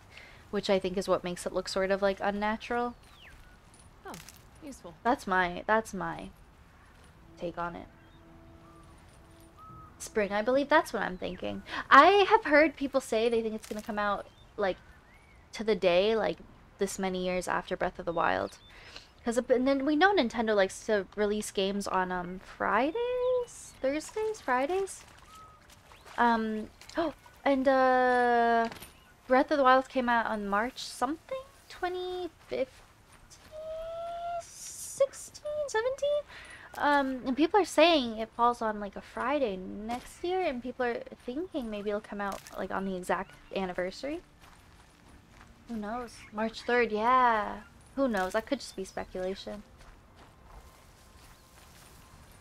which I think is what makes it look sort of like unnatural. Oh, useful. That's my that's my take on it. Spring, I believe that's what I'm thinking. I have heard people say they think it's gonna come out like to the day, like this many years after Breath of the Wild. Because and then we know Nintendo likes to release games on um Fridays, Thursdays, Fridays. Um oh, and uh, Breath of the Wild came out on March something, twenty fifteen, sixteen, seventeen. Um, and people are saying it falls on like a Friday next year, and people are thinking maybe it'll come out like on the exact anniversary. Who knows? March third, yeah. Who knows? That could just be speculation.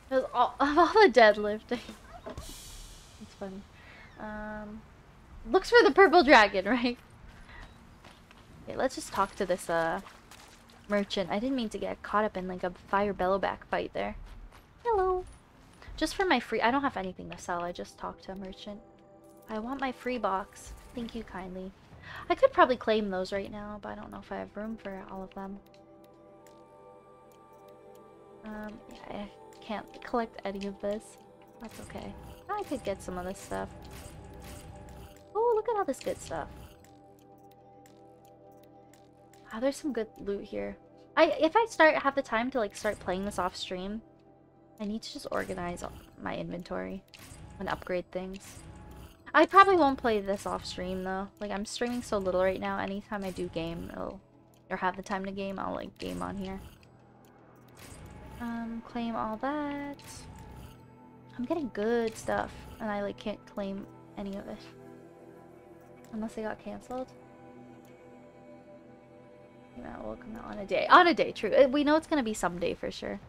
It was all, all the deadlifting. It's funny. Um, looks for the purple dragon, right? Okay, let's just talk to this uh, merchant. I didn't mean to get caught up in like a fire bellowback fight there. Hello. Just for my free... I don't have anything to sell. I just talked to a merchant. I want my free box. Thank you kindly. I could probably claim those right now, but I don't know if I have room for all of them. Um, yeah, I can't collect any of this. That's okay. I could get some of this stuff. Oh, look at all this good stuff. Wow, there's some good loot here. I if I start have the time to like start playing this off stream, I need to just organize my inventory and upgrade things. I probably won't play this off stream though. Like I'm streaming so little right now. Anytime I do game, it'll, or have the time to game, I'll like game on here. Um, claim all that. I'm getting good stuff, and I like can't claim any of it unless it got canceled. Yeah, we'll come out on a day. On a day, true. We know it's gonna be someday for sure.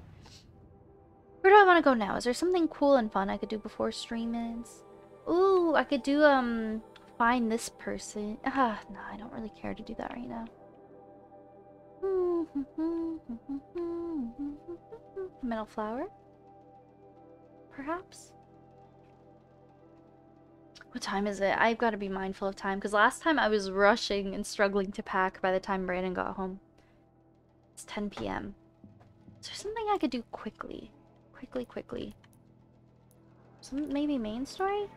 Where do I want to go now? Is there something cool and fun I could do before stream ends? Ooh, I could do, um, find this person. Ah, no, I don't really care to do that right now. Metal flower? Perhaps? What time is it? I've got to be mindful of time, because last time I was rushing and struggling to pack by the time Brandon got home. It's ten p m Is there something I could do quickly? Quickly, quickly. Some, maybe main story?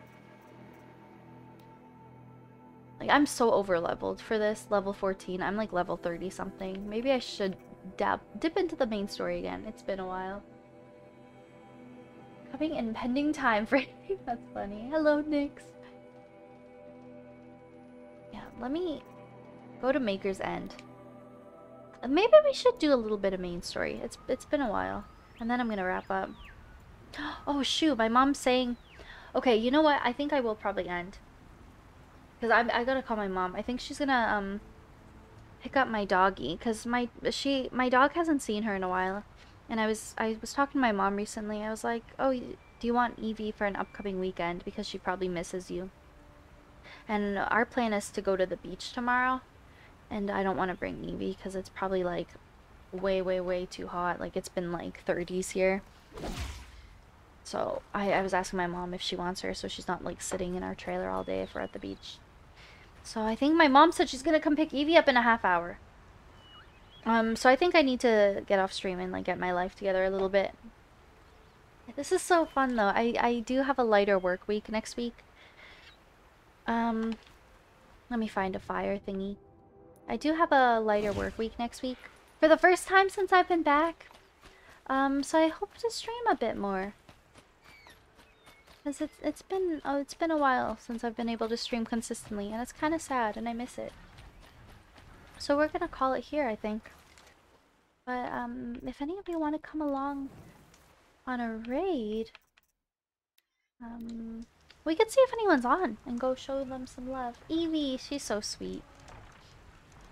Like, I'm so over-leveled for this. Level fourteen. I'm, like, level thirty-something. Maybe I should dab dip into the main story again. It's been a while. Coming in pending time frame. That's funny. Hello, Nyx. Yeah, let me go to Maker's End. Maybe we should do a little bit of main story. It's It's been a while. And then I'm gonna wrap up. Oh, shoot. My mom's saying... Okay, you know what? I think I will probably end. Because I I gotta call my mom. I think she's gonna, um... pick up my doggy. Because my, she, my dog hasn't seen her in a while. And I was, I was talking to my mom recently. I was like, oh, do you want Evie for an upcoming weekend? Because she probably misses you. And our plan is to go to the beach tomorrow. And I don't want to bring Evie. Because it's probably, like, way, way, way too hot. Like, it's been, like, thirties here. So, I, I was asking my mom if she wants her, so she's not, like, sitting in our trailer all day if we're at the beach. So, I think my mom said she's gonna come pick Evie up in a half hour. Um, so I think I need to get off stream and, like, get my life together a little bit. This is so fun, though. I, I do have a lighter work week next week. Um, let me find a fire thingy. I do have a lighter work week next week. For the first time since I've been back. Um, so I hope to stream a bit more. Cause it's, it's been oh it's been a while since I've been able to stream consistently, and it's kind of sad, and I miss it. So we're gonna call it here, I think. But um, if any of you want to come along on a raid, um, we could see if anyone's on and go show them some love. Evie, she's so sweet.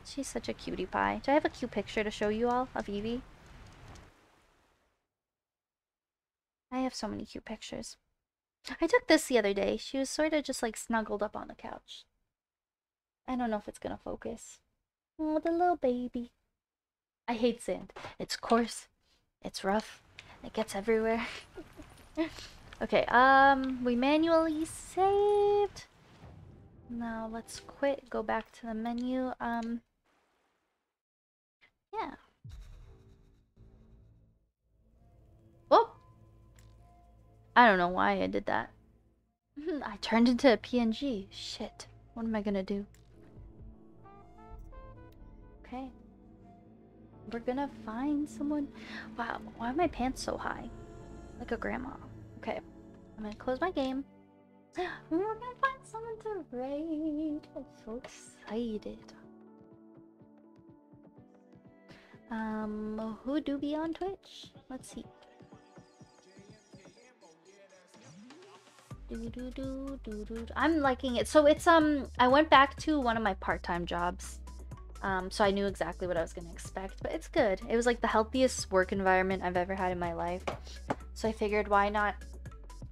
She's such a cutie pie. Do I have a cute picture to show you all of Evie? I have so many cute pictures. I took this the other day. She was sort of just like snuggled up on the couch. I don't know if it's gonna focus. Oh, the little baby. I hate sand. It's coarse. It's rough. It gets everywhere. Okay, um, we manually saved. Now let's quit. Go back to the menu. Um, yeah. Whoop. I don't know why I did that. I turned into a P N G. Shit. What am I gonna do? Okay. We're gonna find someone. Wow, why are my pants so high? Like a grandma. Okay, I'm gonna close my game. We're gonna find someone to raid. I'm so excited. Um, who do be on Twitch? Let's see. Do, do, do, do, do. I'm liking it. So it's um, I went back to one of my part-time jobs, um, so I knew exactly what I was gonna expect. But it's good. It was like the healthiest work environment I've ever had in my life. So I figured, why not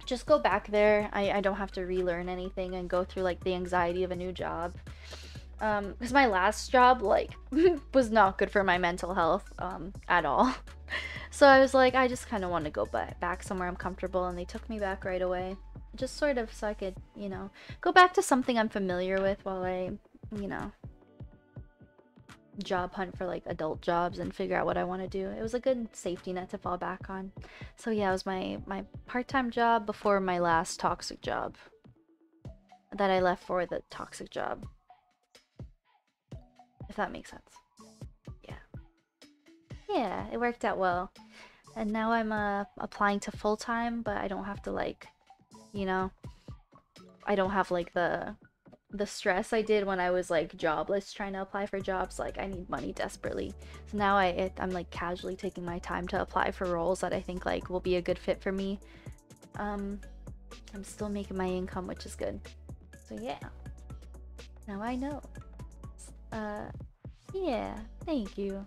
just go back there? I I don't have to relearn anything and go through like the anxiety of a new job. Um, because my last job like was not good for my mental health um at all. So I was like, I just kind of want to go back somewhere I'm comfortable, and they took me back right away. Just sort of so I could, you know, go back to something I'm familiar with while I, you know, job hunt for like adult jobs and figure out what I want to do. It was a good safety net to fall back on. So yeah, it was my, my part-time job before my last toxic job that I left for the toxic job. If that makes sense. Yeah. Yeah, it worked out well. And now I'm uh, applying to full-time, but I don't have to like... You know, I don't have like the the stress I did when I was like jobless trying to apply for jobs. Like I need money desperately, so now I it, I'm like casually taking my time to apply for roles that I think like will be a good fit for me. Um, I'm still making my income, which is good. So yeah, now I know. Uh, yeah, thank you,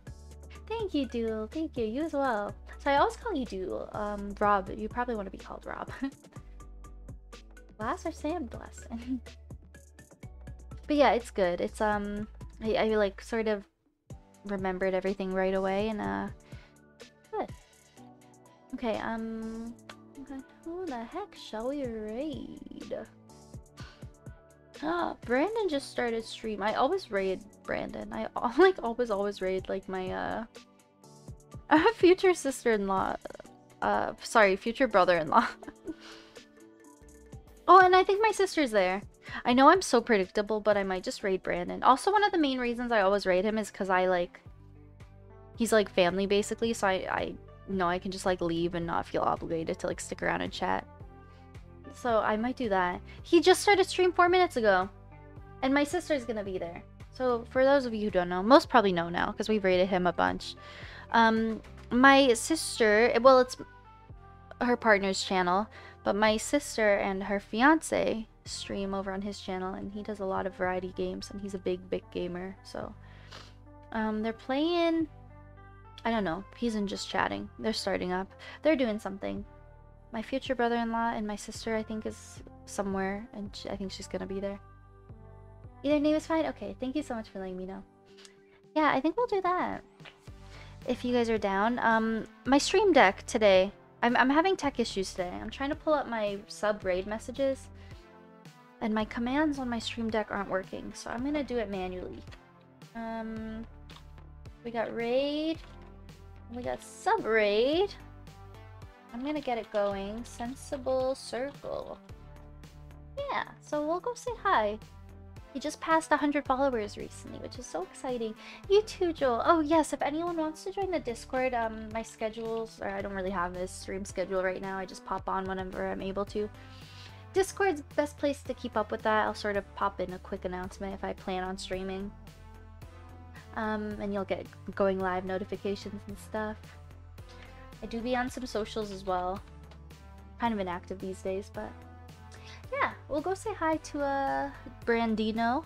thank you, Duel, thank you, you as well. So I always call you Duel. Um, Rob, you probably want to be called Rob. Blast or Sam Blast. But yeah, it's good. It's um I, I like sort of remembered everything right away, and uh good. Okay, um who the heck shall we raid? Ah, Brandon just started stream. I always raid Brandon. I like always always raid like my uh future sister-in-law. Uh sorry, future brother-in-law. Oh, and I think my sister's there. I know I'm so predictable, but I might just raid Brandon. Also, one of the main reasons I always raid him is because I, like... He's, like, family, basically, so I, I know I can just, like, leave and not feel obligated to, like, stick around and chat. So, I might do that. He just started stream four minutes ago. And my sister's gonna be there. So, for those of you who don't know, most probably know now, because we've raided him a bunch. Um, my sister... Well, it's her partner's channel. But my sister and her fiance stream over on his channel, and he does a lot of variety games, and he's a big, big gamer. So, um, they're playing, I don't know, he's in just chatting. They're starting up. They're doing something. My future brother-in-law and my sister, I think, is somewhere, and she, I think she's gonna be there. Either name is fine? Okay, thank you so much for letting me know. Yeah, I think we'll do that. If you guys are down. Um, my stream deck today... I'm, I'm having tech issues today. I'm trying to pull up my sub raid messages, and my commands on my stream deck aren't working, so I'm gonna do it manually. Um, we got raid, we got sub raid. I'm gonna get it going. Sensible Circle. Yeah, so we'll go say hi. He just passed one hundred followers recently, which is so exciting. You too, Joel. Oh, yes, if anyone wants to join the Discord, um, my schedules... Or I don't really have this stream schedule right now. I just pop on whenever I'm able to. Discord's best place to keep up with that. I'll sort of pop in a quick announcement if I plan on streaming. Um, and you'll get going live notifications and stuff. I do be on some socials as well. Kind of inactive these days, but... Yeah, we'll go say hi to uh, Brandino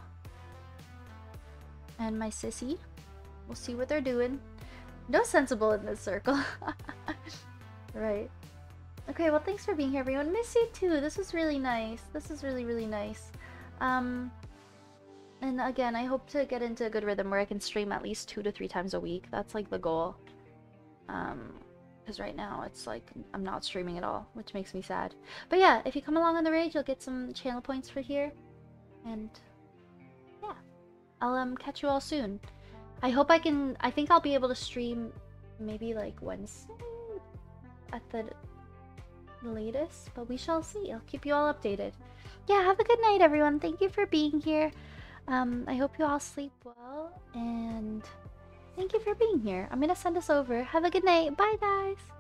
and my sissy. We'll see what they're doing. No sensible in this circle. Right. Okay, well, thanks for being here, everyone. Miss you too. This was really nice. This is really, really nice. Um, and again, I hope to get into a good rhythm where I can stream at least two to three times a week. That's like the goal. Um... Because right now it's like I'm not streaming at all, which makes me sad. But yeah, if you come along on the raid, you'll get some channel points for here. And yeah, I'll um catch you all soon. I hope I can. I think I'll be able to stream maybe like Wednesday at the latest, but we shall see. I'll keep you all updated. Yeah, have a good night, everyone. Thank you for being here. Um, I hope you all sleep well, and Thank you for being here. I'm gonna send this over. Have a good night. Bye, guys.